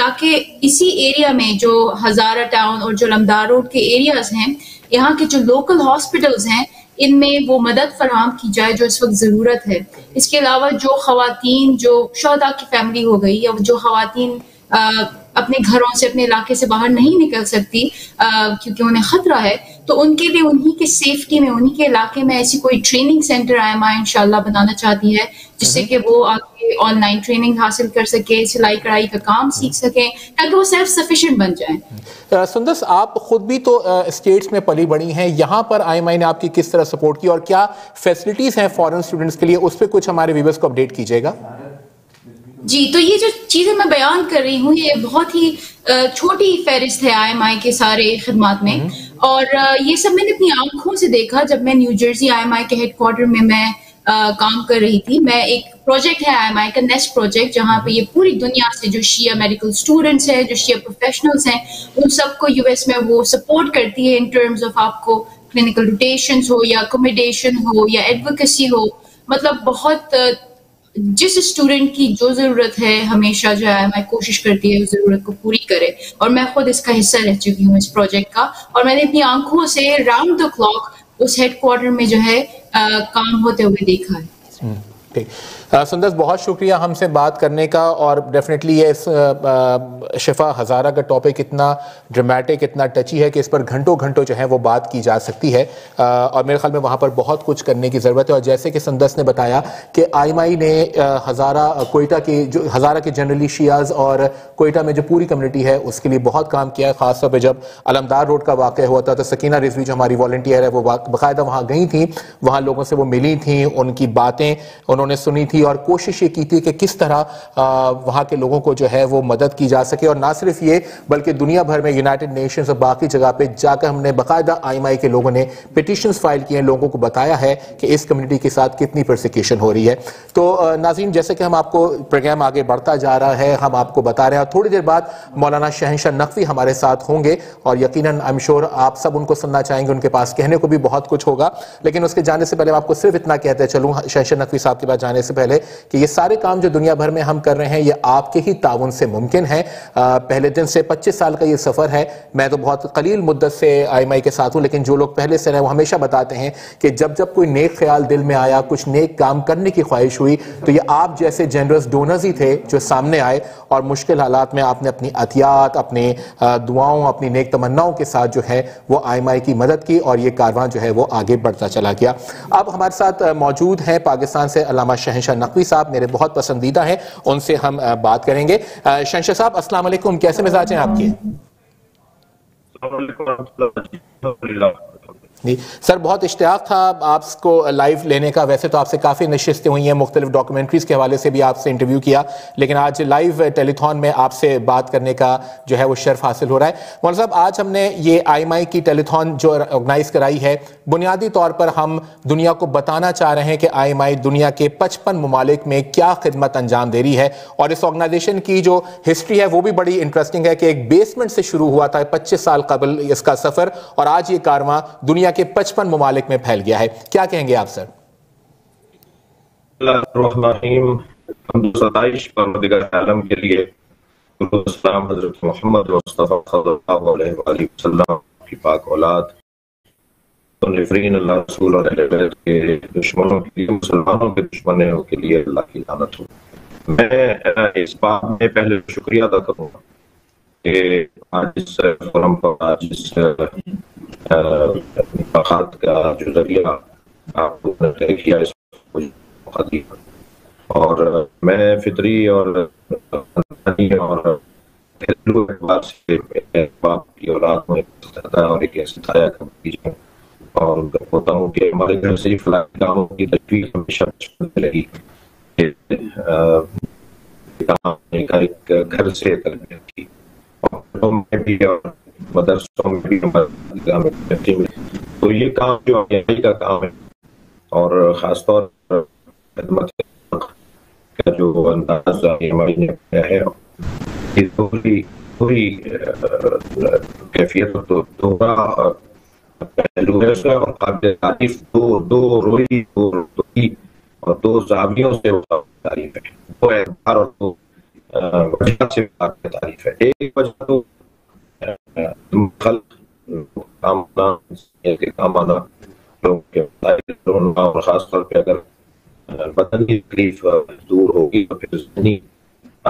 ताकि इसी एरिया में जो हजारा टाउन और जो अलमदार रोड के एरियाज हैं, यहाँ के जो लोकल हॉस्पिटल्स हैं, इनमें वो मदद फराहम की जाए जो इस वक्त ज़रूरत है। इसके अलावा जो ख़वातीन, जो शोहदा की फैमिली हो गई, या जो ख़वातीन अपने घरों से, अपने इलाके से बाहर नहीं निकल सकती क्योंकि उन्हें ख़तरा है, तो उनके लिए उन्हीं के सेफ्टी में, उन्हीं के इलाके में ऐसी कोई ट्रेनिंग सेंटर IMI इंशाल्लाह बनाना चाहती है, जिससे कि वो आगे ऑनलाइन ट्रेनिंग हासिल कर सके, सिलाई कढ़ाई का काम सीख सकें, ताकि वो सेल्फ सफिशिएंट बन जाए। सुंदर, आप खुद भी तो स्टेट्स में पली बढ़ी हैं, यहाँ पर IMI ने आपकी किस तरह सपोर्ट की और क्या फैसिलिटीज़ हैं फॉरेन स्टूडेंट्स के लिए, उस पर कुछ हमारे व्यूवर्स को अपडेट कीजिएगा। जी तो ये जो चीज़ें मैं बयान कर रही हूँ ये बहुत ही छोटी फहरिस्त है IMI के सारे खिदमात में, और ये सब मैंने अपनी आंखों से देखा जब मैं न्यू जर्सी IMI के हेडक्वार्टर में मैं काम कर रही थी। मैं एक प्रोजेक्ट है IMI का नेक्स्ट प्रोजेक्ट, जहाँ पे ये पूरी दुनिया से जो शिया मेडिकल स्टूडेंट्स हैं, जो शिया प्रोफेशनल्स हैं, उन सबको US में वो सपोर्ट करती है इन टर्म्स ऑफ आपको क्लिनिकल रोटेशन हो या अकोमोडेशन हो या एडवोकेसी हो, मतलब बहुत जिस स्टूडेंट की जो जरूरत है हमेशा जो IMI कोशिश करती है उस जरूरत को पूरी करे। और मैं खुद इसका हिस्सा रह चुकी हूँ इस प्रोजेक्ट का, और मैंने अपनी आंखों से राउंड द क्लॉक उस हेडक्वार्टर में जो है काम होते हुए देखा है। ठीक, सुंदर बहुत शुक्रिया हमसे बात करने का, और डेफिनेटली ये शिफा हज़ारा का टॉपिक इतना ड्रामेटिक, इतना टची है कि इस पर घंटों घंटों जो है वो बात की जा सकती है, और मेरे ख्याल में वहाँ पर बहुत कुछ करने की ज़रूरत है। और जैसे कि सुंदर ने बताया कि IMI ने हज़ारा क्वेटा की जो हज़ारा के जनरली शियाज और क्वेटा में जो पूरी कम्युनिटी है उसके लिए बहुत काम किया है। ख़ासतौर पर जब अलमदार रोड का वाक़ हुआ था तो सकीना रिजवी जो हमारी वॉल्टियर है वो बाकायदा वहाँ गई थी, वहाँ लोगों से वो मिली थी, उनकी बातें उन्होंने सुनी थी और कोशिश ये की थी कि किस तरह वहाँ के लोगों को जो है वो मदद की जा सके। और ना सिर्फ ये बल्कि दुनिया भर में यूनाइटेड नेशंस और बाकी जगह पे जाकर हमने बाकायदा IMI के लोगों ने पिटिशंस फाइल किए हैं, लोगों को बताया है कि इस कम्युनिटी के साथ कितनी प्रोसिक्यूशन हो रही है। तो नाज़रीन जैसे कि हम आपको प्रोग्राम आगे बढ़ता जा रहा है हम आपको बता रहे हैं, थोड़ी देर बाद मौलाना शहशाह नकवी हमारे साथ होंगे और यकीनन आई एम श्योर आप सब उनको सुनना चाहेंगे, उनके पास कहने को भी बहुत कुछ होगा। लेकिन उसके जाने से पहले मैं आपको सिर्फ इतना कहते चलूँ शहशाह नकवी साहब के पास जाने से पहले कि ये सारे काम जो दुनिया भर में हम कर रहे हैं ये आपके ही ताउन से मुमकिन है। पहले दिन से 25 साल का ये सफ़र है। मैं तो बहुत कलील मुद्दत से IMI के साथ हूँ, लेकिन जो लोग पहले से रहे वो हमेशा बताते हैं कि जब जब कोई नेक ख्याल दिल में आया, कुछ नेक काम करने की ख्वाहिश हुई, तो ये आप जैसे जनरस डोनर्स ही थे जो सामने आए और मुश्किल हालात में आपने अपनी अतियात, अपने दुआओं, अपनी नेक तमन्नाओं के साथ जो है वो IMI की मदद की और ये कारवां जो है वो आगे बढ़ता चला गया। अब हमारे साथ मौजूद हैं पाकिस्तान से अल्लामा शहशाह शहशाह नकवी साहब मेरे बहुत पसंदीदा हैं, उनसे हम बात करेंगे। शहशाह साहब अस्सलाम वालेकुम, कैसे मिजाज हैं आपके? जी सर, बहुत इश्तियाक था आपको लाइव लेने का। वैसे तो आपसे काफ़ी नशिस्तें हुई हैं, मुख्तलिफ डॉक्यूमेंट्रीज़ के हवाले से भी आपसे इंटरव्यू किया, लेकिन आज लाइव टेलीथॉन में आपसे बात करने का जो है वो शर्फ हासिल हो रहा है। मौलाना साहब, आज हमने ये IMI की टेलीथॉन जो ऑर्गेनाइज़ कराई है, बुनियादी तौर पर हम दुनिया को बताना चाह रहे हैं कि IMI दुनिया के 55 ममालिक में क्या खिदमत अंजाम दे रही है। और इस ऑर्गेनाइजेशन की जो हिस्ट्री है वो भी बड़ी इंटरेस्टिंग है कि एक बेसमेंट से शुरू हुआ था 25 साल कबल इसका सफ़र, और आज ये कारवां दुनिया के 55 ममालिक में फैल गया है। क्या कहेंगे आप सर? के लिए हज़रत मोहम्मद की पाक औलाद के दुश्मनों के लिए, मुसलमानों के दुश्मनों के लिए अल्लाह की लानत हो। मैं इस बात में पहले शुक्रिया अदा करूँगा कि आज इस फोरम पर, आज इस मुलाकात का जो जरिया आपको तय किया, और मैं फितरी और बाप की औलाद में और एक ऐसे दाया का और होता हूँ कि हमारे घर से फलाकानों की तस्वीर हमेशा लगी घर से की और मदरसों में भी, तो ये काम जो IMI का काम है और ख़ासतौर पर खिदमत का जो अंदाज IMI ने किया है, पूरी कैफियत दोहरा पहलू है और काबिल तारीफ दो ज़ावियों से तारीफ है, दो एतबार और दो वजह से तारीफ है। एक वजह तो और खासतौर पर अगर बदन की तकलीफ दूर होगी तो फिर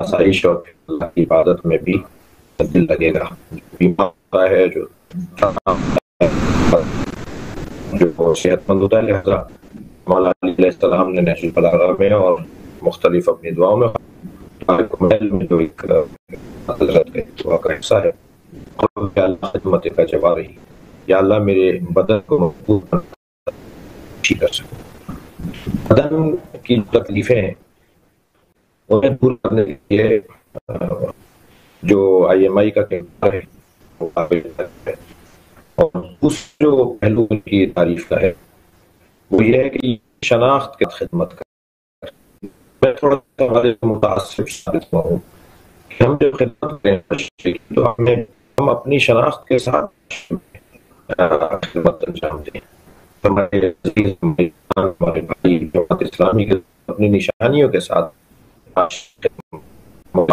आसाइश और अल्लाह की इबादत में भी दिल लगेगा। बीमार होता है, जो सेहतमंद होता है, लिहाजा मौलाना अलैहिस्सलाम ने नहजुल बलागा में और मुख्तलिफ अपनी दुआओं में जो एक दुआ का हिस्सा है, और अल्लाह खिदमत का जवाब रही, या अल्लाह मेरे बदन को मकबूल ठीक कर सको। बदन की तकलीफें हैं उन्हें दूर करने के लिए जो IMI का केंद्र है वो है, और उस जो पहलू की तारीफ का है वो ये है कि शनाख्त की खिदमत का। मैं थोड़ा सा मुतासिब साबित हुआ हूँ कि हम जो खिदमत करें तो हमें हम अपनी शनाख्त के साथ खिदमत अंजाम दें। हमारे हमारे भाई जमात इस्लामी के अपनी निशानियों के साथ अपनी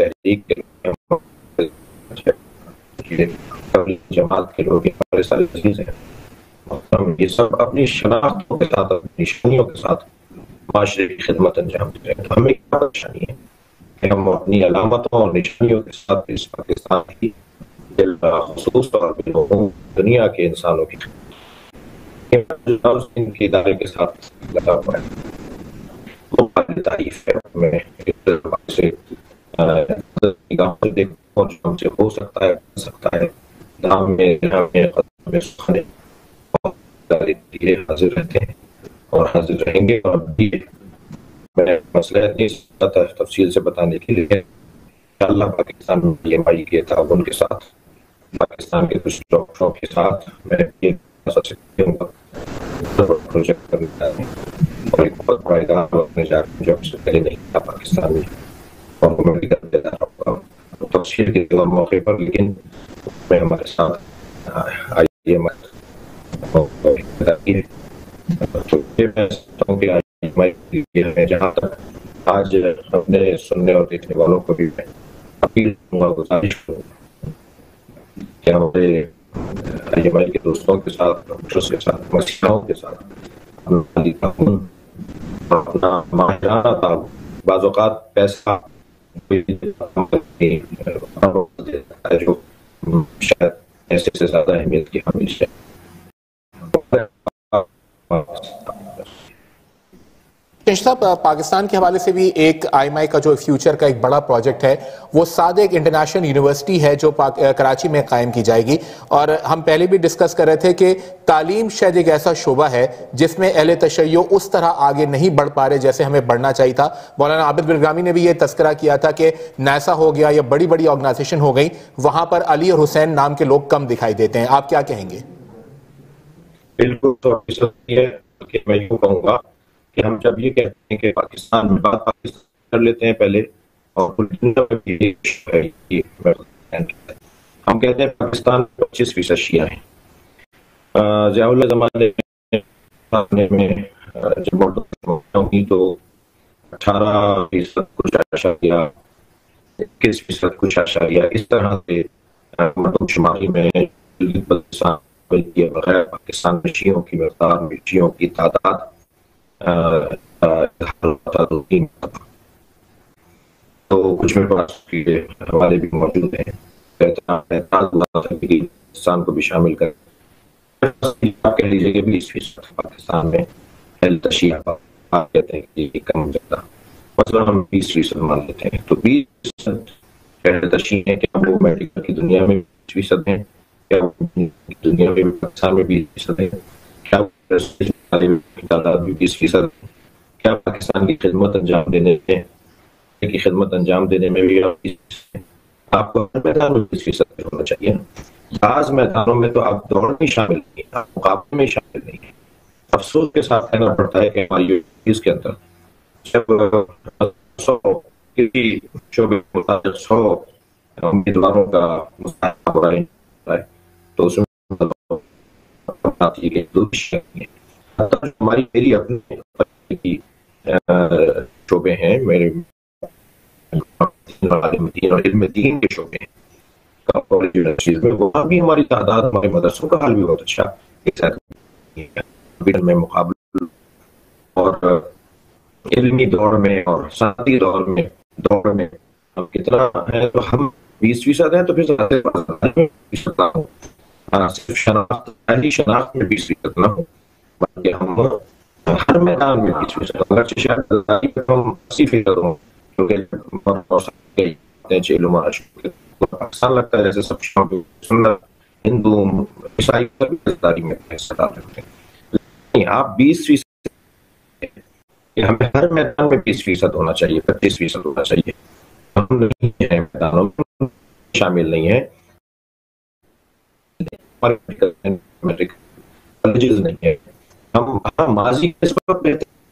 तहरीक के लोग, जमात के लोग, हमारे सारे अजीज हैं, ये सब अपनी शनाख्तों के साथ, अपनी निशानियों के साथ माशरे की खिदमत अंजाम दे रहे हैं। हमें क्या परेशानी है कि हम अपनी अलामतों और निशानियों के साथ इस पाकिस्तान की ख़ुसूस तौर पर लोगों, दुनिया के इंसानों की इनके इदारे के साथ लगा हुआ है, वो काबिल तारीफ है। हमें से देखो जो हमसे हो सकता है कर सकता है, नाम में हमें हाजिर रहते हैं और हाजिर रहेंगे। और मैं मसला इतनी तफसील से बताने के लिए इंशाअल्लाह पाकिस्तान में IMI के ताउन के साथ, पाकिस्तान के कुछ डॉक्टरों के साथ मैं ये प्रोजेक्ट करना है और एक बहुत बड़ा इदारा अपने जॉब से पहले नहीं था पाकिस्तान में, और मैं भी कर देता हूँ तफसील के मौके पर। लेकिन मैं हमारे साथ IMI आज अपने सुनने और देखने वालों को भी मैं अपील करूँगा, गुजारिश करूँगा कि हमारे IMI के दोस्तों के साथ, डॉक्टर्स के साथ, मसीहों के साथ अपना माहिराना ताल्लुक, बाज़ औक़ात पैसा जो शायद पैसे से ज़्यादा अहमियत की हमेशा साहब, पाकिस्तान के हवाले से भी एक आईएमआई का जो फ्यूचर का एक बड़ा प्रोजेक्ट है वो सादिक इंटरनेशनल यूनिवर्सिटी है जो कराची में कायम की जाएगी। और हम पहले भी डिस्कस कर रहे थे कि तालीम शायद एक ऐसा शोबा है जिसमें अहले तशय्यो उस तरह आगे नहीं बढ़ पा रहे जैसे हमें बढ़ना चाहिए था। मौलाना आबिद बिलग्रामी ने भी ये तस्करा किया था कि नासा हो गया या बड़ी बड़ी ऑर्गेनाइजेशन हो गई, वहाँ पर अली और हुसैन नाम के लोग कम दिखाई देते हैं। आप क्या कहेंगे? बिल्कुल, कि हम जब ये कहते हैं कि पाकिस्तान में बात कर लेते हैं पहले, और हम कहते हैं पाकिस्तान 25% शिया हैं। ज़ियाउल ज़माने में जब हुई तो 18% कुछ आशारिया, 21% कुछ आशारिया, इस तरह से मरदमशुमारी में बगैर पाकिस्तान में शियों की मकदार में शियों की तादाद तो कुछ में पास हमारे भी मौजूद हैं, पाकिस्तान को भी शामिल कर कह लीजिए कि 20% पाकिस्तान में कहते हैं कि कम ज्यादा मतलब हम 20% मान लेते हैं। तो 20% है क्या वो मेडिकल की दुनिया में 20% है? क्या दुनिया में पाकिस्तान में 20% है? क्या तादाद 20%? क्या पाकिस्तान की खिदमत अंजाम देने की खिदमत अंजाम देने में भी आपको मैदान में 20% होना चाहिए। आज मैदानों में तो आप दौड़ में शामिल नहीं, आप मुकाबले में शामिल नहीं है। अफसोस के साथ कहना पड़ता है कि हमारी इसके अंदर जब 100 उम्मीदवारों का मुताबिक हो रहा है तो उसमें हमारी मेरी अपनी की शोबे हैं, मेरे दीन के शोबे हैं, वहाँ भी हमारी तादाद हमारे मदरसों का हाल भी बहुत अच्छा एक साथ में मुकाबला और इल्मी दौड़ में और शादी दौड़ में हम कितना है? तो हम 20% हैं, तो फिर शनाख्त में 20% ना हो, हम हर मैदान में 20% लगता है जैसे सब हिंदू ईसाई में नहीं, आप 20% हमें हर मैदान में 20% होना चाहिए, 25% होना चाहिए। हम नहीं है मैदानों में शामिल नहीं है, नहीं है। हम माजी इस पर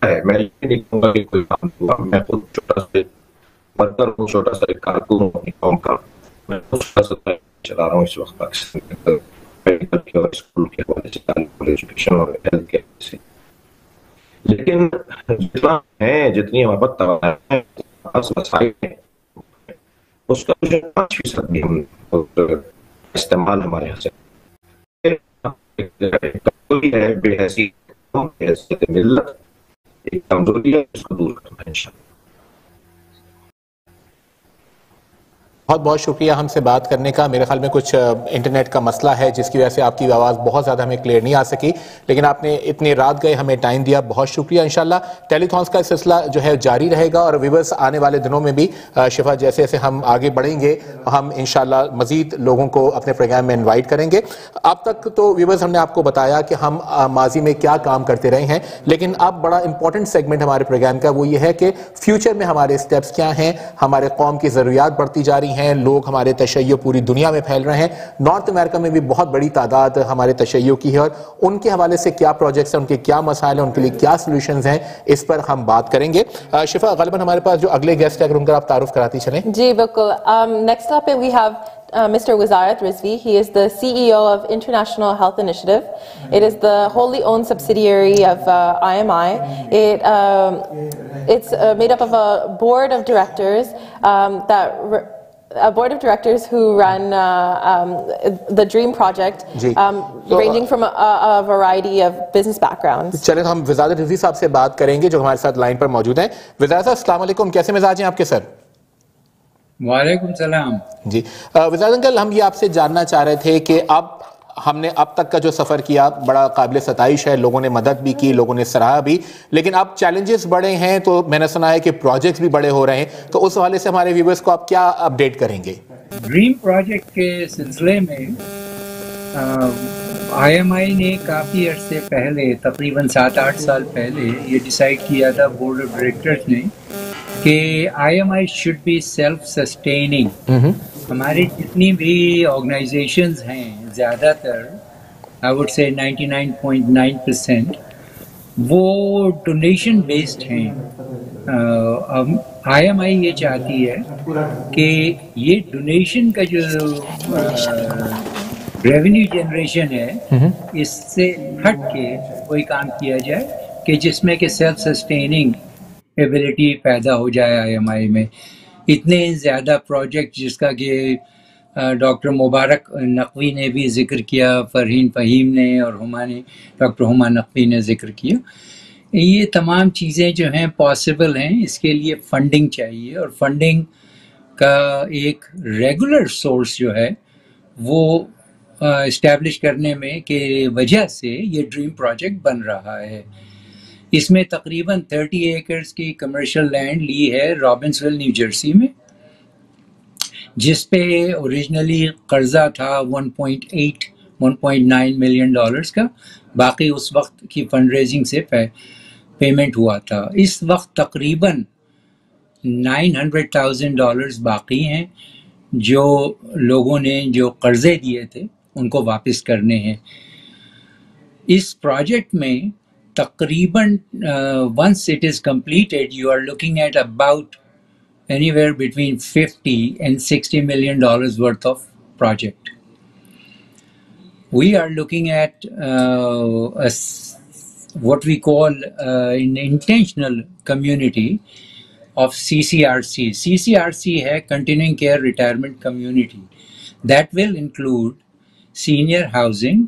है, मैं ये नहीं कहूँगा कि कोई काम हुआ, मैं खुद छोटा सा वर्कर हूँ, छोटा सा कारकुन हूँ अपनी कौम का, मैं छोटा सा चला रहा हूँ इस वक्त पाकिस्तान मेडिकल के और स्कूल के हवाले से, तालीम एजुकेशन और हेल्थ के हवाले से। लेकिन जितना है, जितनी हमारे पास वसाइल है उसका कुछ 5% भी हम इस्तेमाल हमारे यहाँ से है बेहसी एक कमजोरी है, इसको दूर करना इंशाल्लाह। बहुत बहुत शुक्रिया हमसे बात करने का। मेरे ख्याल में कुछ इंटरनेट का मसला है जिसकी वजह से आपकी आवाज़ बहुत ज़्यादा हमें क्लियर नहीं आ सकी, लेकिन आपने इतनी रात गए हमें टाइम दिया, बहुत शुक्रिया। इंशाल्लाह टेलीथॉन्स का सिलसिला जो है जारी रहेगा और व्यूवर्स आने वाले दिनों में भी शिफा जैसे जैसे हम आगे बढ़ेंगे हम इंशाल्लाह मज़ीद लोगों को अपने प्रोग्राम में इन्वाइट करेंगे। अब तक तो व्यूवर्स हमने आपको बताया कि हम माजी में क्या काम करते रहे हैं, लेकिन अब बड़ा इंपॉर्टेंट सेगमेंट हमारे प्रोग्राम का वो ये है कि फ्यूचर में हमारे स्टेप्स क्या हैं। हमारे कौम की ज़रूरियात बढ़ती जा रही हैं, लोग हमारे तशय्यो पूरी दुनिया में फैल रहे हैं, नॉर्थ अमेरिका में भी बहुत बड़ी तादाद हमारे तशय्यो की है, और उनके हवाले से क्या प्रोजेक्ट्स हैं, उनके क्या मसाइल हैं, उनके लिए क्या सॉल्यूशंस हैं, इस पर हम बात करेंगे। शिफा, गलबन हमारे पास जो अगले गेस्ट है अगर उनका आप तारुफ कराती चलें। जी बिल्कुल। Next up we have Mr. Wazarat Rizvi. He is the CEO of International Health Initiative. It is the wholly owned subsidiary of IMI. It's made up of a board of directors who run the Dream Project, ranging from a variety of business backgrounds. चलें हम वज़ारत रिज़वी साहब से बात करेंगे जो हमारे साथ line पर मौजूद हैं। वज़ारत साहब अस्सलाम वालेकुम, कैसे मिजाज हैं आपके सर? वालेकुम सलाम जी। वज़ारत अंकल, हम ये आपसे जानना चाह रहे थे कि अब हमने अब तक का जो सफ़र किया बड़ा काबिल सताइश है, लोगों ने मदद भी की, लोगों ने सराहा भी, लेकिन अब चैलेंजेस बड़े हैं तो मैंने सुना है कि प्रोजेक्ट्स भी बड़े हो रहे हैं, तो उस हवाले से हमारे व्यूवर्स को आप क्या अपडेट करेंगे? ड्रीम प्रोजेक्ट के सिलसिले में IMI ने काफ़ी अरसे पहले, तकरीबन 7-8 साल पहले ये डिसाइड किया था बोर्ड ऑफ डायरेक्टर्स ने कि IMI should be self sustaining. हमारी जितनी भी ऑर्गेनाइजेशंस हैं ज़्यादातर, आई वुड से 99.9%, वो डोनेशन बेस्ड हैं। IMI ये चाहती है कि ये डोनेशन का जो रेवेन्यू जनरेशन है इससे हट के कोई काम किया जाए कि जिसमें कि सेल्फ सस्टेनिंग एबिलिटी पैदा हो जाए IMI में। इतने ज़्यादा प्रोजेक्ट जिसका कि डॉक्टर मुबारक नकवी ने भी जिक्र किया, फरहीन फहीम ने और हुमा ने, डॉक्टर हुमा नकवी ने जिक्र किया, ये तमाम चीज़ें जो हैं पॉसिबल हैं। इसके लिए फंडिंग चाहिए और फंडिंग का एक रेगुलर सोर्स जो है वो इस्टेब्लिश करने में के वजह से ये ड्रीम प्रोजेक्ट बन रहा है। इसमें तकरीबन 30 एकर्स की कमर्शियल लैंड ली है रॉबिन्सविल, न्यू जर्सी में, जिस पे ओरिजिनली कर्जा था 1.9 मिलियन डॉलर्स का, बाकी उस वक्त की फंड रेजिंग से पेमेंट हुआ था। इस वक्त तकरीबन 900,000 डॉलर्स बाकी हैं जो लोगों ने जो कर्जे दिए थे उनको वापस करने हैं। इस प्रोजेक्ट में तकरीबन once it is completed you are looking at about anywhere between 50 and 60 million dollars worth of project. We are looking at what we call an intentional community of CCRC. CCRC है Continuing Care Retirement Community. That will include senior housing,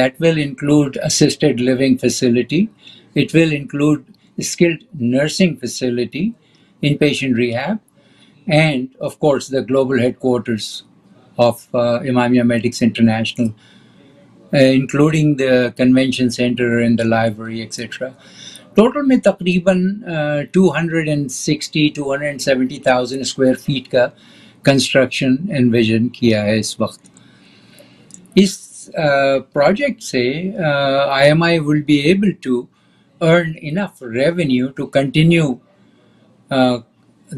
that will include assisted living facility, it will include skilled nursing facility, inpatient rehab, and of course the global headquarters of Imamia Medics International, including the convention center and the library, etc. Total में तकरीबन 260,000-270,000 square feet का construction envision किया है इस वक्त। इस project से IMI will be able to earn enough revenue to continue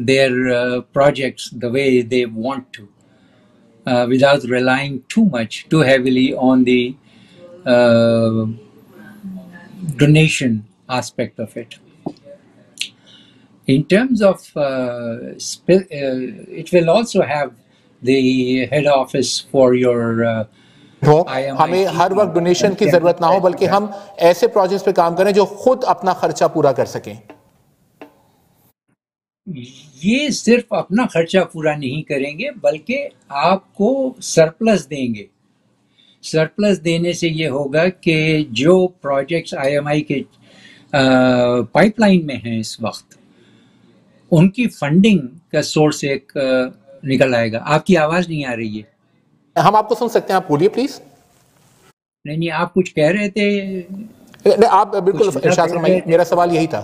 their projects the way they want to without relying too heavily on the donation aspect of it. In terms of it will also have the head office for your हो, हमें हर वक्त donation की जरूरत ना हो, बल्कि हम ऐसे प्रोजेक्ट्स पे काम करें जो खुद अपना खर्चा पूरा कर सकें। ये सिर्फ अपना खर्चा पूरा नहीं करेंगे बल्कि आपको सरप्लस देंगे। सरप्लस देने से ये होगा कि जो प्रोजेक्ट्स IMI के पाइपलाइन में हैं इस वक्त, उनकी फंडिंग का सोर्स एक निकल आएगा। आपकी आवाज़ नहीं आ रही है, हम आपको सुन सकते हैं, आप बोलिए प्लीज़। नहीं, आप कुछ कह रहे थे। नहीं, आप बिल्कुल, मेरा सवाल यही था।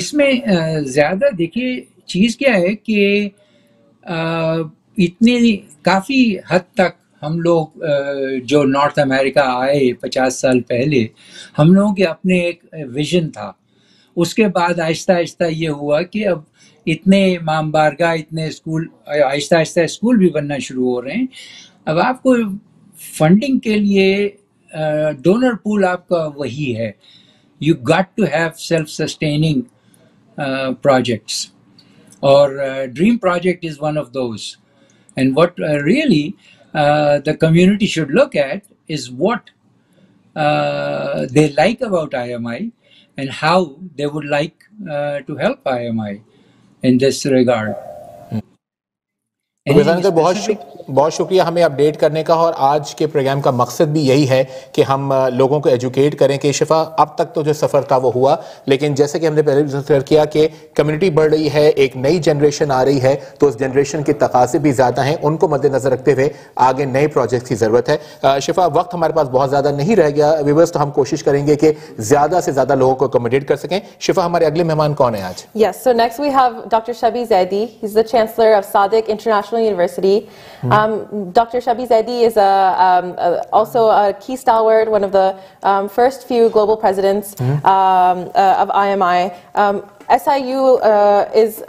इसमें ज़्यादा देखिए चीज़ क्या है कि इतने काफ़ी हद तक हम लोग जो नॉर्थ अमेरिका आए 50 साल पहले, हम लोगों के अपने एक विजन था। उसके बाद आहिस्ता आहिस्ता ये हुआ कि अब इतने इमाम बारगाह, इतने स्कूल, आहिस्ता आहिस्ता स्कूल भी बनना शुरू हो रहे हैं। अब आपको फंडिंग के लिए डोनर पूल आपका वही है, you got to have self sustaining projects, और dream project is one of those. And what really the community should look at is what they like about IMI and how they would like to help IMI in this regard. गुजारकर बहुत शुक्रिया हमें update करने का। और आज के programme का मकसद भी यही है कि हम लोगों को एजुकेट करें कि शिफा अब तक तो जो सफ़र था वो हुआ, लेकिन जैसे कि हमने पहले भी जिक्र किया कि कम्युनिटी बढ़ रही है, एक नई जनरेशन आ रही है, तो उस जनरेशन के तकाजे भी ज़्यादा हैं, उनको मद्देनज़र रखते हुए आगे नए प्रोजेक्ट की ज़रूरत है। शिफा वक्त हमारे पास बहुत ज़्यादा नहीं रह गया व्यूअर्स, तो हम कोशिश करेंगे कि ज़्यादा से ज़्यादा लोगों को अकोमोडेट कर सकें। शिफा हमारे अगले मेहमान कौन है आज? Yes, so next we have doctor Shabi Zaidi, he is the chancellor of Sadiq international University. Dr. Shabi Zaidi is also a key stalwart, one of the first few global presidents of IMI. SIU is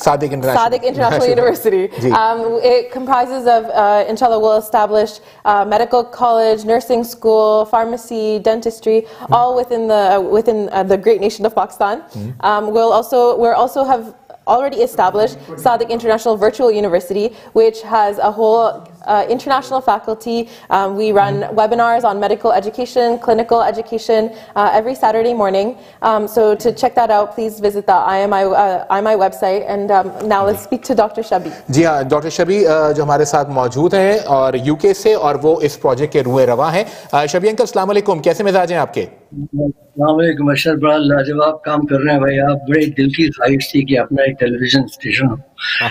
Sadiq International University. It comprises of, inshallah, will establish medical college, nursing school, pharmacy, dentistry, all within the great nation of Pakistan. We'll also have already established Sadiq International Virtual University, which has a whole international faculty. We run webinars on medical education, clinical education every Saturday morning. So to check that out, please visit the IMI website. And now let's speak to Dr. Shabi. जी हाँ, doctor शबी जो हमारे साथ मौजूद हैं और UK से, और वो इस प्रोजेक्ट के रुए रवा हैं। शबी अंकल अस्सलाम वालेकुम, कैसे मिजाज हैं आपके? वालेकुम अस्सलाम, बड़ा लाजवाब काम कर रहे हैं भाई आप। बड़े दिल की ख्वाहिश थी कि अपना एक टेलीविजन स्टेशन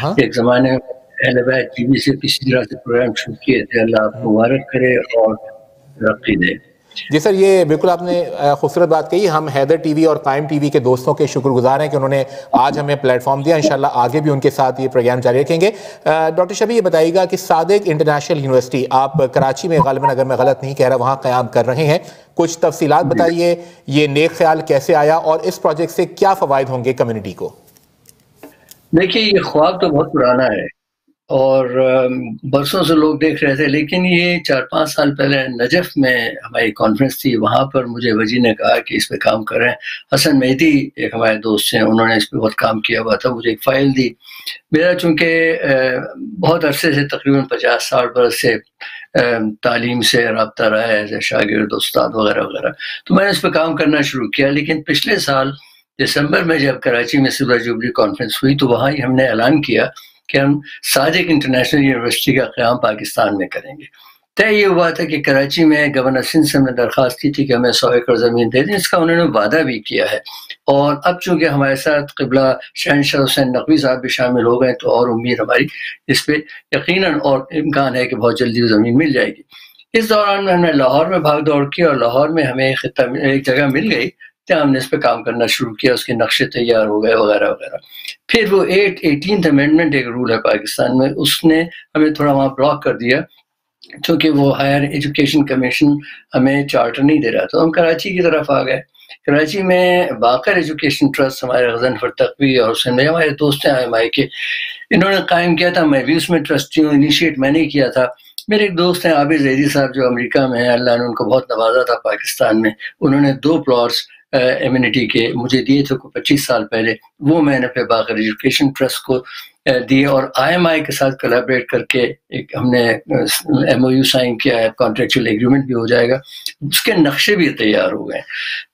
हो। एक ज़माने में अलबाद टीवी से किसी तरह से प्रोग्राम शुरू किए थे, अल्लाह आपको मुबारक करे और तरक्की दे। जी सर, ये बिल्कुल आपने खूबसूरत बात कही। हम हैदर टीवी और कायम टीवी के दोस्तों के शुक्रगुजार हैं कि उन्होंने आज हमें प्लेटफॉर्म दिया। इंशाल्लाह आगे भी उनके साथ ये प्रोग्राम जारी रखेंगे। डॉक्टर शबी, ये बताइएगा कि सादिक इंटरनेशनल यूनिवर्सिटी आप कराची में, ग़ालिबन अगर मैं गलत नहीं कह रहा, वहाँ क़याम कर रहे हैं। कुछ तफसीलात बताइए, ये नेक ख्याल कैसे आया और इस प्रोजेक्ट से क्या फ़वायद होंगे कम्यूनिटी को? देखिए, ये ख्वाब तो बहुत पुराना है और बरसों से लोग देख रहे थे, लेकिन ये 4-5 साल पहले नजफ़ में हमारी कॉन्फ्रेंस थी, वहाँ पर मुझे वजी ने कहा कि इस पे काम करें। हसन मेहदी एक हमारे दोस्त हैं, उन्होंने इस पे बहुत काम किया हुआ था, मुझे एक फ़ाइल दी। मेरा चूँकि बहुत अरसे से, तकरीबन 50-60 बरस से तालीम से रब्ता रहा है, एज शागिर्द, उस्ताद वगैरह वगैरह, तो मैंने इस पर काम करना शुरू किया। लेकिन पिछले साल दिसंबर में जब कराची में सिल्वर जुबली कॉन्फ्रेंस हुई, तो वहाँ ही हमने ऐलान किया कि हम सादिक इंटरनेशनल यूनिवर्सिटी का क़याम पाकिस्तान में करेंगे। तय ये हुआ था कि कराची में गवर्नर सिंध से हमने दरख्वास्त की थी कि हमें 100 एकड़ ज़मीन दे दें। इसका उन्होंने वादा भी किया है और अब चूँकि हमारे साथ क़िबला शहशाह नक़वी साहब भी शामिल हो गए, तो और उम्मीद हमारी इस पर यकीनन और इम्कान है कि बहुत जल्दी वो ज़मीन मिल जाएगी। इस दौरान हमने लाहौर में भाग दौड़ की और लाहौर में हमें एक जगह मिल गई, तो हमने इस पर काम करना शुरू किया, उसके नक्शे तैयार हो गए वगैरह वगैरह। फिर वो 18th अमेंडमेंट एक रूल है पाकिस्तान में, उसने हमें थोड़ा वहाँ ब्लॉक कर दिया, क्योंकि वो हायर एजुकेशन कमीशन हमें चार्टर नहीं दे रहा था। हम कराची की तरफ आ गए। कराची में बाकर एजुकेशन ट्रस्ट हमारे गज़नफ़र तक़वी और हुसैन भाई हमारे दोस्त हैं IMI के, इन्होंने कायम किया था। मैं भी उसमें ट्रस्टी हूँ, इनिशिएट मैंने किया था। मेरे एक दोस्त हैं आबिद जैदी साहब जो अमेरिका में हैं, अल्लाह ने उनको बहुत नवाजा था पाकिस्तान में। उन्होंने 2 प्लॉट्स एम्यूनिटी के मुझे दिए थे 25 साल पहले, वो मैंने अपने बाकर एजुकेशन ट्रस्ट को दिए और IMI के साथ कोलैबोरेट करके एक हमने MOU साइन किया है, कॉन्ट्रेक्चुअल एग्रीमेंट भी हो जाएगा, उसके नक्शे भी तैयार हो गए।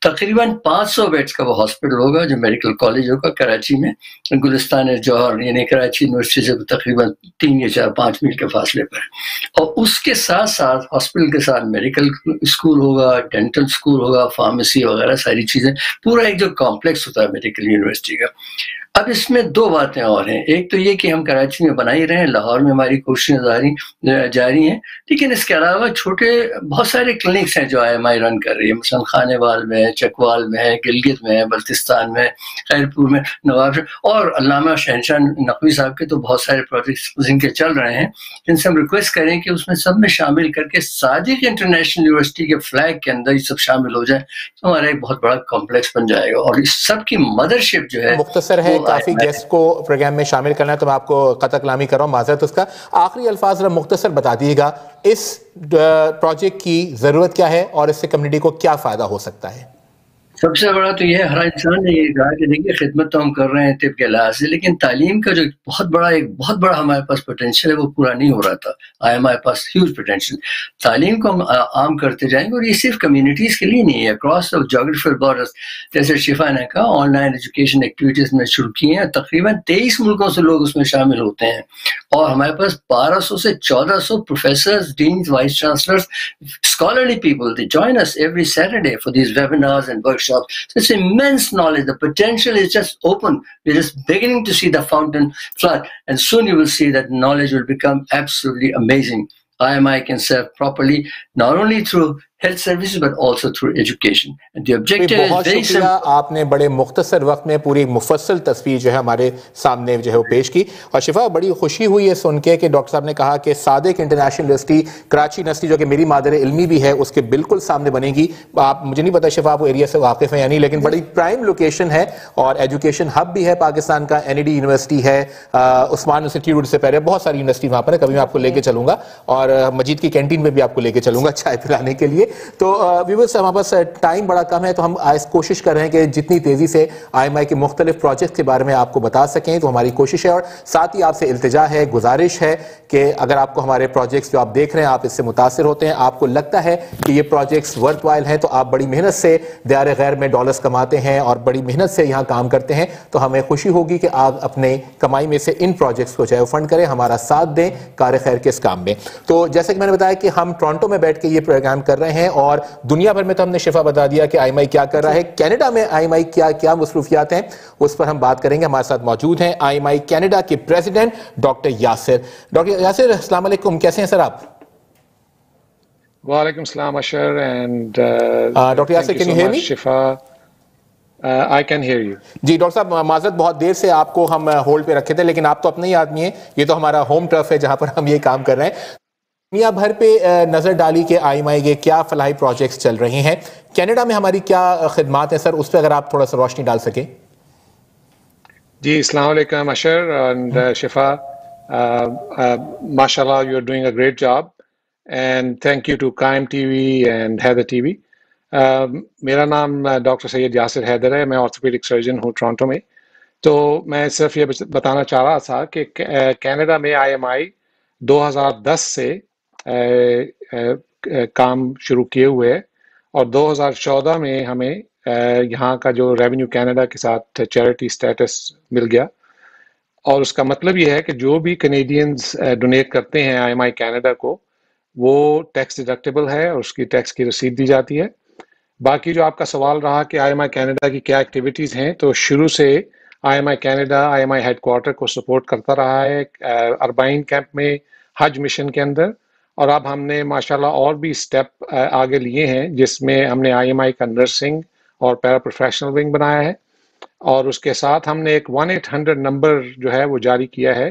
तकरीबन 500 बेड्स का वो हॉस्पिटल होगा जो मेडिकल कॉलेज होगा कराची में, गुलिस्तान जौहर यानी कराची यूनिवर्सिटी से तकरीबन 3 या 4-5 मील के फासले पर। और उसके साथ साथ हॉस्पिटल के साथ मेडिकल स्कूल होगा, डेंटल स्कूल होगा, फार्मेसी वगैरह सारी चीज़ें, पूरा एक जो कॉम्प्लेक्स होता है मेडिकल यूनिवर्सिटी का। अब इसमें 2 बातें और हैं, एक तो ये कि हम कराची में बना ही रहे हैं, लाहौर में हमारी कोशिशें जारी हैं, लेकिन इसके अलावा छोटे बहुत सारे क्लिनिक्स हैं जो IMI रन कर रही है। मसलन खानेवाल में, चकवाल में, गिलगित में, बल्तिस्तान में, खैरपुर में, नवाब और अल्लामा शहशाह नकवी साहब के तो बहुत सारे प्रोजेक्ट्स जिनके चल रहे हैं, जिनसे हम रिक्वेस्ट करें कि उसमें सब में शामिल करके सादिक इंटरनेशनल यूनिवर्सिटी के फ्लैग के अंदर ये सब शामिल हो जाए, तो हमारा एक बहुत बड़ा कॉम्प्लेक्स बन जाएगा। और इस सब की मदरशिप जो है, मुख्तसर है, काफी गेस्ट को प्रोग्राम में शामिल करना है, तो मैं आपको कतल कलामी कर रहा हूँ, माजरत उसका। आखिरी अल्फाज मुख्तसर बता दीजिएगा, इस प्रोजेक्ट की जरूरत क्या है और इससे कम्युनिटी को क्या फायदा हो सकता है? सबसे बड़ा तो यह है, हर इंसान ने ये कहा कि देखिए खिदमत तो हम कर रहे हैं तिब के लिहाज से, लेकिन तालीम का जो एक बहुत बड़ा हमारे पास पोटेंशियल है वो पूरा नहीं हो रहा था। आई एम आई पास ह्यूज पोटेंशियल, तालीम को हम आम करते जाएंगे। और ये सिर्फ कम्युनिटीज़ के लिए नहीं है, अक्रॉस द जोग्राफिकल बॉर्डर्स, जैसे शिफा ने कहा ऑनलाइन एजुकेशन एक्टिविटीज़ में शुरू की हैं, तकरीबन 23 मुल्कों से लोग उसमें शामिल होते हैं। और हमारे पास 1200 से 1400 professors, deans, vice chancellors, scholarly people, they join us every Saturday for these webinars and workshops. So it's immense knowledge. The potential is just open. We're just beginning to see the fountain flood. And soon you will see that knowledge will become absolutely amazing. IMI can serve properly, not only through health services, but also through education. And the objective is very simple. आपने बड़े मुख्तसर वक्त में पूरी मुफस्सल तस्वीर जो है हमारे सामने जो है वो पेश की। और शिफा, बड़ी खुशी हुई है सुन के कि डॉक्टर साहब ने कहा कि Sadiq international university Karachi university जो कि मेरी मादर इल्मी भी है उसके बिल्कुल सामने बनेगी। आप, मुझे नहीं पता शिफा आप एरिया से वाकिफ़ हैं या नहीं, लेकिन बड़ी प्राइम लोकेशन है और एजुकेशन हब भी है पाकिस्तान का। NED यूनिवर्सिटी है, उस्मान इंस्टीट्यूट से पहले बहुत सारी यूनिवर्सिटी वहाँ पर है, कभी मैं आपको लेके चलूँगा और मस्जिद की कैंटीन में भी आपको लेके चलूँगा चाय पिलाने के लिए। तो व्यूअर्स, हमारे पास टाइम बड़ा कम है, तो हम कोशिश कर रहे हैं कि जितनी तेज़ी से IMI के मुख्तलिफ प्रोजेक्ट के बारे में आपको बता सकें, तो हमारी कोशिश है। और साथ ही आपसे इल्तिजा है, गुजारिश है कि अगर आपको हमारे प्रोजेक्ट्स जो आप देख रहे हैं आप इससे मुतासर होते हैं, आपको लगता है कि ये प्रोजेक्ट्स वर्थवाइल हैं, तो आप बड़ी मेहनत से दियार गैर में डॉलर्स कमाते हैं और बड़ी मेहनत से यहाँ काम करते हैं, तो हमें खुशी होगी कि आप अपने कमाई में से इन प्रोजेक्ट्स को चाहे फंड करें, हमारा साथ दें कार खैर के इस काम में। तो जैसे कि मैंने बताया कि हम टोरंटो में बैठ के ये प्रोग्राम कर रहे हैं और दुनिया भर में, तो हमने शिफा बता दिया कि IMI क्या कर रहा है, कनाडा में IMI क्या क्या मसरूफियात हैं उस पर हम बात करेंगे। हमारे साथ मौजूद हैं IMI कनाडा के president doctor Yasir. Doctor Yasir, अस्सलाम वालेकुम, कैसे हैं सर आप? वालेकुम सलाम Ashar and doctor Yasir, can you hear me? Shifa I can hear you. जी डॉक्टर साहब, माजरत बहुत देर से आपको हम होल्ड पे रखे थे, लेकिन आप तो अपने ही आदमी हैं, ये तो हमारा होम टर्फ है जहाँ पर हम ये काम कर रहे हैं। दुनिया भर पे नज़र डाली कि IMI के क्या फलाही प्रोजेक्ट्स चल रहे हैं, कनाडा में हमारी क्या खिदमात है सर, उस पर अगर आप थोड़ा सा रोशनी डाल सकें। जी, अस्सलाम वालेकुम अशर एंड शिफा, माशाल्लाह you are doing a great job and thank you to Qaim TV and Haider TV। मेरा नाम डॉक्टर सैयद यासिर हैदर है, मैं ऑर्थोपेडिक सर्जन हूँ टोरंटो में। तो मैं सिर्फ ये बताना चाह रहा था कि कनाडा में IMI 2010 से काम शुरू किए हुए है और 2014 में हमें यहाँ का जो रेवेन्यू कनाडा के साथ चैरिटी स्टेटस मिल गया। और उसका मतलब ये है कि जो भी कैनेडियंस डोनेट करते हैं IMI कनाडा को, वो टैक्स डिडक्टेबल है और उसकी टैक्स की रसीद दी जाती है। बाकी जो आपका सवाल रहा कि IMI कनाडा की क्या एक्टिविटीज़ हैं, तो शुरू से IMI कनाडा IMI हेडक्वार्टर को सपोर्ट करता रहा है अरबाइन कैंप में, हज मिशन के अंदर, और अब हमने माशाल्लाह और भी स्टेप आगे लिए हैं जिसमें हमने IMI का नर्सिंग और पैरा प्रोफेशनल विंग बनाया है। और उसके साथ हमने एक 1-800 नंबर जो है वो जारी किया है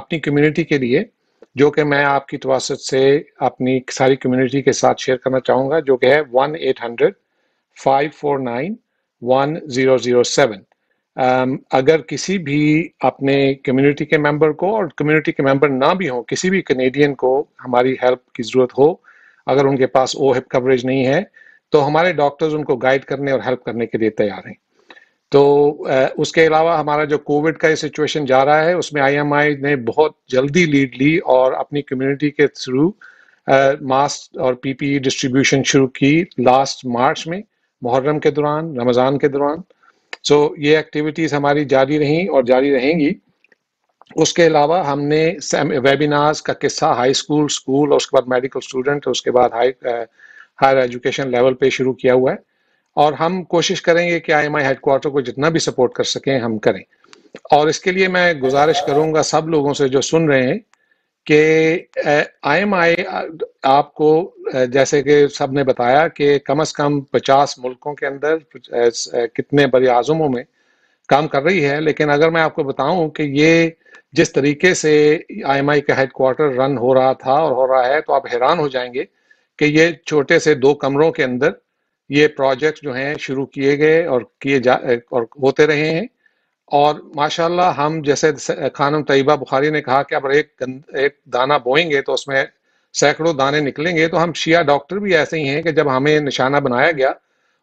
अपनी कम्युनिटी के लिए, जो कि मैं आपकी तवसत से अपनी सारी कम्युनिटी के साथ शेयर करना चाहूँगा, जो कि है 1-800-549-1007। अगर किसी भी अपने कम्युनिटी के मेंबर को, और कम्युनिटी के मेंबर ना भी हो, किसी भी कनेडियन को हमारी हेल्प की ज़रूरत हो, अगर उनके पास OHIP कवरेज नहीं है, तो हमारे डॉक्टर्स उनको गाइड करने और हेल्प करने के लिए तैयार हैं। तो उसके अलावा हमारा जो कोविड का ये सिचुएशन जा रहा है, उसमें IMI ने बहुत जल्दी लीड ली और अपनी कम्युनिटी के थ्रू मास्क और PPE डिस्ट्रीब्यूशन शुरू की लास्ट मार्च में, मुहर्रम के दौरान, रमज़ान के दौरान। सो ये एक्टिविटीज़ हमारी जारी रहीं और जारी रहेंगी। उसके अलावा हमने वेबिनार्स का किस्सा हाई स्कूल, स्कूल और उसके बाद मेडिकल स्टूडेंट, उसके बाद हायर एजुकेशन लेवल पे शुरू किया हुआ है। और हम कोशिश करेंगे कि IMI हेडक्वार्टर को जितना भी सपोर्ट कर सकें हम करें। और इसके लिए मैं गुजारिश करूँगा सब लोगों से जो सुन रहे हैं कि IMI आपको, जैसे कि सब ने बताया कि कम से कम 50 मुल्कों के अंदर कितने बड़े आज़मों में काम कर रही है, लेकिन अगर मैं आपको बताऊं कि ये जिस तरीके से IMI का हेडक्वार्टर रन हो रहा था और हो रहा है, तो आप हैरान हो जाएंगे कि ये छोटे से 2 कमरों के अंदर ये प्रोजेक्ट जो हैं शुरू किए गए और होते रहे हैं। और माशाल्लाह हम, जैसे खानम तैयबा बुखारी ने कहा कि अब एक दाना बोएंगे तो उसमें सैकड़ों दाने निकलेंगे, तो हम शिया डॉक्टर भी ऐसे ही हैं कि जब हमें निशाना बनाया गया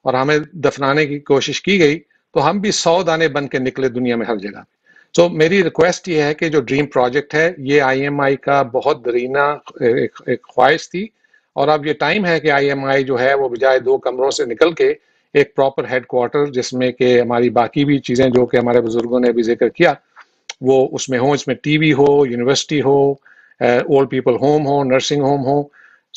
और हमें दफनाने की कोशिश की गई तो हम भी 100 दाने बन के निकले दुनिया में हर जगह पे। तो मेरी रिक्वेस्ट ये है कि जो ड्रीम प्रोजेक्ट है ये IMI का बहुत दरीना एक ख्वाहिश थी और अब ये टाइम है कि IMI जो है वो बजाय 2 कमरों से निकल के एक प्रॉपर हेडक्वार्टर जिसमें कि हमारी बाकी भी चीज़ें जो कि हमारे बुजुर्गों ने भी जिक्र किया वो उसमें हो, इसमें TV हो, यूनिवर्सिटी हो, ओल्ड पीपल होम हो, नर्सिंग होम हो।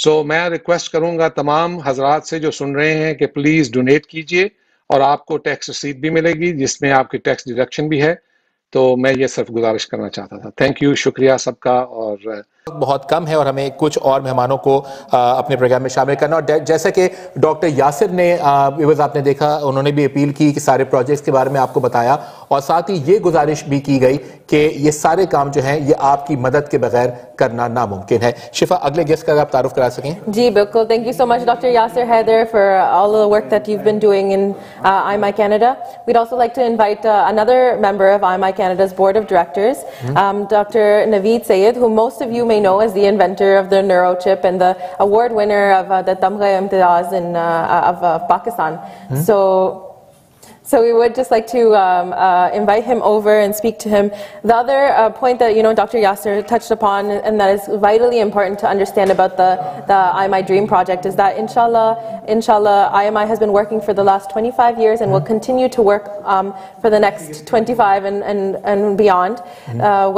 सो मैं रिक्वेस्ट करूँगा तमाम हजरात से जो सुन रहे हैं कि प्लीज़ डोनेट कीजिए और आपको टैक्स रसीद भी मिलेगी जिसमें आपकी टैक्स डिडक्शन भी है। तो मैं ये सिर्फ गुजारिश करना चाहता था। थैंक यू, शुक्रिया सबका। और बहुत कम है और हमें कुछ और मेहमानों को अपने प्रोग्राम में शामिल करना और जैसा कि डॉक्टर यासिर ने आपने देखा उन्होंने भी अपील की कि सारे प्रोजेक्ट्स के बारे में आपको बताया और साथ ही ये गुजारिश भी की गई कि ये सारे काम जो हैं ये आपकी मदद के बगैर करना नामुमकिन है। शिफा, अगले गेस्ट का आप तारुफ करा सकें? जी बिल्कुल, thank you so much doctor Yasir Haider for all the work that you have been doing in IMI Canada। We also like to invite another member of IMI Canada's board of directors, Dr. Naveed Sayed, who most of you may know as the inventor of the neurochip and the award winner of the Tamgha Imtiaz in of Pakistan. So we would just like to invite him over and speak to him. The other point that Dr. Yasser touched upon and that is vitally important to understand about the IMI Dream Project is that inshallah IMI has been working for the last 25 years and will continue to work for the next 25 and beyond.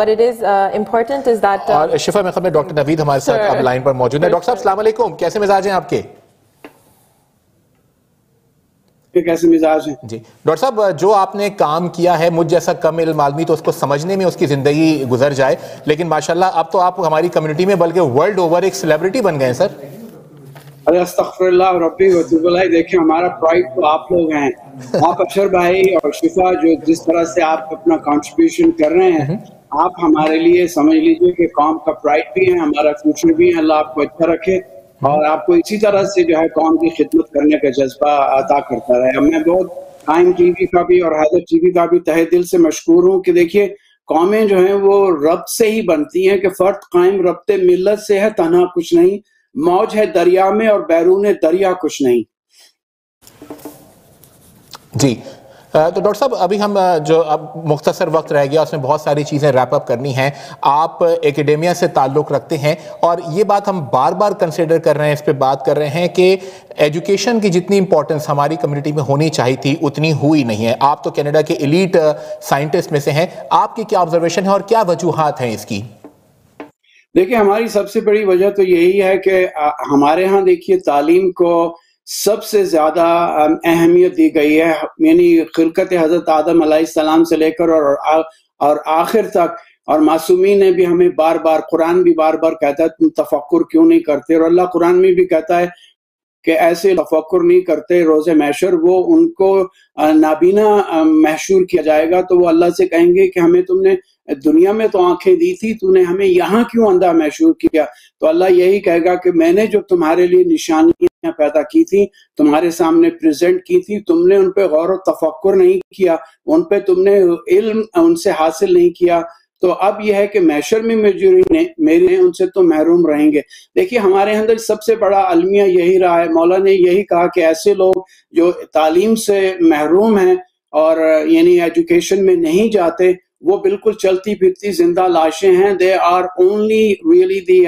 What it is important is that Shifa mein khabir Dr. Naveed hamare sath ab line par maujood hai। Doctor sahab assalam alaikum, kaise mizaaj hain आपके? कैसे मिजाज है जी doctor साहब? जो आपने काम किया है, मुझ जैसा कम इल्म आदमी तो उसको समझने में उसकी जिंदगी गुजर जाए, लेकिन माशाल्लाह अब तो आप हमारी कम्युनिटी में बल्कि वर्ल्ड ओवर एक सेलिब्रिटी बन गए सर। अरे अस्तगफिरुल्लाह रब्बी व तुबू अलैह। देखें हमारा प्राइड तो आप लोग हैं, आप अशर भाई और शिफा जो जिस तरह से आप अपना कॉन्ट्रीब्यूशन कर रहे हैं आप हमारे लिए समझ लीजिए कि कौम का प्राइड भी है, हमारा फ्यूचर भी है। अल्लाह आपको अच्छा रखे और आपको इसी तरह से जो है कौम की खिदमत करने का जज्बा अता करता रहे। मैं बहुत काइम TV का भी और हैदर TV का भी तहे दिल से मशकूर हूँ कि देखिए कौमें जो हैं वो रब से ही बनती हैं कि फ़र्द कायम रब्ते मिल्लत से है, तन्हा कुछ नहीं। मौज है दरिया में और बैरून दरिया कुछ नहीं। जी तो डॉक्टर साहब अभी हम जो अब मुख्तसर वक्त रह गया उसमें बहुत सारी चीज़ें रैप अप करनी हैं। आप एकेडेमिया से ताल्लुक़ रखते हैं और ये बात हम बार बार कंसिडर कर रहे हैं, इस पे बात कर रहे हैं कि एजुकेशन की जितनी इंपॉर्टेंस हमारी कम्युनिटी में होनी चाहिए थी उतनी हुई नहीं है। आप तो कनाडा के एलीट साइंटिस्ट में से हैं, आपकी क्या ऑब्जर्वेशन है और क्या वजूहात हैं इसकी? देखिए हमारी सबसे बड़ी वजह तो यही है कि हमारे यहाँ देखिए तालीम को सबसे ज़्यादा अहमियत दी गई है, यानी खिलकत हज़रत आदम अलैहिस्सलाम से लेकर और आखिर तक। और मासूमी ने भी हमें बार बार, कुरान भी बार बार कहता है तुम तफक्कुर क्यों नहीं करते, और अल्लाह कुरान में भी कहता है कि ऐसे तफक्कुर नहीं करते रोज़े महशर वो उनको नाबीना महशूर किया जाएगा। तो वो अल्लाह से कहेंगे कि हमें तुमने दुनिया में तो आंखें दी थी, तूने हमें यहाँ क्यों अंधा महसूस किया? तो अल्लाह यही कहेगा कि मैंने जो तुम्हारे लिए निशानियां पैदा की थी, तुम्हारे सामने प्रेजेंट की थी, तुमने उन पे गौर और तफक्कुर नहीं किया, उन पे तुमने इल्म उनसे हासिल नहीं किया, तो अब यह है कि मैशर में मेरे उनसे तो महरूम रहेंगे। देखिए हमारे अंदर सबसे बड़ा अलमिया यही रहा है, मौला ने यही कहा कि ऐसे लोग जो तालीम से महरूम हैं और यानी एजुकेशन में नहीं जाते वो बिल्कुल चलती फिरती जिंदा लाशें हैं। They are only really the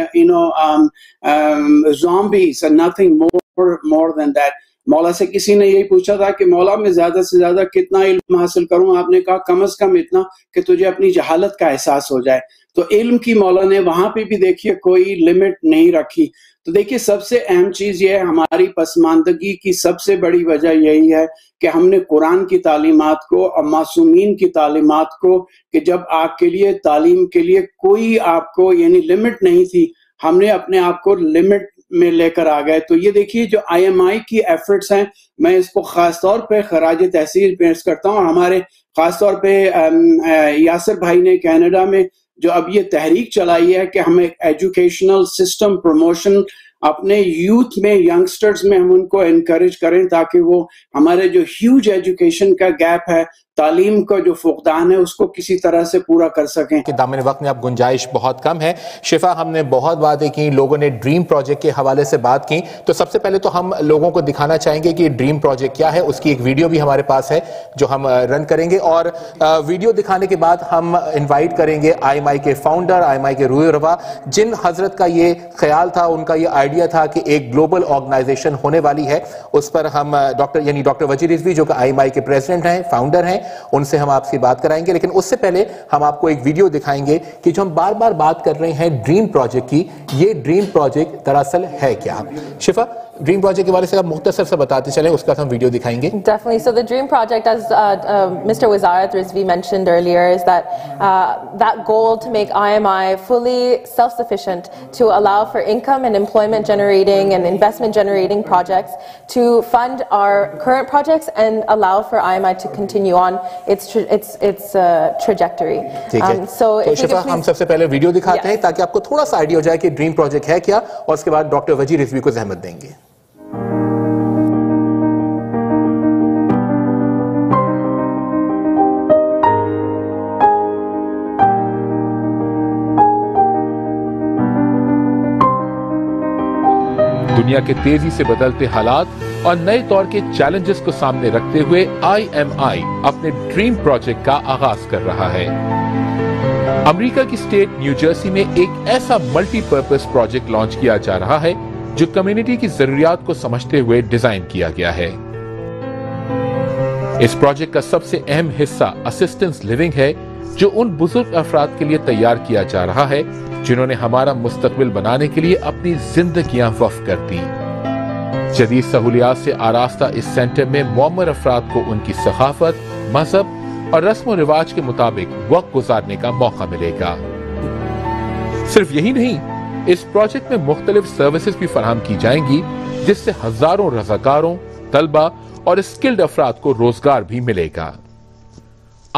zombies, nothing more than that. मौला से किसी ने यही पूछा था कि मौला मैं ज्यादा से ज्यादा कितना इल्म हासिल करूं, आपने कहा कम से कम इतना कि तुझे अपनी जहालत का एहसास हो जाए। तो इल्म की मौला ने वहां पे भी देखिए कोई लिमिट नहीं रखी। तो देखिए सबसे अहम चीज़ यह है, हमारी पसमानदगी की सबसे बड़ी वजह यही है कि हमने कुरान की तालीमात को और मासूमीन की तालीमात को कि जब आपके लिए तालीम के लिए कोई आपको यानी लिमिट नहीं थी, हमने अपने आप को लिमिट में लेकर आ गए। तो ये देखिए जो IMI की एफर्ट्स हैं, मैं इसको ख़ास तौर पर खराज तहसीन पेश करता हूँ। हमारे ख़ास तौर पर यासर भाई ने कनाडा में जो अब ये तहरीक चलाई है कि हमें एजुकेशनल सिस्टम प्रमोशन अपने यूथ में, यंगस्टर्स में हम उनको इनकरेज करें ताकि वो हमारे जो ह्यूज एजुकेशन का गैप है तालीम का जो फुकदान है उसको किसी तरह से पूरा कर सकें कि दामन वक्त में अब गुंजाइश बहुत कम है। शिफा, हमने बहुत बातें की, लोगों ने ड्रीम प्रोजेक्ट के हवाले से बात की, तो सबसे पहले तो हम लोगों को दिखाना चाहेंगे कि ड्रीम प्रोजेक्ट क्या है। उसकी एक वीडियो भी हमारे पास है जो हम रन करेंगे और वीडियो दिखाने के बाद हम इन्वाइट करेंगे IMI के फाउंडर, IMI के रूए रवा, जिन हजरत का ये ख्याल था, उनका ये आइडिया था कि एक ग्लोबल ऑर्गेनाइजेशन होने वाली है। उस पर हम डॉक्टर वजीर रिजवी जो कि IMI के प्रेसिडेंट हैं, फाउंडर हैं, उनसे हम आपसे बात कराएंगे। लेकिन उससे पहले हम आपको एक वीडियो दिखाएंगे कि जो हम बार बार बात कर रहे हैं ड्रीम प्रोजेक्ट की, ये ड्रीम प्रोजेक्ट दरअसल है क्या? शिफा, ड्रीम प्रोजेक्ट के बारे में आप मुख्तसर से बताते चले, उसका हम वीडियो दिखाएंगे। Definitely. So the dream project, as Mr. Wazarat Rizvi mentioned earlier, is that that goal to make IMI fully self-sufficient, to allow for income and employment generating and investment generating projects, to fund our current projects and allow for IMI to continue on its trajectory. So Shifa, हम सबसे पहले video दिखाते हैं ताकि आपको थोड़ा सा idea हो जाए कि ड्रीम प्रोजेक्ट है क्या, और उसके बाद डॉक्टर वजीर रिजवी को जहमत देंगे। दुनिया के तेजी से बदलते हालात और नए दौर के चैलेंजेस को सामने रखते हुए IMI अपने ड्रीम प्रोजेक्ट का आगाज कर रहा है। अमेरिका की स्टेट न्यू जर्सी में एक ऐसा मल्टीपर्पस प्रोजेक्ट लॉन्च किया जा रहा है जो कम्युनिटी की जरूरियात को समझते हुए डिजाइन किया गया है। इस प्रोजेक्ट का सबसे अहम हिस्सा असिस्टेंस लिविंग है, जो उन बुजुर्ग अफराद के लिए तैयार किया जा रहा है जिन्होंने हमारा मुस्तकबिल बनाने के लिए अपनी जिंदगियां वक्फ कर दी। जदीद सहूलियात से आरास्ता इस सेंटर में मौमर अफराद को उनकी सखाफत, मजहब और रस्म रिवाज के मुताबिक वक्त गुजारने का मौका मिलेगा। सिर्फ यही नहीं, इस प्रोजेक्ट में मुख्तलिफ सर्विसेज भी फराहम की जाएंगी जिससे हजारों रजाकारों, तलबा और स्किल्ड अफराद को रोजगार भी मिलेगा।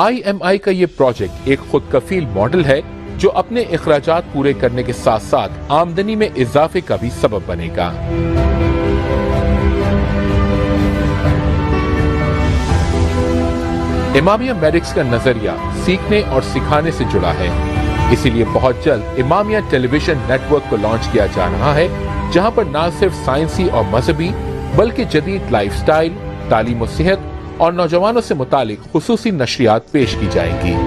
IMI का ये प्रोजेक्ट एक खुद कफील मॉडल है जो अपने इखराजात पूरे करने के साथ साथ आमदनी में इजाफे का भी सबब बनेगा। इमामिया मेडिक्स का नजरिया सीखने और सिखाने से जुड़ा है, इसीलिए बहुत जल्द इमामिया टेलीविजन नेटवर्क को लॉन्च किया जा रहा है, जहां पर न सिर्फ साइंसी और मजहबी बल्कि जदीद लाइफस्टाइल, तालीम और सेहत और नौजवानों से मुतालिक खुसूसी नशरियात पेश की जाएंगी।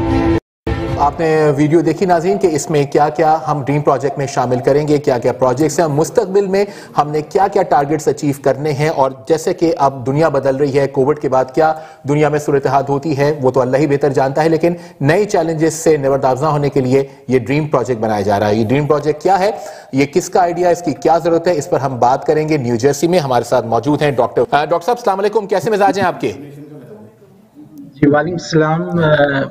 आपने वीडियो देखी नाज़रीन कि इसमें क्या क्या हम ड्रीम प्रोजेक्ट में शामिल करेंगे, क्या क्या प्रोजेक्ट्स हैं, मुस्तकबिल में हमने क्या क्या टारगेट्स अचीव करने हैं, और जैसे कि अब दुनिया बदल रही है, कोविड के बाद क्या दुनिया में सूरत हाल होती है वो तो अल्लाह ही बेहतर जानता है, लेकिन नए चैलेंजेस से निवरदाफजा होने के लिए ये ड्रीम प्रोजेक्ट बनाया जा रहा है। ये ड्रीम प्रोजेक्ट क्या है, ये किसका आइडिया, इसकी क्या जरूरत है, इस पर हम बात करेंगे। न्यू जर्सी में हमारे साथ मौजूद हैं डॉक्टर साहब, अस्सलाम वालेकुम, कैसे मिजाज हैं आपके? जी वालेकुम सलाम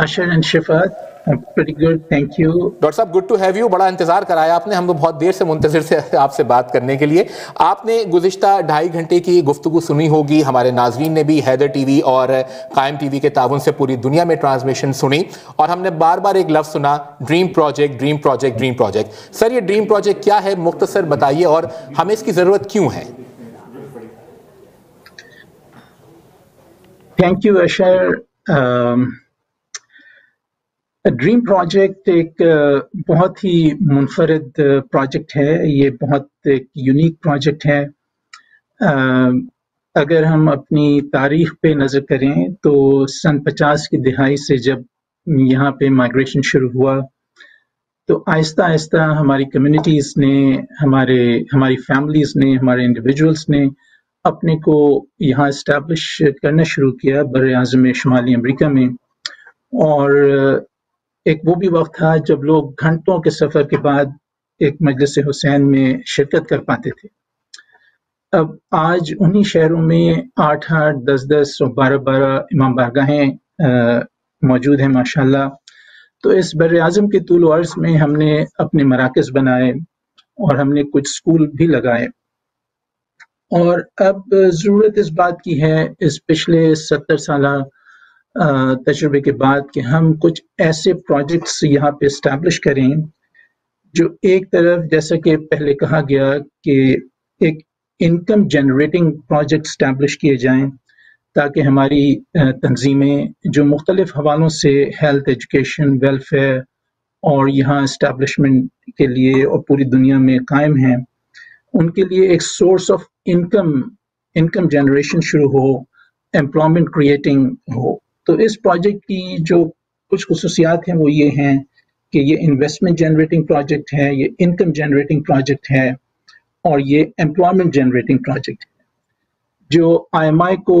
Ashur and Shafaat, pretty good, thank you. Doctor साहब, गुड टू हैव यू। बड़ा इंतजार कराया आपने, हम तो बहुत देर से मुंतज़िर से आपसे बात करने के लिए। आपने गुज़िश्ता ढाई घंटे की गुफ्तगू सुनी होगी, हमारे नाजरीन ने भी हैदर TV और कायम TV के ताउन से पूरी दुनिया में ट्रांसमिशन सुनी, और हमने बार बार एक लफ्ज़ सुना dream project, dream project, dream project. Sir, ये ड्रीम प्रोजेक्ट क्या है, मुख्तसर बताइए, और हमें इसकी ज़रूरत क्यों है? Thank you Ashar. Dream project एक बहुत ही मुनफरद प्रोजेक्ट है, ये बहुत एक यूनिक प्रोजेक्ट है। अगर हम अपनी तारीख पे नज़र करें तो सन 50 की दहाई से जब यहाँ पे माइग्रेशन शुरू हुआ, तो आहिस्ता आहिस्ता हमारी कम्युनिटीज़ ने, हमारी फैमिलीज़ ने, हमारे इंडिविजुअल्स ने अपने को यहाँ इस्टेब्लिश करना शुरू किया बर-ए-आज़म शुमाली अमरीका में। और एक वो भी वक्त था जब लोग घंटों के सफर के बाद एक मजलिस हुसैन में शिरकत कर पाते थे। अब आज उन्हीं शहरों में 8-8, 10-10 और 12-12 इमाम बारगाहें मौजूद हैं माशाल्लाह। तो इस बर-ए-आज़म के तूल अर्ज़ में हमने अपने मराकज़ बनाए और हमने कुछ स्कूल भी लगाए। और अब ज़रूरत इस बात की है, इस पिछले 70 साल तजुर्बे के बाद, कि हम कुछ ऐसे प्रोजेक्ट्स यहाँ पे इस्टेब्लिश करें जो एक तरफ, जैसा कि पहले कहा गया, कि एक इनकम जनरेटिंग प्रोजेक्ट इस्टेब्लिश किए जाएं ताकि हमारी तंजीमें जो मुख्तलिफ हवालों से हेल्थ, एजुकेशन, वेलफेयर और यहाँ इस्टेब्लिशमेंट के लिए और पूरी दुनिया में कायम हैं, उनके लिए एक सोर्स ऑफ इनकम जनरेशन शुरू हो, एम्प्लॉयमेंट क्रिएटिंग हो। तो इस प्रोजेक्ट की जो कुछ खसूसियात हैं वो ये हैं कि ये इन्वेस्टमेंट जनरेटिंग प्रोजेक्ट है, ये इनकम जनरेटिंग प्रोजेक्ट है और ये एम्प्लॉयमेंट जनरेटिंग प्रोजेक्ट है, जो IMI को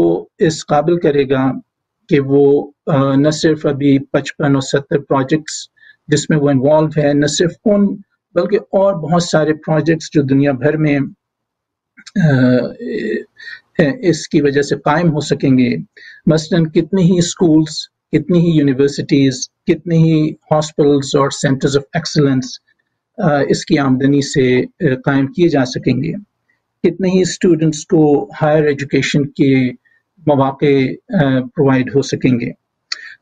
इस काबिल करेगा कि वो न सिर्फ अभी 55 और 70 प्रोजेक्ट्स जिसमें वो इन्वॉल्व है, न सिर्फ उन बल्कि और बहुत सारे प्रोजेक्ट्स जो दुनिया भर में इसकी वजह से कायम हो सकेंगे। मसलन कितने ही स्कूल्स, कितनी ही यूनिवर्सिटीज़, कितने ही हॉस्पिटल्स और सेंटर्स ऑफ एक्सीलेंस इसकी आमदनी से कायम किए जा सकेंगे, कितने ही स्टूडेंट्स को हायर एजुकेशन के मौके प्रोवाइड हो सकेंगे।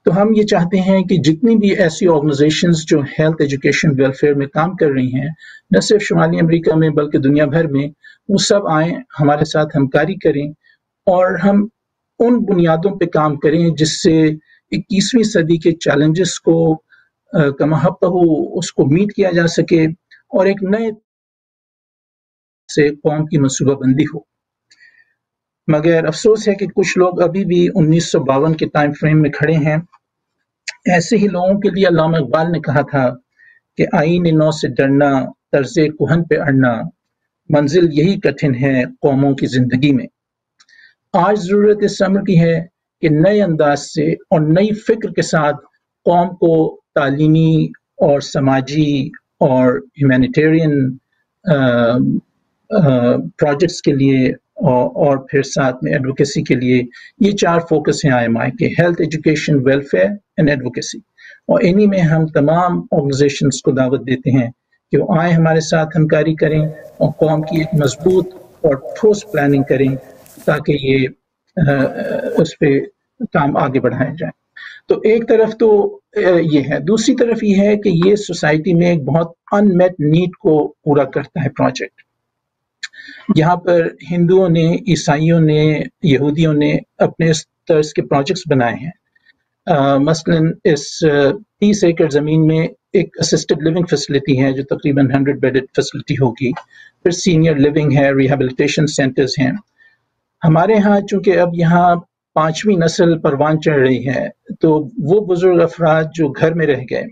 तो हम ये चाहते हैं कि जितनी भी ऐसी ऑर्गेनाइजेशंस जो हेल्थ, एजुकेशन, वेलफेयर में काम कर रही हैं, न सिर्फ शुमाली अमेरिका में बल्कि दुनिया भर में, वो सब आएँ, हमारे साथ हमकारी करें और हम उन बुनियादों पे काम करें जिससे 21वीं सदी के चैलेंजेस को कमाहू उसको मीट किया जा सके और एक नए से कौम की मनसूबाबंदी हो। मगर अफसोस है कि कुछ लोग अभी भी 1952 के टाइम फ्रेम में खड़े हैं। ऐसे ही लोगों के लिए अल्लामा इकबाल ने कहा था कि आईने नौ से डरना, तर्ज़े कुहन पे अड़ना, मंजिल यही कठिन है कौमों की ज़िंदगी में। आज ज़रूरत इस अमर की है कि नए अंदाज से और नई फिक्र के साथ कौम को तालीमी और समाजी और ह्यूमैनिटेरियन प्रोजेक्ट्स के लिए और फिर साथ में एडवोकेसी के लिए, ये चार फोकस हैं IMI के, health, education, welfare and advocacy. और इन्हीं में हम तमाम ऑर्गेनाइजेशंस को दावत देते हैं कि वो आए, हमारे साथ हमकारी करें और कौम की एक मजबूत और ठोस प्लानिंग करें ताकि ये उस पर काम आगे बढ़ाया जाए। तो एक तरफ तो ये है, दूसरी तरफ ये है कि ये सोसाइटी में एक बहुत अनमेट नीड को पूरा करता है प्रोजेक्ट। यहाँ पर हिंदुओं ने, ईसाइयों ने, यहूदियों ने अपने इस तर्ज के प्रोजेक्ट्स बनाए हैं। मसलन इस 30 एकड़ ज़मीन में एक असिस्टेड लिविंग फैसिलिटी है जो तकरीबन 100 बेडेड फैसिलिटी होगी, फिर सीनियर लिविंग है, रिहेबिलिटेशन सेंटर्स हैं। हमारे यहाँ चूँकि अब यहाँ 5वीं नस्ल परवान चढ़ रही है, तो वो बुज़ुर्ग अफराद जो घर में रह गए,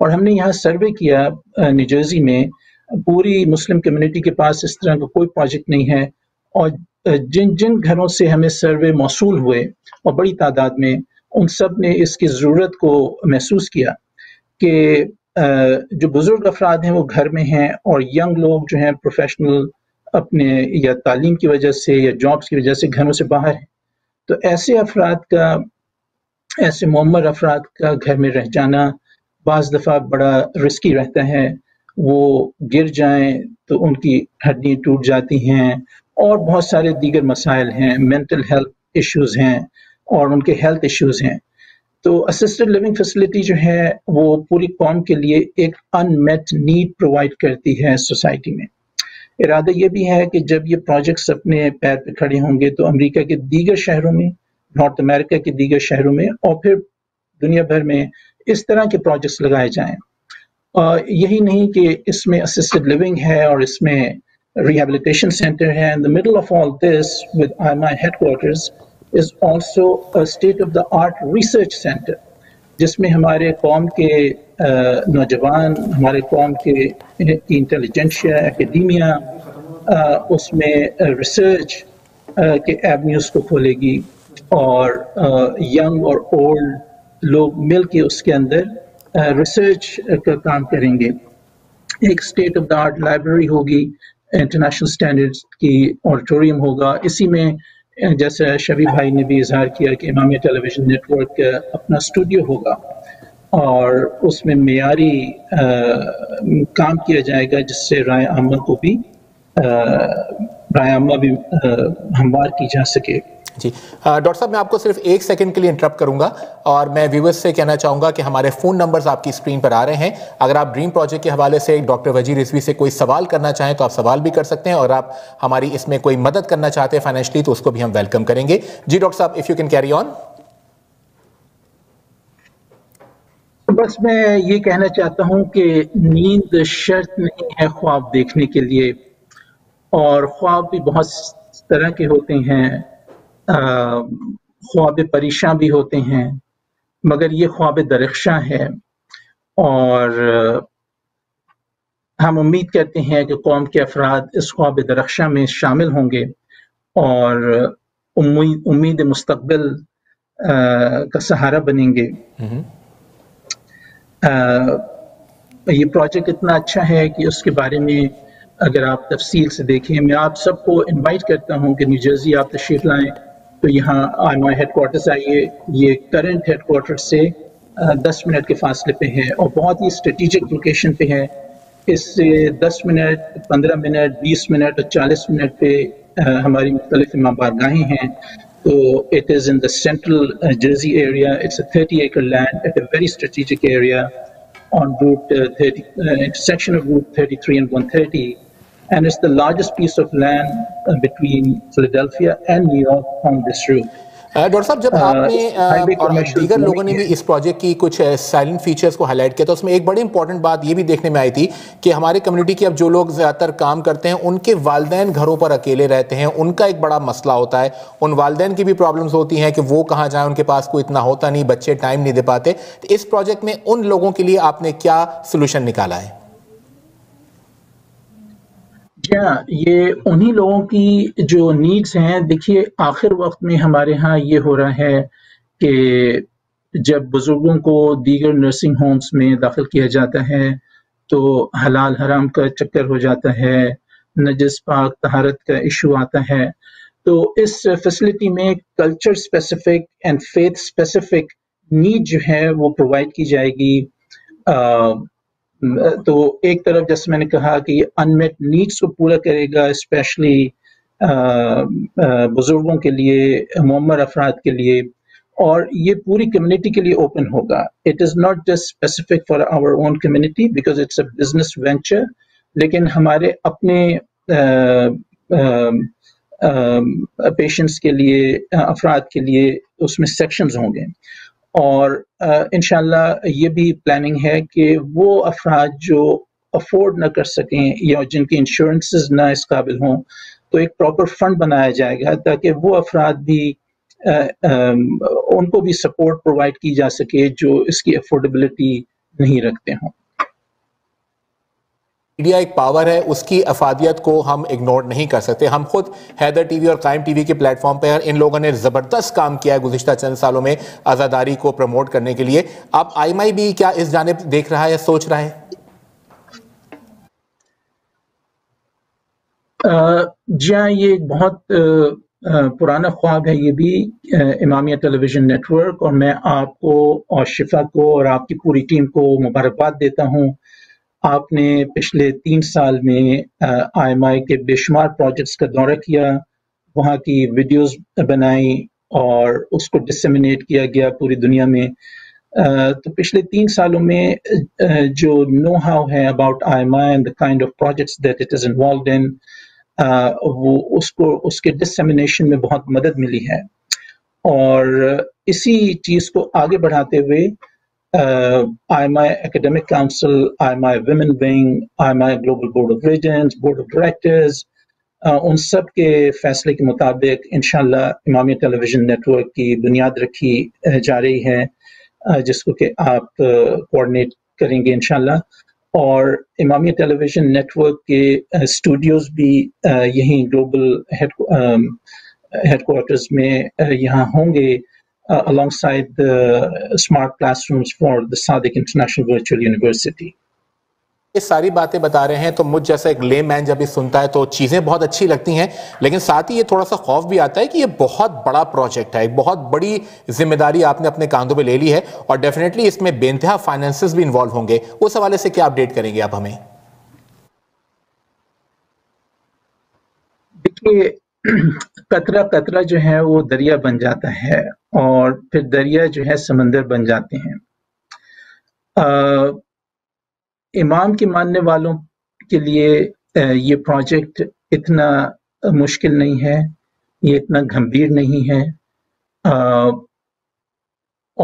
और हमने यहाँ सर्वे किया न्यू जर्सी में, पूरी मुस्लिम कम्युनिटी के पास इस तरह का कोई प्रोजेक्ट नहीं है। और जिन जिन घरों से हमें सर्वे मौसूल हुए और बड़ी तादाद में, उन सब ने इसकी ज़रूरत को महसूस किया कि जो बुज़ुर्ग अफराद हैं वो घर में हैं और यंग लोग जो हैं प्रोफेशनल अपने या तालीम की वजह से या जॉब्स की वजह से घरों से बाहर हैं। तो ऐसे अफराद का, ऐसे मुअम्मर अफराद का घर में रह जाना बाज़ दफ़ा बड़ा रिस्की रहता है। वो गिर जाएं तो उनकी हड्डियाँ टूट जाती हैं और बहुत सारे दीगर मसाइल हैं, मेंटल हेल्थ इश्यूज़ हैं और उनके हेल्थ इश्यूज़ हैं। तो असिस्टेड लिविंग फैसिलिटी जो है वो पूरी कौम के लिए एक अनमेट नीड प्रोवाइड करती है सोसाइटी में। इरादा ये भी है कि जब ये प्रोजेक्ट्स अपने पैर पर खड़े होंगे तो अमेरिका के दीगर शहरों में, नॉर्थ अमेरिका के दीगर शहरों में और फिर दुनिया भर में इस तरह के प्रोजेक्ट्स लगाए जाएँ। यही नहीं कि इसमें असिस्टेड लिविंग है और इसमें रिहेबिलिटेशन सेंटर है। In the middle of all this with IMI headquarters is also a state of the art research centre, जिसमें हमारे कौम के नौजवान, हमारे कौम के इंटेलिजेंशिया, एकेडमिया उसमें रिसर्च के एवेन्यूज़ को खोलेगी और यंग और ओल्ड लोग मिल के उसके अंदर रिसर्च का काम करेंगे। एक state of the art library होगी, इंटरनेशनल स्टैंडर्ड्स की, ऑडिटोरियम होगा। इसी में जैसे शबी भाई ने भी इजहार किया कि इमामिया टेलीविजन नेटवर्क अपना स्टूडियो होगा और उसमें मेयारी काम किया जाएगा, जिससे राय आमा भी हमवार की जा सके। जी डॉक्टर साहब, मैं आपको सिर्फ एक सेकंड के लिए इंटरप्ट करूंगा और मैं व्यूअर्स से कहना चाहूंगा कि हमारे फ़ोन नंबर्स आपकी स्क्रीन पर आ रहे हैं। अगर आप ड्रीम प्रोजेक्ट के हवाले से डॉक्टर वजीर रिजवी से कोई सवाल करना चाहें तो आप सवाल भी कर सकते हैं, और आप हमारी इसमें कोई मदद करना चाहते हैं फाइनेंशियली तो उसको भी हम वेलकम करेंगे। जी डॉक्टर साहब, if you can carry on. बस मैं ये कहना चाहता हूँ कि नींद शर्त नहीं है ख्वाब देखने के लिए, और ख्वाब भी बहुत तरह के होते हैं, ख्वाब परेशान भी होते हैं, मगर ये ख्वाब दरख्शां है। और हम उम्मीद करते हैं कि कौम के अफराद इस ख्वाब दरख्शां में शामिल होंगे और उम्मीद मुस्तकबिल का सहारा बनेंगे। ये प्रोजेक्ट इतना अच्छा है कि उसके बारे में अगर आप तफसील से देखें, मैं आप सबको इनवाइट करता हूं कि न्यू जर्सी आप तशरीफ लाएं तो यहाँ IMI हेडकोार्टर्स आइए। ये करंट हेडकोार्टर से 10 मिनट के फासले पे है और बहुत ही स्ट्रेटिजिक लोकेशन पे है। इससे 10 मिनट, 15 मिनट, 20 मिनट और 40 मिनट पे हमारी मुख्तलिफ इमाम बारगाहें हैं। तो it is in the central Jersey area, it's a 30-acre land at a very strategic area on route 30, intersection of route 33 and 130, and it's the largest piece of land between Philadelphia and New York on this route. Doctor साहब, जब आपने और दीगर लोगों ने भी इस project की कुछ साइलेंट फीचर्स को हाईलाइट किया तो उसमें एक बड़ी इंपॉर्टेंट बात ये भी देखने में आई थी कि हमारे कम्युनिटी के अब जो लोग ज़्यादातर काम करते हैं उनके वालदैन घरों पर अकेले रहते हैं, उनका एक बड़ा मसला होता है। उन वालदैन की भी प्रॉब्लम्स होती हैं कि वो कहाँ जाएँ, उनके पास कोई इतना होता नहीं, बच्चे टाइम नहीं दे पाते। तो इस प्रोजेक्ट में उन लोगों के लिए आपने क्या सोल्यूशन निकाला है? ये उन्हीं लोगों की जो नीड्स हैं, देखिए आखिर वक्त में हमारे यहाँ ये हो रहा है कि जब बुजुर्गों को दीगर नर्सिंग होम्स में दाखिल किया जाता है तो हलाल हराम का चक्कर हो जाता है, नजस पाक तहारत का इशू आता है। तो इस फैसिलिटी में culture specific and faith specific need जो है वो प्रोवाइड की जाएगी। तो एक तरफ जैसे मैंने कहा कि ये अनमेट नीड्स को पूरा करेगा, स्पेशली बुजुर्गों के लिए, मुअम्मर अफराद के लिए, और ये पूरी कम्युनिटी के लिए ओपन होगा। It is not just specific for our own community because it's a business venture, लेकिन हमारे अपने पेशेंट्स के लिए, अफराद के लिए उसमें सेक्शंस होंगे। और इंशाल्लाह ये भी प्लानिंग है कि वो अफराद जो अफोर्ड ना कर सकें या जिनकी इंश्योरेंसेस ना इस काबिल हों तो एक प्रॉपर फंड बनाया जाएगा ताकि वो अफराद भी उनको भी सपोर्ट प्रोवाइड की जा सके जो इसकी अफोर्डेबिलिटी नहीं रखते हों। मीडिया एक पावर है, उसकी अफादियत को हम इग्नोर नहीं कर सकते। हम खुद हैदर टीवी और कायम टीवी के प्लेटफॉर्म पर इन लोगों ने ज़बरदस्त काम किया है गुज़िश्ता चंद सालों में आज़ादारी को प्रमोट करने के लिए। आप IMI भी क्या इस जानिब देख रहा है, सोच रहा है? जी हाँ, ये एक बहुत पुराना ख्वाब है, ये भी इमामिया टेलीविजन नेटवर्क, और मैं आपको और शिफा को और आपकी पूरी टीम को मुबारकबाद देता हूँ। आपने पिछले 3 साल में IMI के बेशुमार प्रोजेक्ट्स का दौरा किया, वहाँ की वीडियोस बनाई और उसको डिसेमिनेट किया गया पूरी दुनिया में। तो पिछले 3 सालों में जो नो हाउ है about IMI and the kind of projects that it is involved in, वो उसको उसके डिसेमिनेशन में बहुत मदद मिली है। और इसी चीज़ को आगे बढ़ाते हुए IMI Academic Council, IMI Women Wing, IMI Global Board of Regents, Board of Directors, उन सब के फैसले के मुताबिक इंशाल्लाह इमामिया टेलीविजन नेटवर्क की बुनियाद रखी जा रही है, जिसको कि आप कोऑर्डिनेट करेंगे इंशाल्लाह। और इमामिया टेलीविजन नेटवर्क के स्टूडियोज़ भी यहीं ग्लोबल हेडक्वार्टर्स में यहाँ होंगे, alongside the smart classrooms for the Sadiq International Virtual University. ये सारी बातें बता रहे हैं तो मुझ जैसा एक लेमैन जब ये सुनता है तो चीज़ें बहुत अच्छी लगती हैं, लेकिन साथ ही ये थोड़ा सा खौफ भी आता है कि ये बहुत बड़ा प्रोजेक्ट है, एक बहुत बड़ी जिम्मेदारी आपने अपने कांधों पे ले ली है और डेफिनेटली इसमें बेइंतहा फाइनेंसेस भी इन्वॉल्व होंगे। उस हवाले से क्या अपडेट करेंगे आप हमें? देखिए कतरा कतरा जो है वो दरिया बन जाता है और फिर दरिया जो है समंदर बन जाते हैं। इमाम के मानने वालों के लिए ये प्रोजेक्ट इतना मुश्किल नहीं है, ये इतना गंभीर नहीं है।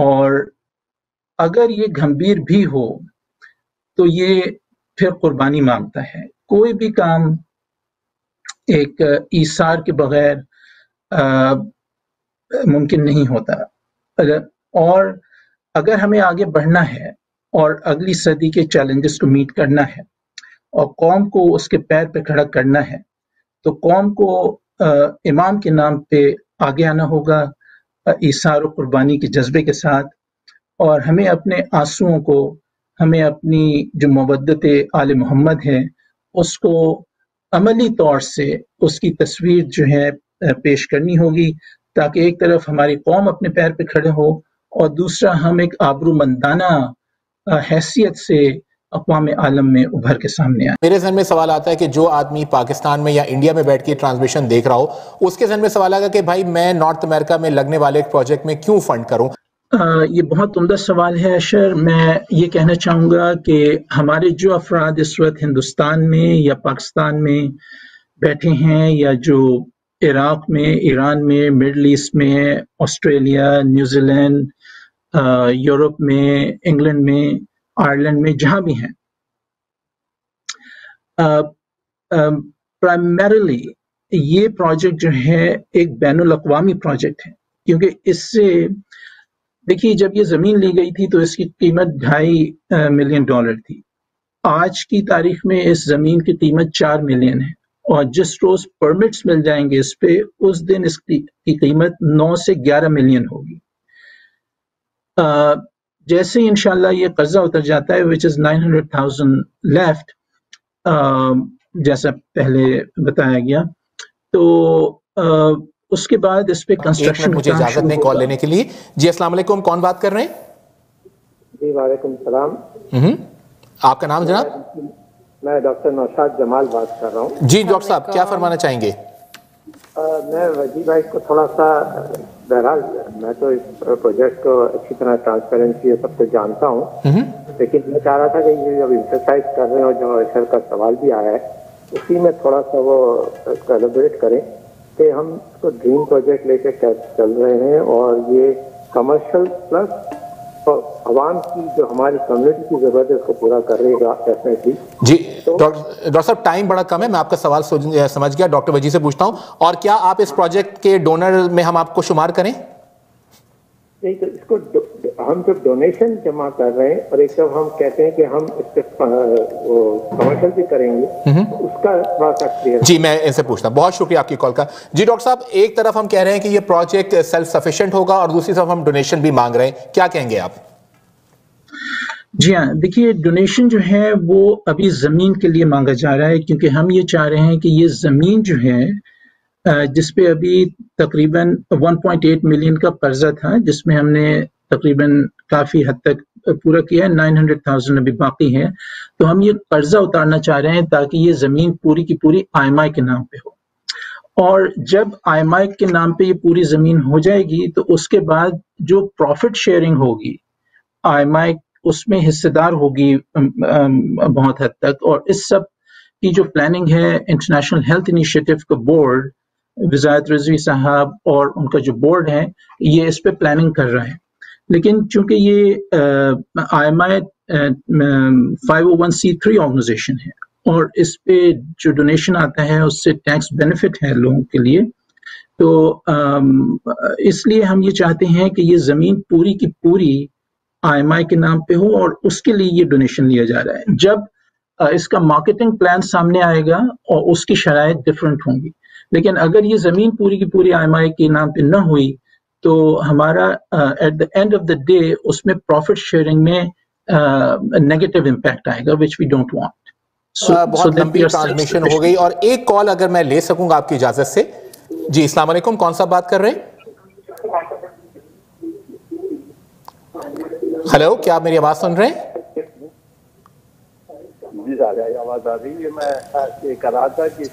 और अगर ये गंभीर भी हो तो ये फिर कुर्बानी मांगता है। कोई भी काम एक ईसार के बगैर मुमकिन नहीं होता। और अगर हमें आगे बढ़ना है और अगली सदी के चैलेंजेस को मीट करना है और कौम को उसके पैर पे खड़ा करना है तो कौम को इमाम के नाम पे आगे आना होगा ईसार और कुर्बानी के जज्बे के साथ। और हमें अपने आंसुओं को, हमें अपनी जो मोहब्बत आले मोहम्मद है उसको अमली तौर से उसकी तस्वीर जो है पेश करनी होगी ताकि एक तरफ हमारी कौम अपने पैर पे खड़े हो और दूसरा हम एक आबरूमंदाना हैसियत से अक़वाम आलम में उभर के सामने आए। मेरे जहन में सवाल आता है कि जो आदमी पाकिस्तान में या इंडिया में बैठ के ट्रांसमिशन देख रहा हो उसके जहन में सवाल आएगा कि भाई मैं नॉर्थ अमेरिका में लगने वाले एक प्रोजेक्ट में क्यों फंड करूँ। ये बहुत उम्दा सवाल है अशर। मैं ये कहना चाहूँगा कि हमारे जो अफराद इस वक्त हिंदुस्तान में या पाकिस्तान में बैठे हैं या जो इराक़ में, ईरान में, मिडल ईस्ट में, ऑस्ट्रेलिया, न्यूजीलैंड, यूरोप में, इंग्लैंड में, आयरलैंड में, जहाँ भी हैं, प्राइमरीली ये प्रोजेक्ट जो है एक बैनुल अक़वामी प्रोजेक्ट है क्योंकि इससे देखिए जब ये ज़मीन ली गई थी तो इसकी कीमत $2.5 मिलियन थी। आज की तारीख में इस ज़मीन की कीमत $4 मिलियन है और जिस रोज़ परमिट्स मिल जाएंगे इस पे उस दिन इसकी कीमत 9 से 11 मिलियन होगी। जैसे ही इंशाल्लाह ये कर्जा उतर जाता है विच इज़ 900,000 लेफ्ट जैसा पहले बताया गया, तो उसके बाद इस पे कंस्ट्रक्शन। मुझे इजाजत नहीं कॉल लेने के लिए। जी अस्सलाम वालेकुम, कौन बात कर रहे हैं? जी वालेकुम सलाम। आपका नाम जनाब? मैं डॉक्टर नौशाद जमाल बात कर रहा हूँ। जी डॉक्टर साहब क्या फरमाना चाहेंगे? मैं वजी भाई को थोड़ा सा, बहरहाल मैं तो इस प्रोजेक्ट को अच्छी तरह ट्रांसपेरेंसी सब कुछ जानता हूँ, लेकिन मैं चाह रहा था कि ये जब इंटरसाइज कर रहे हो जो सर का सवाल भी आया है उसी में थोड़ा सा वो एलैबोरेट करें कि हम इसको ड्रीम प्रोजेक्ट लेके चल रहे हैं और ये कमर्शियल प्लस आवाम की जो हमारी कम्युनिटी की जरूरत है उसको पूरा करेगा डेफिनेटली। जी डॉक्टर साहब टाइम बड़ा कम है, मैं आपका सवाल समझ गया। डॉक्टर वजी से पूछता हूँ और क्या आप इस प्रोजेक्ट के डोनर में हम आपको शुमार करें? नहीं, तो इसको हम जब डोनेशन जमा कर रहे हैं और एक जब हम कहते हैं कि हम इससे कमर्शियल भी करेंगे उसका थोड़ा सा क्लियर। जी मैं इनसे पूछता हूँ, बहुत शुक्रिया आपकी कॉल का। जी डॉक्टर साहब एक तरफ हम कह रहे हैं कि ये प्रोजेक्ट सेल्फ सफिशिएंट होगा और दूसरी तरफ हम डोनेशन भी मांग रहे हैं, क्या कहेंगे आप? जी हाँ, देखिए डोनेशन जो है वो अभी ज़मीन के लिए मांगा जा रहा है क्योंकि हम ये चाह रहे हैं कि ये ज़मीन जो है जिसपे अभी तकरीबन 1.8 मिलियन का कर्जा था जिसमें हमने तकरीबन काफ़ी हद तक पूरा किया है, 900,000 अभी बाकी है, तो हम ये कर्जा उतारना चाह रहे हैं ताकि ये ज़मीन पूरी की पूरी IMI के नाम पे हो। और जब IMI के नाम पे ये पूरी ज़मीन हो जाएगी तो उसके बाद जो प्रॉफिट शेयरिंग होगी IMI उसमें हिस्सेदार होगी बहुत हद तक। और इस सब की जो प्लानिंग है इंटरनेशनल हेल्थ इनिशिएटिव का बोर्ड, वज़ारत रिज़वी साहब और उनका जो बोर्ड है ये इस पे प्लानिंग कर रहा है। लेकिन चूंकि ये IMI 501c3 ऑर्गेनाइजेशन है और इस पे जो डोनेशन आता है उससे टैक्स बेनिफिट है लोगों के लिए, तो इसलिए हम ये चाहते हैं कि ये ज़मीन पूरी की पूरी IMI के नाम पे हो और उसके लिए ये डोनेशन लिया जा रहा है। जब इसका मार्केटिंग प्लान सामने आएगा और उसकी शराय डिफरेंट होंगी, लेकिन अगर ये ज़मीन पूरी की पूरी IMI के नाम पे ना हुई तो हमारा at the end of the day उसमें प्रॉफिट शेयरिंग में नेगेटिव इम्पैक्ट आएगा विच वी डोंट वांट। बहुत लंबी ट्रांसमिशन हो गई और एक कॉल अगर मैं ले सकूंगा आपकी इजाजत से। जी अस्सलाम वालेकुम, कौन सा बात कर रहे हैं? हेलो, क्या आप मेरी आवाज़ सुन रहे हैं? आवाज आ रही है? मैं कह रहा था कि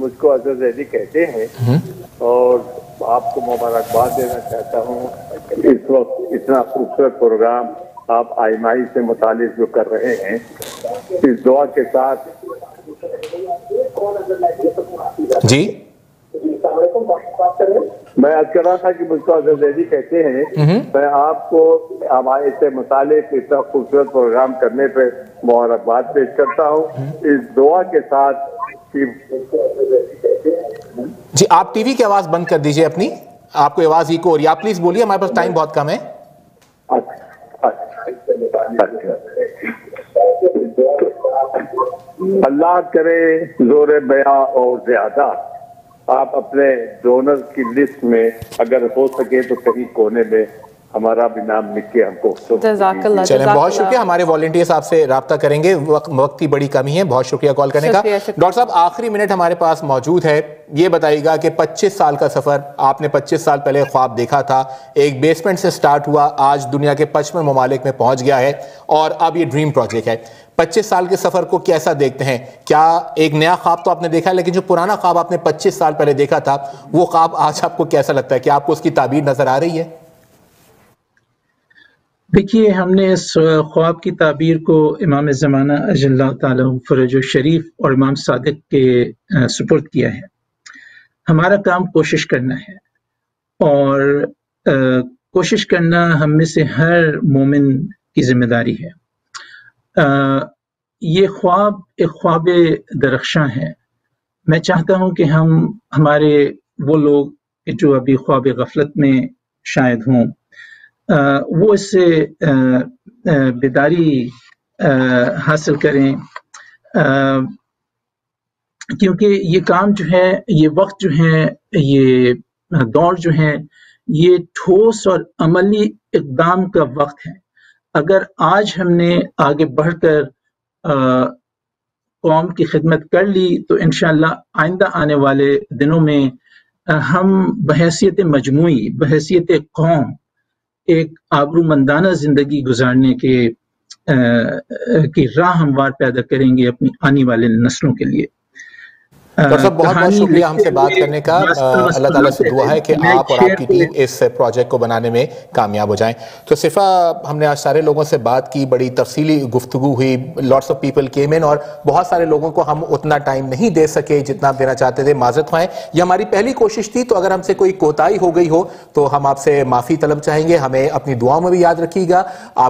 मुझको अज़र ज़ैदी कहते हैं और आपको मुबारकबाद देना चाहता हूँ। इस वक्त इतना खूबसूरत प्रोग्राम आप IMI से मुतालिक जो कर रहे हैं, इस दुआ के साथ जी मैं आज कर रहा था कि मुझको अज़र ज़ैदी कहते हैं, मैं आपको हमारे से मुतालिक इतना खूबसूरत प्रोग्राम करने पर मुबारकबाद पेश करता हूँ इस दुआ के साथ। जी आप टीवी की आवाज बंद कर दीजिए अपनी, आपको आवाज इको हो रही है, आप प्लीज बोलिए, हमारे पास टाइम बहुत कम है। अल्लाह करे जोर बया और ज्यादा। आप अपने डोनर की लिस्ट में अगर हो सके तो कहीं कोने में हमारा भी नाम लिख के हमको चलें। बहुत शुक्रिया, हमारे वॉलंटियर साहब से रब्ता करेंगे, वक्त की बड़ी कमी है। बहुत शुक्रिया कॉल करने का। डॉक्टर साहब आखिरी मिनट हमारे पास मौजूद है, ये बताइएगा कि 25 साल का सफ़र आपने 25 साल पहले ख्वाब देखा था, एक बेसमेंट से स्टार्ट हुआ, आज दुनिया के 55 ममालिक में पहुँच गया है और अब ये ड्रीम प्रोजेक्ट है। 25 साल के सफ़र को कैसा देखते हैं? क्या एक नया ख्वाब तो आपने देखा, लेकिन जो पुराना ख्वाब आपने 25 साल पहले देखा था वो ख्वाब आज आपको कैसा लगता है? क्या आपको उसकी ताबीर नज़र आ रही है? देखिए, हमने इस ख्वाब की ताबीर को इमाम ज़माना अजल्ला ताला फरजो शरीफ और इमाम सादिक के सुपुर्द किया है। हमारा काम कोशिश करना है और कोशिश करना हम में से हर मोमिन की जिम्मेदारी है। ये ख्वाब एक ख्वाब दरख्शां है। मैं चाहता हूँ कि हम हमारे वो लोग जो अभी ख्वाब गफलत में शायद हों वो इससे बेदारी हासिल करें, क्योंकि ये काम जो है, ये वक्त जो है, ये दौर जो है, ये ठोस और अमली इकदाम का वक्त है। अगर आज हमने आगे बढ़कर कौम की खिदमत कर ली तो इंशाअल्लाह आइंदा आने वाले दिनों में हम बहैसियत मजमूई, बहैसियत कौम एक आबरूमंदाना जिंदगी गुजारने की राह हमवार पैदा करेंगे अपनी आने वाले नस्लों के लिए। डॉक्टर साहब बहुत बहुत शुक्रिया हमसे बात करने का। अल्लाह ताला से दुआ है कि आप और आपकी टीम इस प्रोजेक्ट को बनाने में कामयाब हो जाएं। तो सिफा, हमने आज सारे लोगों से बात की, बड़ी तफसीली गुफ्तगू हुई, lots of people came in, और बहुत सारे लोगों को हम उतना टाइम नहीं दे सके जितना आप देना चाहते थे, माजरत ख्वाएं। ये हमारी पहली कोशिश थी, तो अगर हमसे कोई कोताही हो गई हो तो हम आपसे माफ़ी तलब चाहेंगे। हमें अपनी दुआओं में भी याद रखिएगा।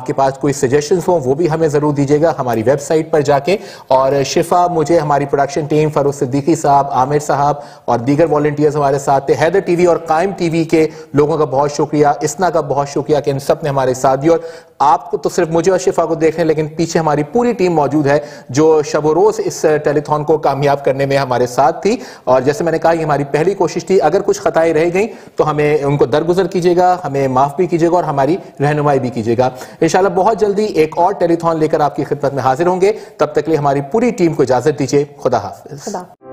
आपके पास कोई सजेशंस हो वो भी हमें ज़रूर दीजिएगा हमारी वेबसाइट पर जाके। और शिफा, मुझे हमारी प्रोडक्शन टीम, फ़रोज़ सिद्दीकी साहब, आमिर साहब और दीगर वॉलंटियर्स हमारे साथ थे, हैदर टीवी और कायम टीवी के लोगों का बहुत शुक्रिया, इस्ना का बहुत शुक्रिया कि इन सब ने हमारे साथ दी। और आपको तो सिर्फ मुझे और शिफा को देखने, लेकिन पीछे हमारी पूरी टीम मौजूद है जो शब रोज़ इस टेलीथॉन को कामयाब करने में हमारे साथ थी। और जैसे मैंने कहा, ये हमारी पहली कोशिश थी, अगर कुछ खताएं रह गई तो हमें उनको दरगुजर कीजिएगा, हमें माफ़ भी कीजिएगा और हमारी रहनुमाई भी कीजिएगा। इंशाल्लाह बहुत जल्दी एक और टेलीथॉन लेकर आपकी खिदमत में हाजिर होंगे। तब तक के लिए हमारी पूरी टीम को इजाज़त दीजिए। खुदा हाफिज़।